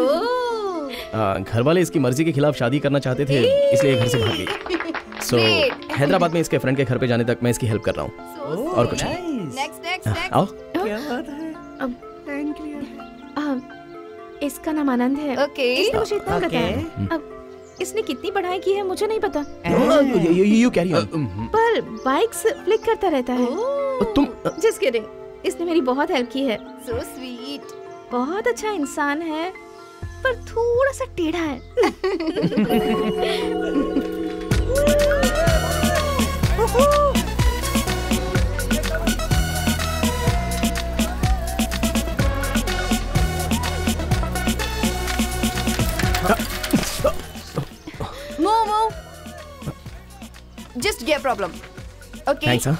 ओह। घर वाले इसकी मर्जी के खिलाफ शादी करना चाहते थे इसलिए घर से भाग गई। सो हैदराबाद में इसके फ्रेंड के घर पे जाने तक मैं इसकी हेल्प कर रहा हूँ और कुछ नहीं। आओ। क्या बात है। इसका नाम आनंद है। ओके। इसने कितनी बढ़ाई की है मुझे नहीं पता। You carry on. पर बाइक से फ्लिक करता रहता है। तुम जस्ट किडिंग, इसने मेरी बहुत हेल्प की है। So sweet. बहुत अच्छा इंसान है पर थोड़ा सा टेढ़ा है। Just get problem. Okay. Thanks, huh?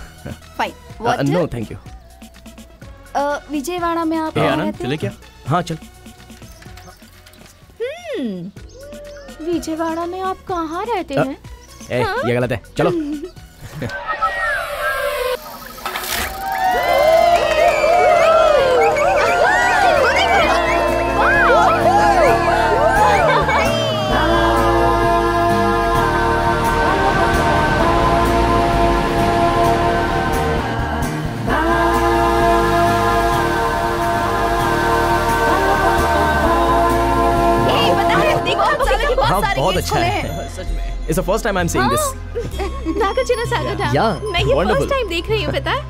Fine. What? No, thank you. Vijayawada में आप आनंद चले क्या? हाँ चल। विजयवाड़ा में आप कहाँ रहते हैं? ये गलत है। चलो। बहुत अच्छा है सच में। It's the first time I'm seeing this. Nagarjuna Sagar था। Yeah, मैं ये फर्स्ट टाइम देख रही हूँ पता है?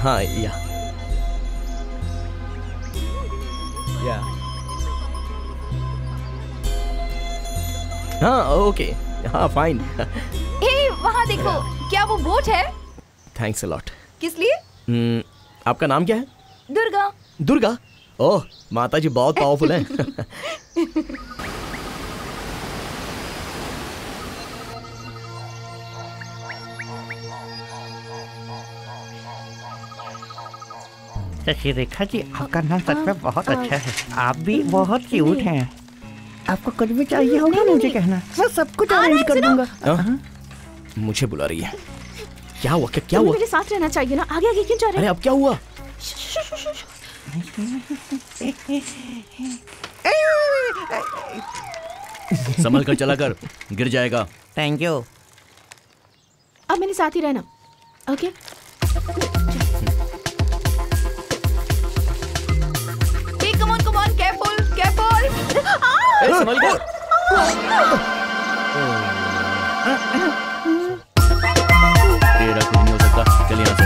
हाँ या। हाँ ओके हाँ फाइन। ए वहाँ देखो क्या वो बोट है? Thanks a lot. किस लिए? आपका नाम क्या है? दुर्गा। दुर्गा? ओह माता जी बहुत पावरफुल हैं। शशि रेखा जी आपका नाम सच में बहुत अच्छा है। आप भी बहुत क्यूट हैं। आपको कुछ भी चाहिए होगा मुझे कहना, मैं सब कुछ अरेंज कर दूंगा। मुझे बुला रही है। क्या हुआ? क्या हुआ? मेरे साथ रहना चाहिए ना। आगे आगे क्यों जा रहे हैं? अब क्या हुआ? संभल कर चला कर, गिर जाएगा। Thank you. अब मेरे साथ ही रहना ओके? तेरा कुछ नहीं हो सकता। चलिए यहाँ से।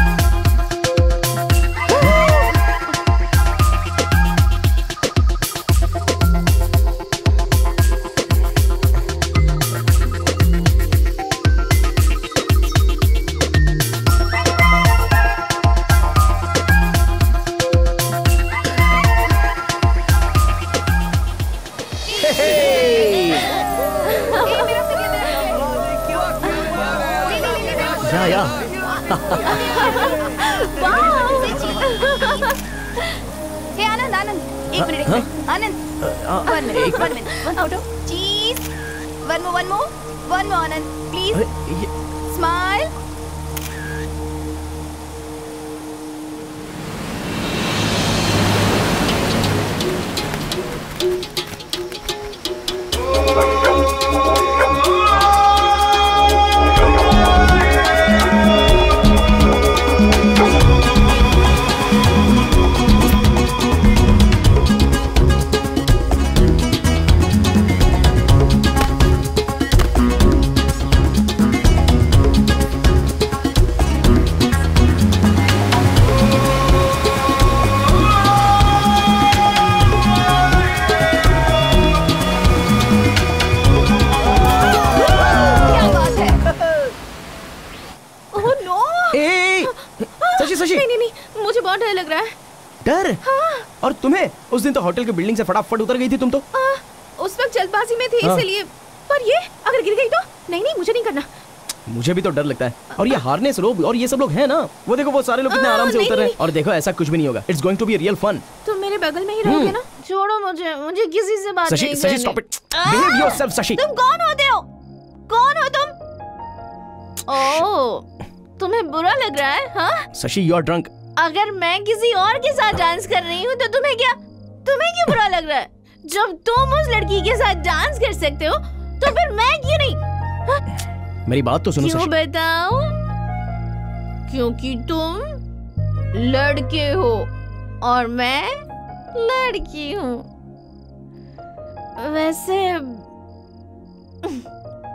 शशि शशि नहीं नहीं मुझे बहुत डर लग रहा है। डर? हाँ। और तुम्हें उस दिन तो होटल के बिल्डिंग से फटाफट उतर गई थी तुम तो। उस वक्त जल्दबाजी में थी इसलिए, पर ये अगर गिर गई तो। नहीं नहीं मुझे नहीं करना। मुझे भी तो डर लगता है। और ये हार्नेस रोब और ये सब लोग हैं ना, वो देखो वो सारे लोग कितने आराम से उतर रहे हैं। और देखो ऐसा कुछ भी नहीं होगा, it's going to be real fun. तुम मेरे बगल में ही रहोगे ना? छोड़ो मुझे, मुझे किसी से बात नहीं करनी। Shashi stop it, behave yourself Shashi. तुम कौन होते हो? कौन हो तुम? ओह तुम्हें बुरा लग रहा है? हां शशि यू आर ड्रंक। अगर मैं किसी और के साथ डांस कर रही हूँ तो तुम्हें क्यों बुरा लग रहा है? जब तुम उस लड़की के साथ डांस कर सकते हो तो फिर मैं क्यों नहीं? मेरी बात तो सुनो। क्यों बताऊं? क्योंकि तुम लड़के हो और मैं लड़की हूं। वैसे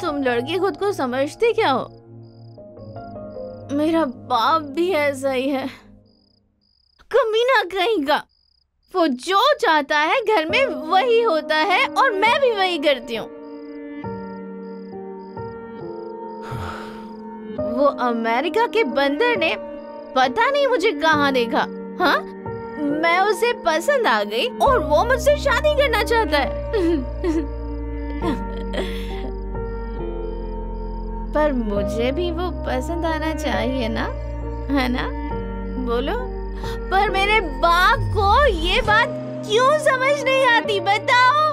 तुम लड़के खुद को समझते क्या हो? मेरा बाप भी ऐसा ही है, कमीना कहीं का। वो जो चाहता है घर में वही होता है और मैं भी वही करती हूँ। वो अमेरिका के बंदर ने पता नहीं मुझे कहाँ देखा। हाँ मैं उसे पसंद आ गई और वो मुझसे शादी करना चाहता है। पर मुझे भी वो पसंद आना चाहिए ना, है ना? बोलो। पर मेरे बाप को ये बात क्यों समझ नहीं आती बताओ?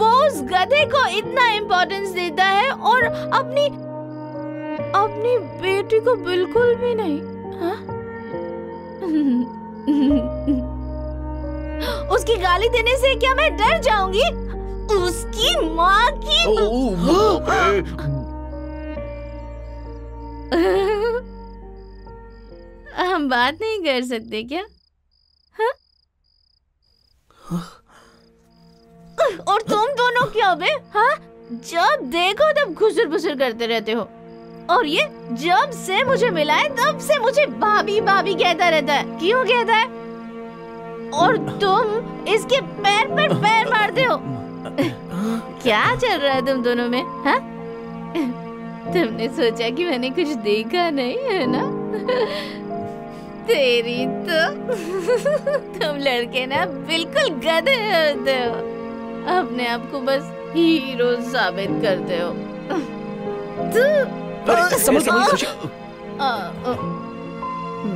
वो उस गधे को इतना इम्पोर्टेंस देता है और अपनी बेटी को बिल्कुल भी नहीं। हाँ? उसकी गाली देने से क्या मैं डर जाऊंगी? उसकी माँ की हम बात नहीं कर सकते क्या? हाँ? और तुम दोनों क्या बे? हाँ? जब देखो तब घुसर घुसर करते रहते हो। और ये जब से मुझे मिला है तब से मुझे भाभी भाभी कहता रहता है। क्यों कहता है? और तुम इसके पैर पर पैर मारते हो। क्या चल रहा है तुम दोनों में? हाँ? तुमने सोचा कि मैंने कुछ देखा नहीं है ना? तेरी तो तुम लड़के ना बिल्कुल गधे होते हो, अपने आप को बस हीरो साबित करते हो।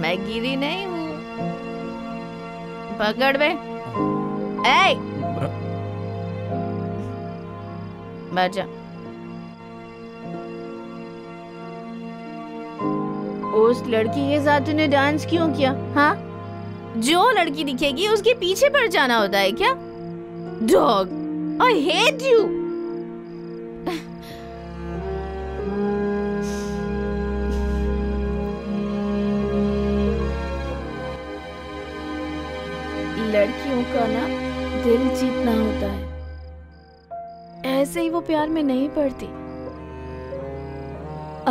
मैं गिरी नहीं हूँ, पकड़ बे। ऐ बजा उस लड़की के साथ तूने डांस क्यों किया? हाँ जो लड़की दिखेगी उसके पीछे पड़ जाना होता है क्या? Dog I hate you. लड़कियों का ना दिल जीतना होता है, ऐसे ही वो प्यार में नहीं पड़ती।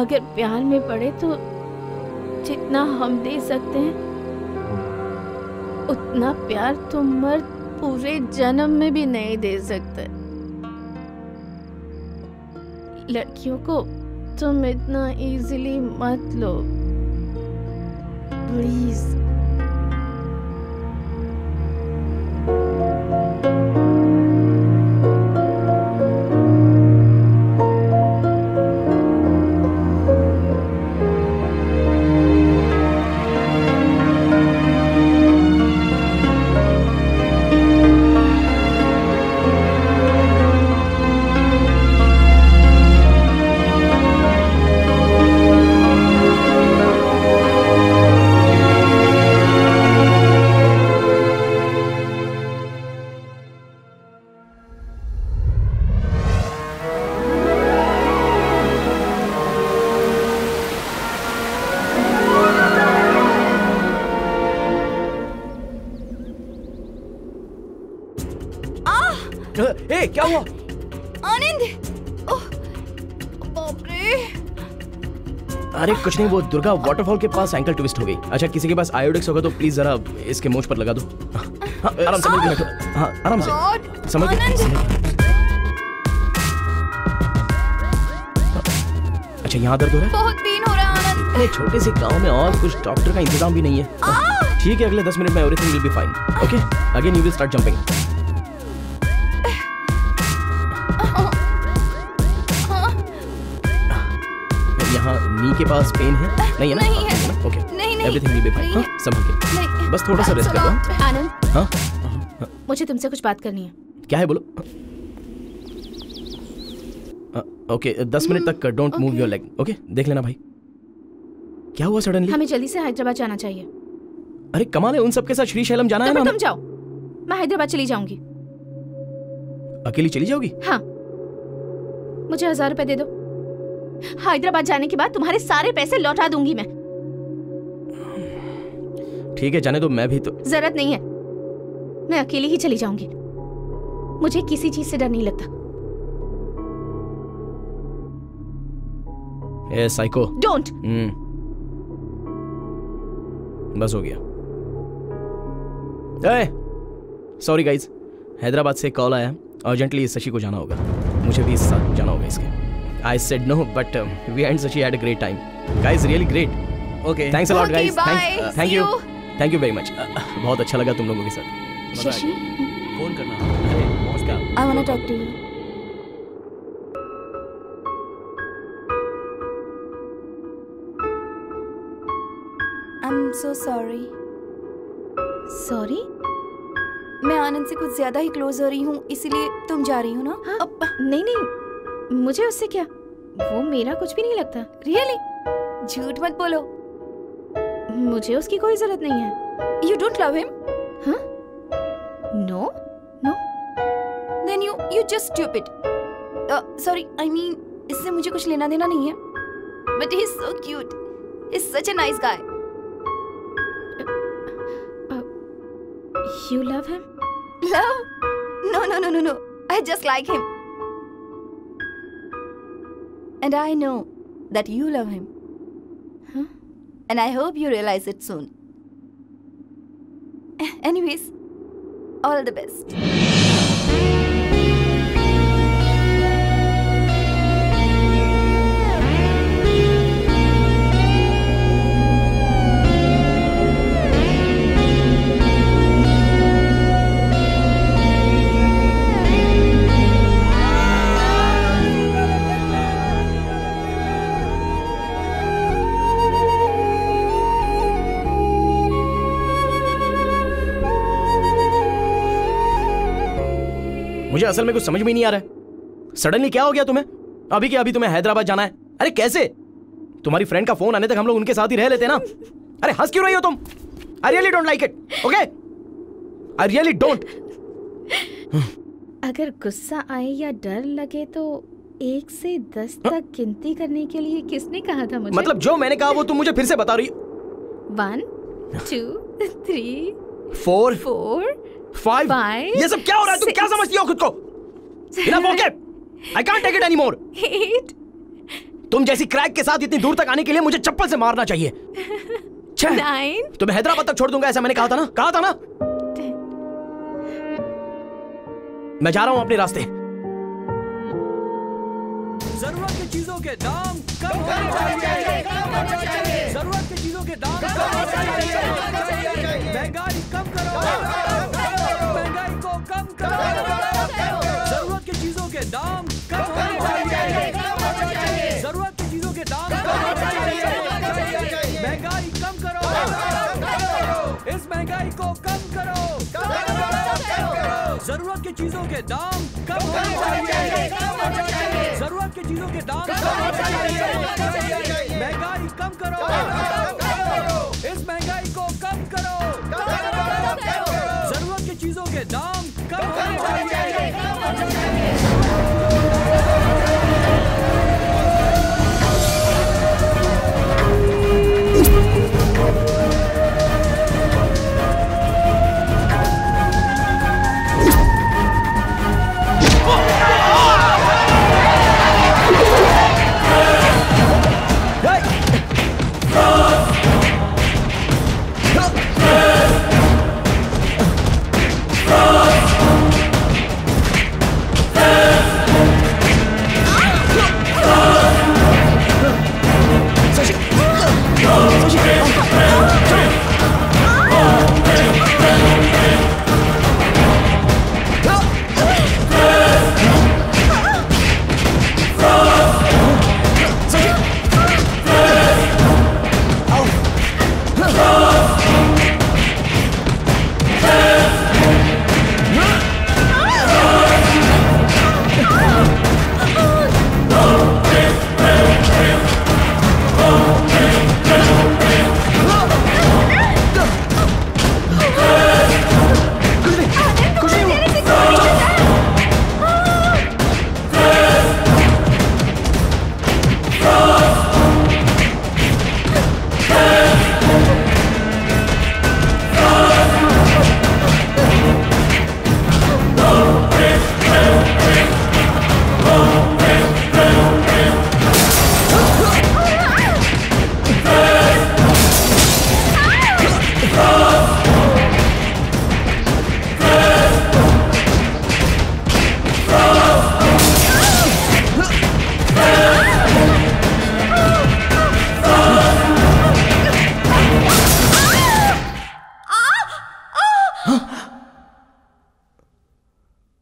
अगर प्यार में पड़े तो जितना हम दे सकते हैं उतना प्यार तो मर्द पूरे जन्म में भी नहीं दे सकते। लड़कियों को तुम इतना इजीली मत लो प्लीज। कुछ नहीं, वो दुर्गा वाटरफॉल के पास एंकल ट्विस्ट हो गई। अच्छा किसी के पास आयोडेक्स होगा तो प्लीज जरा इसके मूंछ पर लगा दो। आराम से बैठो। हाँ आराम से समझ गए। अच्छा यहाँ दर्द हो रहा है? बहुत पेन हो रहा है आनंद। अपने छोटे से गांव में और कुछ डॉक्टर का इंतजाम भी नहीं है। ठीक है, अगले 10 मिनट में everything will be fine. Okay, again you will start jumping. यहाँ नी के पास पेन है? नहीं है ना? नहीं है। Okay, everything will be fine. संभल के, बस थोड़ा सा रेस्ट कर लो। आनंद, हाँ, मुझे तुमसे कुछ बात करनी है। क्या है बोलो? ओके, 10 मिनट तक don't move your leg. Okay, देख लेना भाई। क्या हुआ सडनली? हमें जल्दी से हैदराबाद जाना चाहिए। अरे कमाल है, उन सब के साथ श्री शैलम जाना है ना? तुम जाओ, मैं हैदराबाद चली जाऊंगी। अकेली चली जाओगी? हाँ, मुझे 1000 रुपए दे दो। हैदराबाद जाने के बाद तुम्हारे सारे पैसे लौटा दूंगी मैं। ठीक है, जाने दो, मैं भी तो। जरूरत नहीं है, मैं अकेली ही चली जाऊंगी। मुझे किसी चीज से डर नहीं लगता। ए साइको, डोंट। बस हो गया। ए सॉरी गाइज, हैदराबाद से कॉल आया, अर्जेंटली शशि को जाना होगा, मुझे भी साथ जाना होगा इसके। I said no, but we and Shashi had a great time guys, really great. Okay, thanks a lot guys, thank you very much. बहुत अच्छा लगा तुम लोगों के साथ। शशि फोन करना, I want to talk to you. I'm so sorry. Sorry? मैं आनंद से कुछ ज्यादा ही क्लोज हो रही हूँ, इसीलिए तुम जा रही हो ना? हाँ? अब नहीं, मुझे उससे क्या, वो मेरा कुछ भी नहीं लगता। Really? झूठ मत बोलो, मुझे उसकी कोई जरूरत नहीं है। You don't love him? हाँ? No? Then you just stupid. Sorry, I mean, इससे मुझे कुछ लेना देना नहीं है। But he's so cute. He's such a nice guy. You love him? Love? No. I just like him. And I know that you love him. Huh? And I hope you realize it soon. Anyways, all the best. मुझे असल में कुछ समझ में नहीं आ रहा है, suddenly क्या हो गया तुम्हें? अभी के अभी तुम्हें हैदराबाद जाना है? अरे कैसे? तुम्हारी फ्रेंड का फोन आने तक हम लोग उनके साथ ही रह लेते ना। अरे हंस क्यों रही हो तुम? I really don't like it. Okay, I really don't. अगर गुस्सा आए या डर लगे तो 1 से 10 तक गिनती करने के लिए किसने कहा था मुझे? मतलब जो मैंने कहा वो तुम मुझे फिर से बता रही हो। 1 2 3 4 5 ये सब क्या हो रहा है? तुम क्या समझती हो खुद को? Enough, okay, I can't take it any more. 8 तुम जैसी क्रैक के साथ इतनी दूर तक आने के लिए मुझे चप्पल से मारना चाहिए। 9 तुम्हें हैदराबाद तक छोड़ दूंगा, ऐसा मैंने कहा था ना। 10 मैं जा रहा हूं अपने रास्ते। जरूरत की चीजों के दाम कम होने चाहिए। जरूरत की चीजों के दाम कम होने चाहिए। महंगाई कम करो, कम करो, जरूरत की चीजों के दाम कम होने चाहिए। जरूरत की चीजों के दाम कम होने चाहिए। महंगाई कम करो, इस महंगाई को कम करो। जरूरत की चीजों के दाम कम होने चाहिए। जरूरत की चीजों के दाम कम होने चाहिए। महंगाई कम करो, इस महंगाई को कम करो। जरूरत की चीजों के दाम कम होने चाहिए। Oh!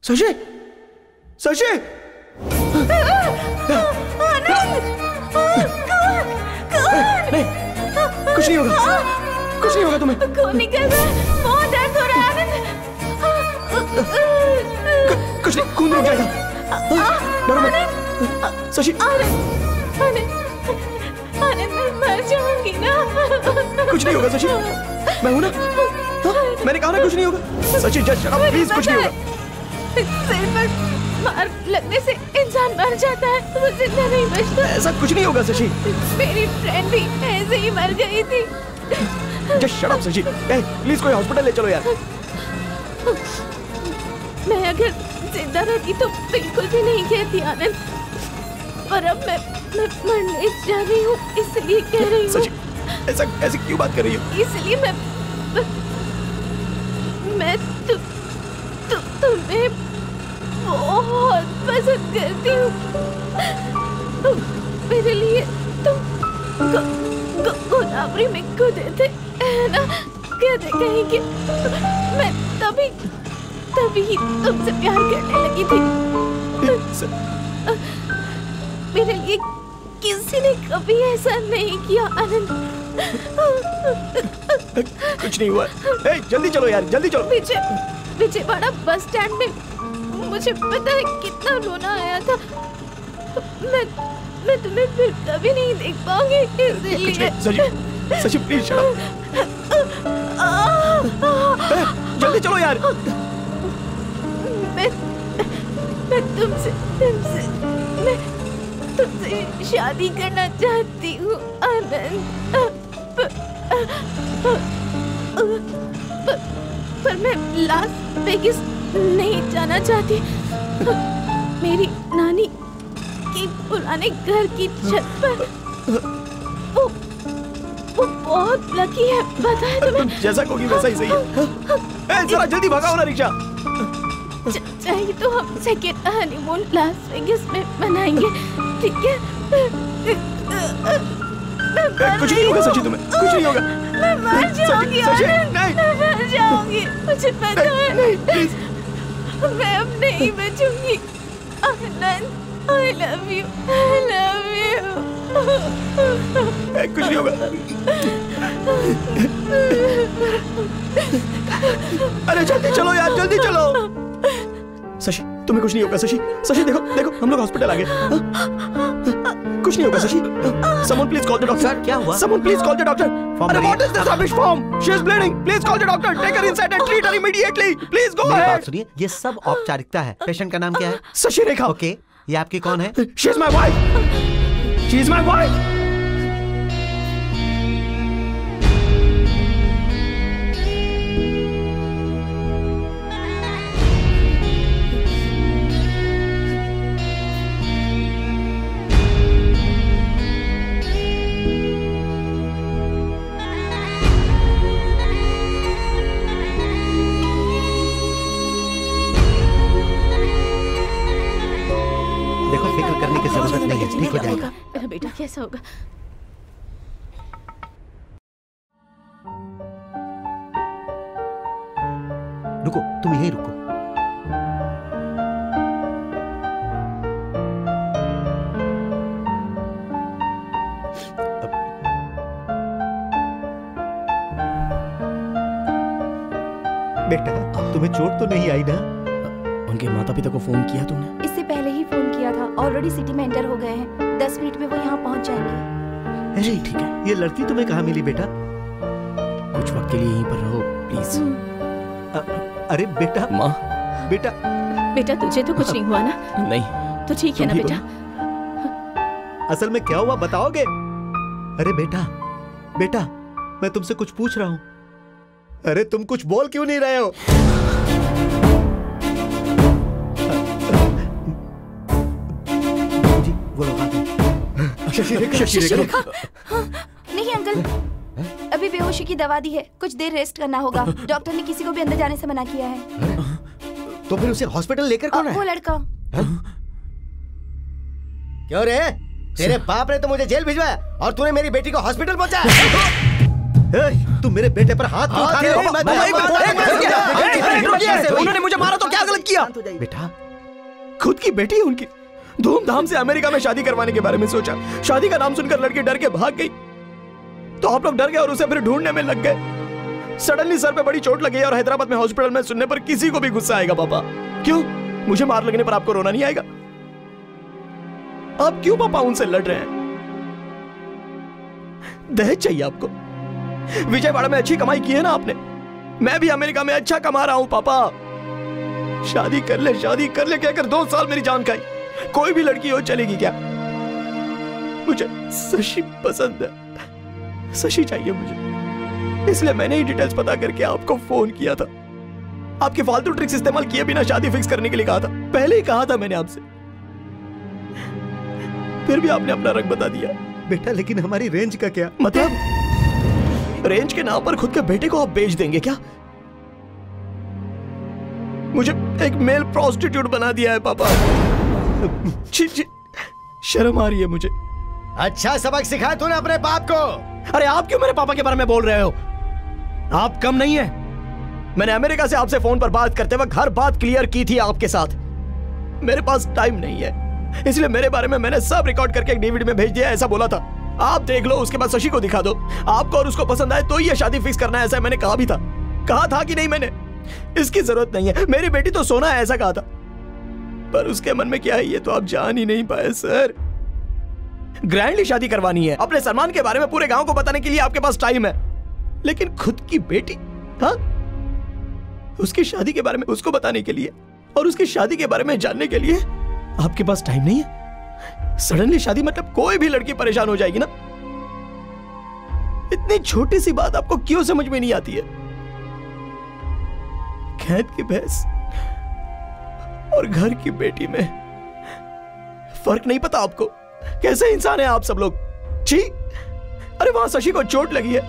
शशि, शशि, नहीं, कुछ नहीं होगा, कुछ नहीं होगा तुम्हें। बहुत दर्द हो रहा है आनंद। कुछ नहीं, खून रुक जाएगा। डरो मत शशि। आनंद, मैं मर जाऊंगी ना। कुछ नहीं होगा शशि, मैं हूं ना। मैंने कहा ना कुछ नहीं होगा शशि। जज अब प्लीज, कुछ नहीं होगा। सिर पर मार लगने से इंसान मर जाता है, वो जिंदा नहीं बचता। ऐसा कुछ नहीं होगा शशि। मेरी फ्रेंड भी ऐसे ही मर गई थी। Just shut up Shashi. Please कोई हॉस्पिटल ले चलो यार। मैं अगर जिंदा रहती तो बिल्कुल भी नहीं कहती आनंद, और अब मैं मरने जा रही हूँ इसलिए कह रही हूँ। ऐसा ऐसी क्यों बात कर रही हो? इसलिए मैं तुम्हें बहुत पसंद करती हूँ। मेरे लिए तुम गोदावरी में कूदे थे ना, कहते कहीं कि मैं तभी तुमसे प्यार करने लगी थी। मेरे लिए किसी ने कभी ऐसा नहीं किया आनंद। कुछ नहीं हुआ। जल्दी चलो यार, जल्दी चलो। विजयवाड़ा बस स्टैंड में मुझे पता है कितना रोना आया था। मैं तुम्हें फिर कभी नहीं देख पाऊंगी इसलिए। सचिन, सचिन प्लीज चलो। जल्दी चलो यार। मैं तुमसे शादी करना चाहती हूँ आनंद, पर मैं लास वेगास नहीं जाना चाहती। मेरी नानी के पुराने घर की छत पर वो बहुत लकी है, पता है तुम्हें। जैसा कोई वैसा ही सही है। जरा जल्दी भागा ना रिक्शा। चाहिए तो हम सेकेंड हनीमून लास वेगास में मनाएंगे, ठीक है? कुछ नहीं होगा सची तुम्हें, कुछ नहीं होगा। मैं मर जाऊंगी आनंद, मैं मर जाऊंगी। मुझे पता है मैं अब नहीं बचूंगी Anand. I love you, I love you. कुछ नहीं होगा। अरे जल्दी चलो यार, जल्दी चलो। शशि तुम्हें कुछ नहीं होगा शशि। शशि देखो देखो, हम लोग हॉस्पिटल आ गए। कुछ नहीं होगा Shashi. Someone please call the doctor. Sir क्या हुआ? Someone please call the doctor. अरे what is this rubbish form? She is bleeding. Please call the doctor. Take her inside and treat her immediately. Please go ahead. बात सुनिए, ये सब औपचारिकता है। Patient का नाम क्या है? शशि रेखा। Okay, ये आपकी कौन है? She is my wife. She is my wife. कैसा होगा? रुको, तुम यहीं रुको। बेटा तुम्हें चोट तो नहीं आई ना? उनके माता पिता को फोन किया तुमने? इससे पहले ही फोन किया था। ऑलरेडी सिटी में एंटर हो गए हैं, 10 मिनट में वो यहाँ पहुँच जाएंगे। अरे ठीक है, ये लड़की तुम्हें कहाँ मिली बेटा? कुछ वक्त के लिए यहीं पर रहो प्लीज। अरे बेटा। माँ। बेटा। बेटा तुझे तो कुछ नहीं हुआ ना? नहीं। तो ठीक है ना बेटा? असल में क्या हुआ बताओगे? अरे बेटा, बेटा मैं तुमसे कुछ पूछ रहा हूँ। अरे तुम कुछ बोल क्यों नहीं रहे हो? शशि रेखा। नहीं अंकल, अभी बेहोशी की दवा दी है, कुछ देर रेस्ट करना होगा। डॉक्टर ने किसी को भी अंदर जाने से मना किया है। तो फिर उसे हॉस्पिटल लेकर कौन है? वो लड़का। क्यों रे, तेरे बाप ने तो मुझे जेल भिजवाया और तूने मेरी बेटी को हॉस्पिटल पहुंचाया। तू मेरे बेटे पर हाथ क्यों उठा रहे हो? उन्होंने मुझे मारा तो क्या गलत किया? बेटा, खुद की बेटी है उनकी। धूमधाम से अमेरिका में शादी करवाने के बारे में सोचा। शादी का नाम सुनकर लड़की डर के भाग गई, तो आप लोग डर गए और उसे फिर ढूंढने में लग गए। सडनली सर पे बड़ी चोट लगी और हैदराबाद में हॉस्पिटल में सुनने पर किसी को भी गुस्सा आएगा पापा। क्यों? मुझे मार लगने पर आपको रोना नहीं आएगा? आप क्यों पापा उनसे लड़ रहे हैं? दहेज चाहिए आपको? विजयवाड़ा में अच्छी कमाई की है ना आपने। मैं भी अमेरिका में अच्छा कमा रहा हूं पापा। शादी कर ले कहकर 2 साल मेरी जान खाई। कोई भी लड़की हो चलेगी क्या? मुझे शशि पसंद है, शशि चाहिए मुझे, इसलिए मैंने ही डिटेल्स पता करके आपको फोन किया था। आपके फालतू ट्रिक्स इस्तेमाल किए बिना शादी फिक्स करने के लिए कहा था, पहले ही कहा था मैंने आपसे, फिर भी आपने अपना रंग बता दिया। बेटा लेकिन हमारी रेंज का क्या मतलब? रेंज के नाम पर खुद के बेटे को आप बेच देंगे क्या? मुझे एक मेल प्रोस्टिट्यूट बना दिया है पापा। ची, ची, शर्म आ रही है मुझे। अच्छा सबक सिखाया तूने अपने बाप को। अरे आप क्यों मेरे पापा के बारे में बोल रहे हो? आप कम नहीं है। मैंने अमेरिका से आपसे फोन पर बात करते वक्त हर बात क्लियर की थी आपके साथ। मेरे पास टाइम नहीं है, इसलिए मेरे बारे में मैंने सब रिकॉर्ड करके एक डीवीडी में भेज दिया, ऐसा बोला था। आप देख लो, उसके बाद शशि को दिखा दो। आपको और उसको पसंद आए तो ये शादी फिक्स करना है, ऐसा मैंने कहा भी था। कहा था कि नहीं? मैंने इसकी जरूरत नहीं है, मेरी बेटी तो सोना है ऐसा कहा था। पर उसके मन में क्या है ये तो आप जान ही नहीं पाए सर। ग्रैंडली शादी करवानी है, अपने सम्मान के बारे में पूरे गांव को बताने के लिए आपके पास टाइम है, लेकिन खुद की बेटी, हाँ, उसकी शादी के बारे में उसको बताने के लिए और उसकी शादी के बारे में जानने के लिए आपके पास टाइम नहीं है। सडनली शादी मतलब कोई भी लड़की परेशान हो जाएगी ना। इतनी छोटी सी बात आपको क्यों समझ में नहीं आती है? खेत की भैंस और घर की बेटी में फर्क नहीं पता आपको? कैसे इंसान है आप सब लोग? छी! अरे वहां शशि को चोट लगी है,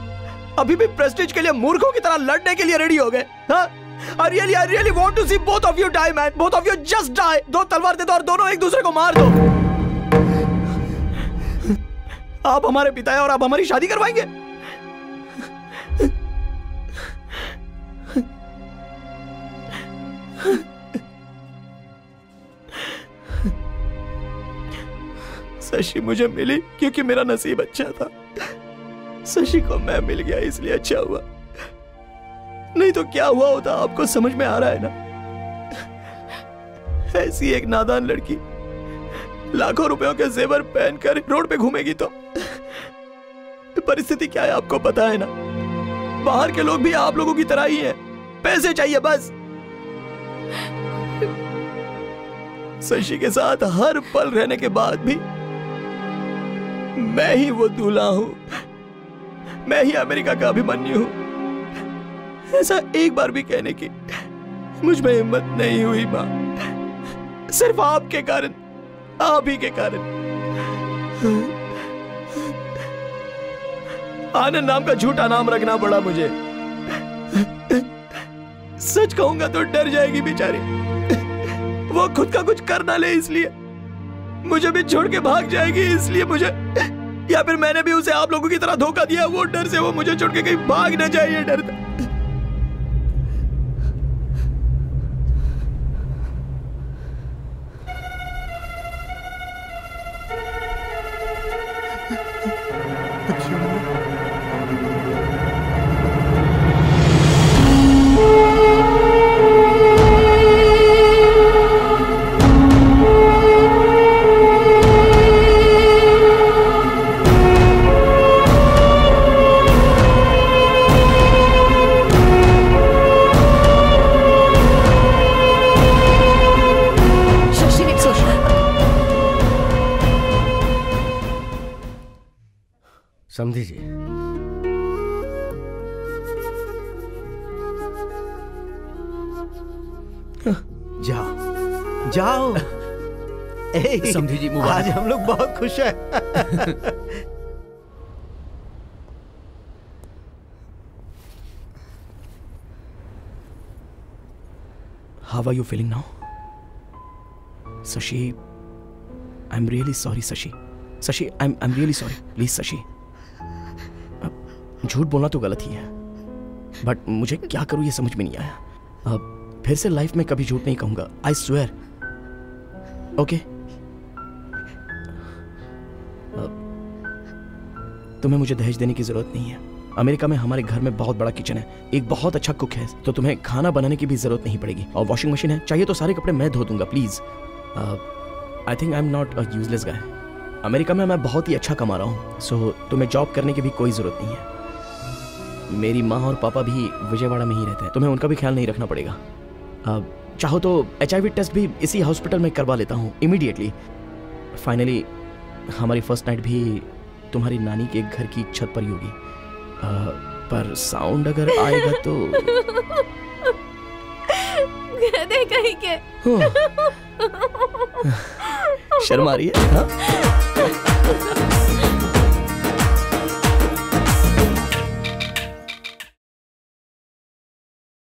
अभी भी प्रेस्टीज के लिए मूर्खों की तरह लड़ने के लिए रेडी हो गए। I really want to see both of you die, man. Both of you just die. 2 तलवार दे दो और दोनों एक दूसरे को मार दो। आप हमारे पिता हैं और आप हमारी शादी करवाएंगे? शशि मुझे मिली क्योंकि मेरा नसीब अच्छा था। शशि को मैं मिल गया इसलिए अच्छा हुआ, नहीं तो क्या हुआ होता? आपको समझ में आ रहा है ना? ऐसी एक नादान लड़की लाखों रुपयों के जेवर पहनकर रोड पे घूमेगी तो परिस्थिति क्या है आपको पता है ना? बाहर के लोग भी आप लोगों की तरह ही हैं, पैसे चाहिए बस। शशि के साथ हर पल रहने के बाद भी मैं ही वो दूल्हा हूं, मैं ही अमेरिका का अभिमन्यु हूं, ऐसा एक बार भी कहने की मुझ में हिम्मत नहीं हुई मां, सिर्फ आपके कारण, आप ही के कारण। आनंद नाम का झूठा नाम रखना पड़ा मुझे। सच कहूंगा तो डर जाएगी बेचारी, वो खुद का कुछ कर ना ले इसलिए, मुझे भी छोड़ के भाग जाएगी इसलिए मुझे, या फिर मैंने भी उसे आप लोगों की तरह धोखा दिया, वो डर से वो मुझे छोड़ के कहीं भाग ना जाए, ये डर था। समझी जी, जाओ। समझी जी मुबारक, आज हम लोग बहुत खुश हैं। How are you feeling now? Shashi I am really sorry. Shashi, I am really sorry. Please Shashi, झूठ बोलना तो गलत ही है, बट मुझे क्या करूँ ये समझ में नहीं आया। अब फिर से लाइफ में कभी झूठ नहीं कहूँगा, आई स्वेयर। ओके, तुम्हें मुझे दहेज देने की जरूरत नहीं है। अमेरिका में हमारे घर में बहुत बड़ा किचन है, एक बहुत अच्छा कुक है, तो तुम्हें खाना बनाने की भी जरूरत नहीं पड़ेगी। और वॉशिंग मशीन है, चाहिए तो सारे कपड़े मैं धो दूंगा। Please, I think I am not a useless guy. America में मैं बहुत ही अच्छा कमा रहा हूँ, सो तुम्हें जॉब करने की भी कोई जरूरत नहीं है। मेरी माँ और पापा भी विजयवाड़ा में ही रहते हैं, तुम्हें उनका भी ख्याल नहीं रखना पड़ेगा। चाहो तो HIV टेस्ट भी इसी हॉस्पिटल में करवा लेता हूँ इमीडिएटली। फाइनली हमारी फर्स्ट नाइट भी तुम्हारी नानी के घर की छत पर ही होगी। पर साउंड अगर आएगा तो कहीं के शर्म आ रही है।